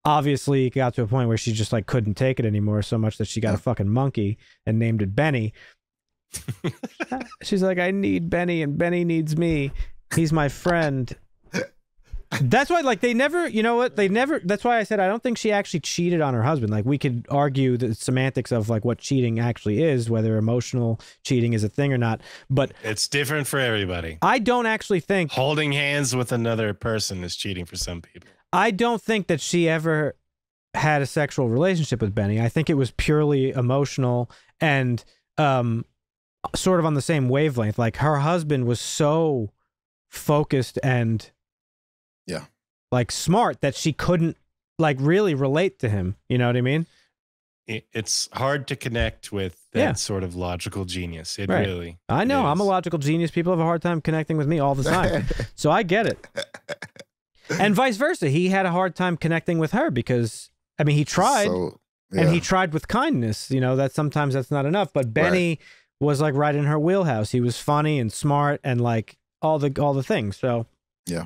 Obviously, it got to a point where she just like couldn't take it anymore so much that she got a fucking monkey and named it Benny. She's like, I need Benny and Benny needs me. He's my friend. That's why, like, they never, you know what, they never, that's why I said I don't think she actually cheated on her husband. Like, we could argue the semantics of, like, what cheating actually is, whether emotional cheating is a thing or not, but... It's different for everybody. I don't actually think... Holding hands with another person is cheating for some people. I don't think that she ever had a sexual relationship with Benny. I think it was purely emotional and sort of on the same wavelength. Like, her husband was so focused and... Yeah, like smart that she couldn't like really relate to him. You know what I mean? It's hard to connect with that sort of logical genius. It really. I know is. I'm a logical genius. People have a hard time connecting with me all the time. So I get it. And vice versa. He had a hard time connecting with her because, I mean, he tried and he tried with kindness, you know, that sometimes that's not enough. But Benny was like right in her wheelhouse. He was funny and smart and like all the things. So yeah,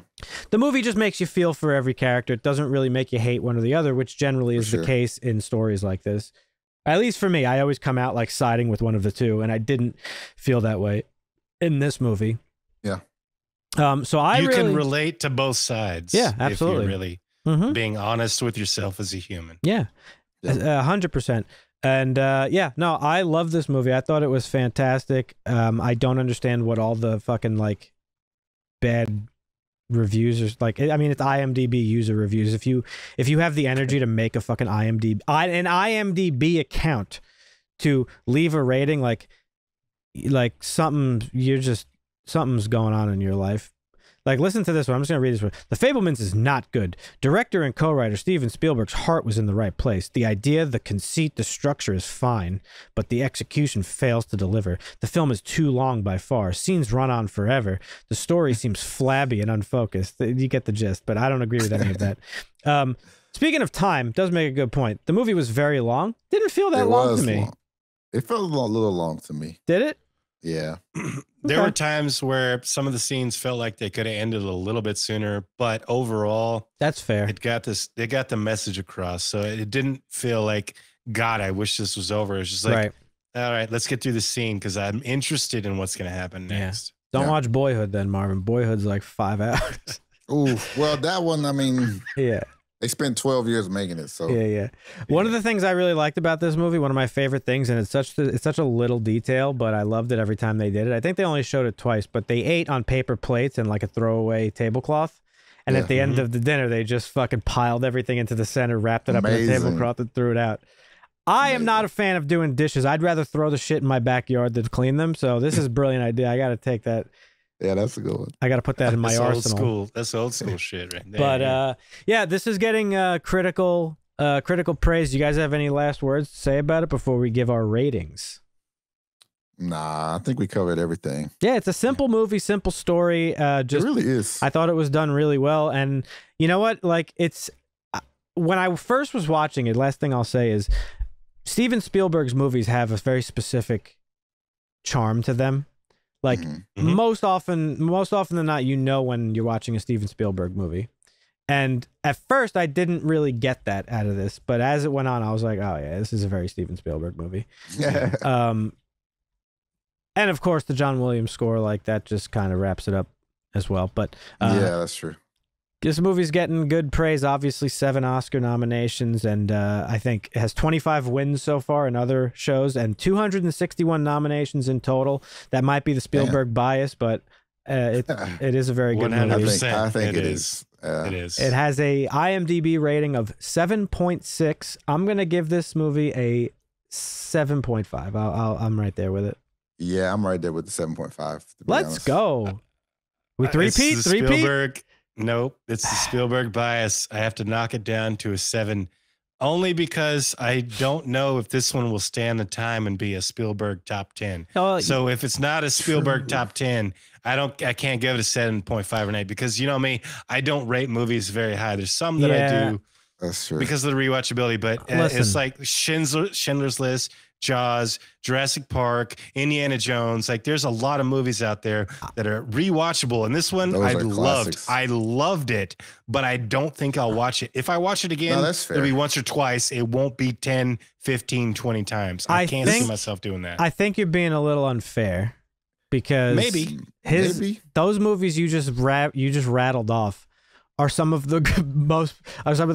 the movie just makes you feel for every character. It doesn't really make you hate one or the other, which generally is the case in stories like this. At least for me, I always come out like siding with one of the two, and I didn't feel that way in this movie. Yeah. So you really can relate to both sides. Yeah, absolutely. If you're really being honest with yourself as a human. Yeah, 100%. And yeah, no, I love this movie. I thought it was fantastic. I don't understand what all the fucking like bad reviews or like, I mean, it's IMDb user reviews. If you have the energy to make a fucking IMDb account to leave a rating, like something's going on in your life. Like, listen to this one. I'm just gonna read this one. The Fabelmans is not good. Director and co-writer Steven Spielberg's heart was in the right place. The idea, the conceit, the structure is fine, but the execution fails to deliver. The film is too long by far. Scenes run on forever. The story seems flabby and unfocused. You get the gist, but I don't agree with any of that. Speaking of time, does make a good point. The movie was very long. Didn't feel that long to me. It felt a little long to me. Did it? Yeah. There were times where some of the scenes felt like they could have ended a little bit sooner, but overall, that's fair. It got this, they got the message across. So it didn't feel like, God, I wish this was over. It's just like, all right, let's get through the scene because I'm interested in what's going to happen next. Yeah. Don't watch Boyhood then, Marvin. Boyhood's like 5 hours. Ooh, well, that one, I mean, they spent 12 years making it. So one of the things I really liked about this movie, one of my favorite things, and it's such a little detail, but I loved it every time they did it. I think they only showed it twice, but they ate on paper plates and like a throwaway tablecloth. And at the end of the dinner, they just fucking piled everything into the center, wrapped it up in a tablecloth and threw it out. I am not a fan of doing dishes. I'd rather throw the shit in my backyard than clean them. So this is a brilliant idea. I got to take that. Yeah, that's a good one. I got to put that in my arsenal. School. That's old school shit right there. But yeah, this is getting critical praise. You guys have any last words to say about it before we give our ratings? Nah, I think we covered everything. Yeah, it's a simple movie, simple story. It really is. I thought it was done really well. And you know what? Like, it's when I first was watching it, last thing I'll say is Steven Spielberg's movies have a very specific charm to them. Like mm-hmm. most often than not, you know, when you're watching a Steven Spielberg movie. And at first I didn't really get that out of this, but as it went on, I was like, oh yeah, this is a very Steven Spielberg movie. And of course the John Williams score, like that just kind of wraps it up as well. But yeah, that's true. This movie's getting good praise, obviously 7 Oscar nominations, and I think it has 25 wins so far in other shows and 261 nominations in total. That might be the Spielberg bias, but it is a very good movie. I think it is. It is. It has a IMDb rating of 7.6. I'm going to give this movie a 7.5. I'm right there with it. Yeah, I'm right there with the 7.5. Let's go. We three-peat. Nope, it's the Spielberg bias. I have to knock it down to a 7, only because I don't know if this one will stand the time and be a Spielberg top 10. Oh, so if it's not a Spielberg top 10, I can't give it a 7.5 or 8 because you know me, I don't rate movies very high. There's some that I do because of the rewatchability, but it's like Schindler's List, Jaws, Jurassic Park, Indiana Jones. Like there's a lot of movies out there that are rewatchable. And this one I loved. I loved it, but I don't think I'll watch it. If I watch it again, it'll be once or twice. It won't be 10, 15, 20 times. I can't see myself doing that. I think you're being a little unfair because those movies you just rattled off are some of the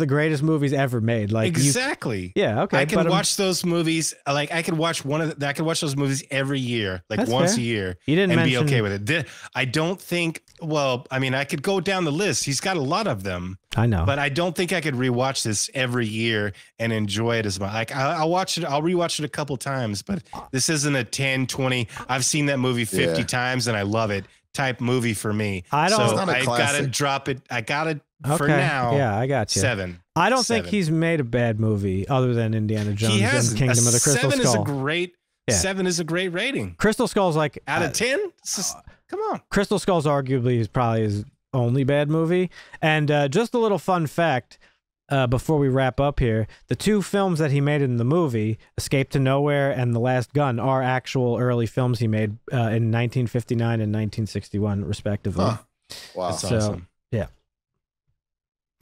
greatest movies ever made. Like exactly. Yeah. Okay. I can watch those movies. Like I could watch I could watch those movies every year, like once a year, and be okay with it. I don't think. Well, I mean, I could go down the list. He's got a lot of them. I know, but I don't think I could rewatch this every year and enjoy it as much. Like I'll watch it. I'll rewatch it a couple times, but this isn't a 10, 20. I've seen that movie 50 times and I love it. Type movie for me. I don't. So I gotta drop it. I gotta for now. Yeah, I got you. 7. I don't think he's made a bad movie other than Indiana Jones and Kingdom of the Crystal Skull. 7 is a great. 7 is a great rating. Crystal Skull's like out of 10. Come on. Crystal Skull's arguably is probably his only bad movie. And just a little fun fact before we wrap up here: the 2 films that he made in the movie, Escape to Nowhere and The Last Gun, are actual early films he made in 1959 and 1961, respectively. Huh. Wow. That's awesome. Yeah.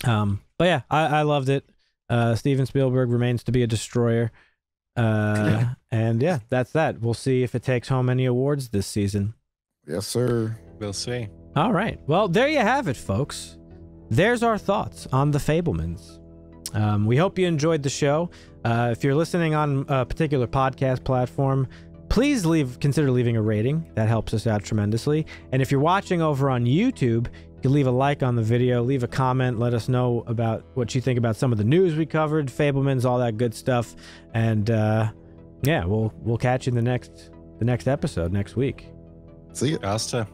But yeah, I loved it. Steven Spielberg remains to be a destroyer. And yeah, that's that. We'll see if it takes home any awards this season. Yes, sir. We'll see. All right. Well, there you have it, folks. There's our thoughts on The Fabelmans. We hope you enjoyed the show. If you're listening on a particular podcast platform, please consider leaving a rating. That helps us out tremendously. And if you're watching over on YouTube, you can leave a like on the video, leave a comment, let us know about what you think about some of the news we covered, Fabelmans, all that good stuff. And yeah, we'll catch you in the next episode next week. See you, Asta.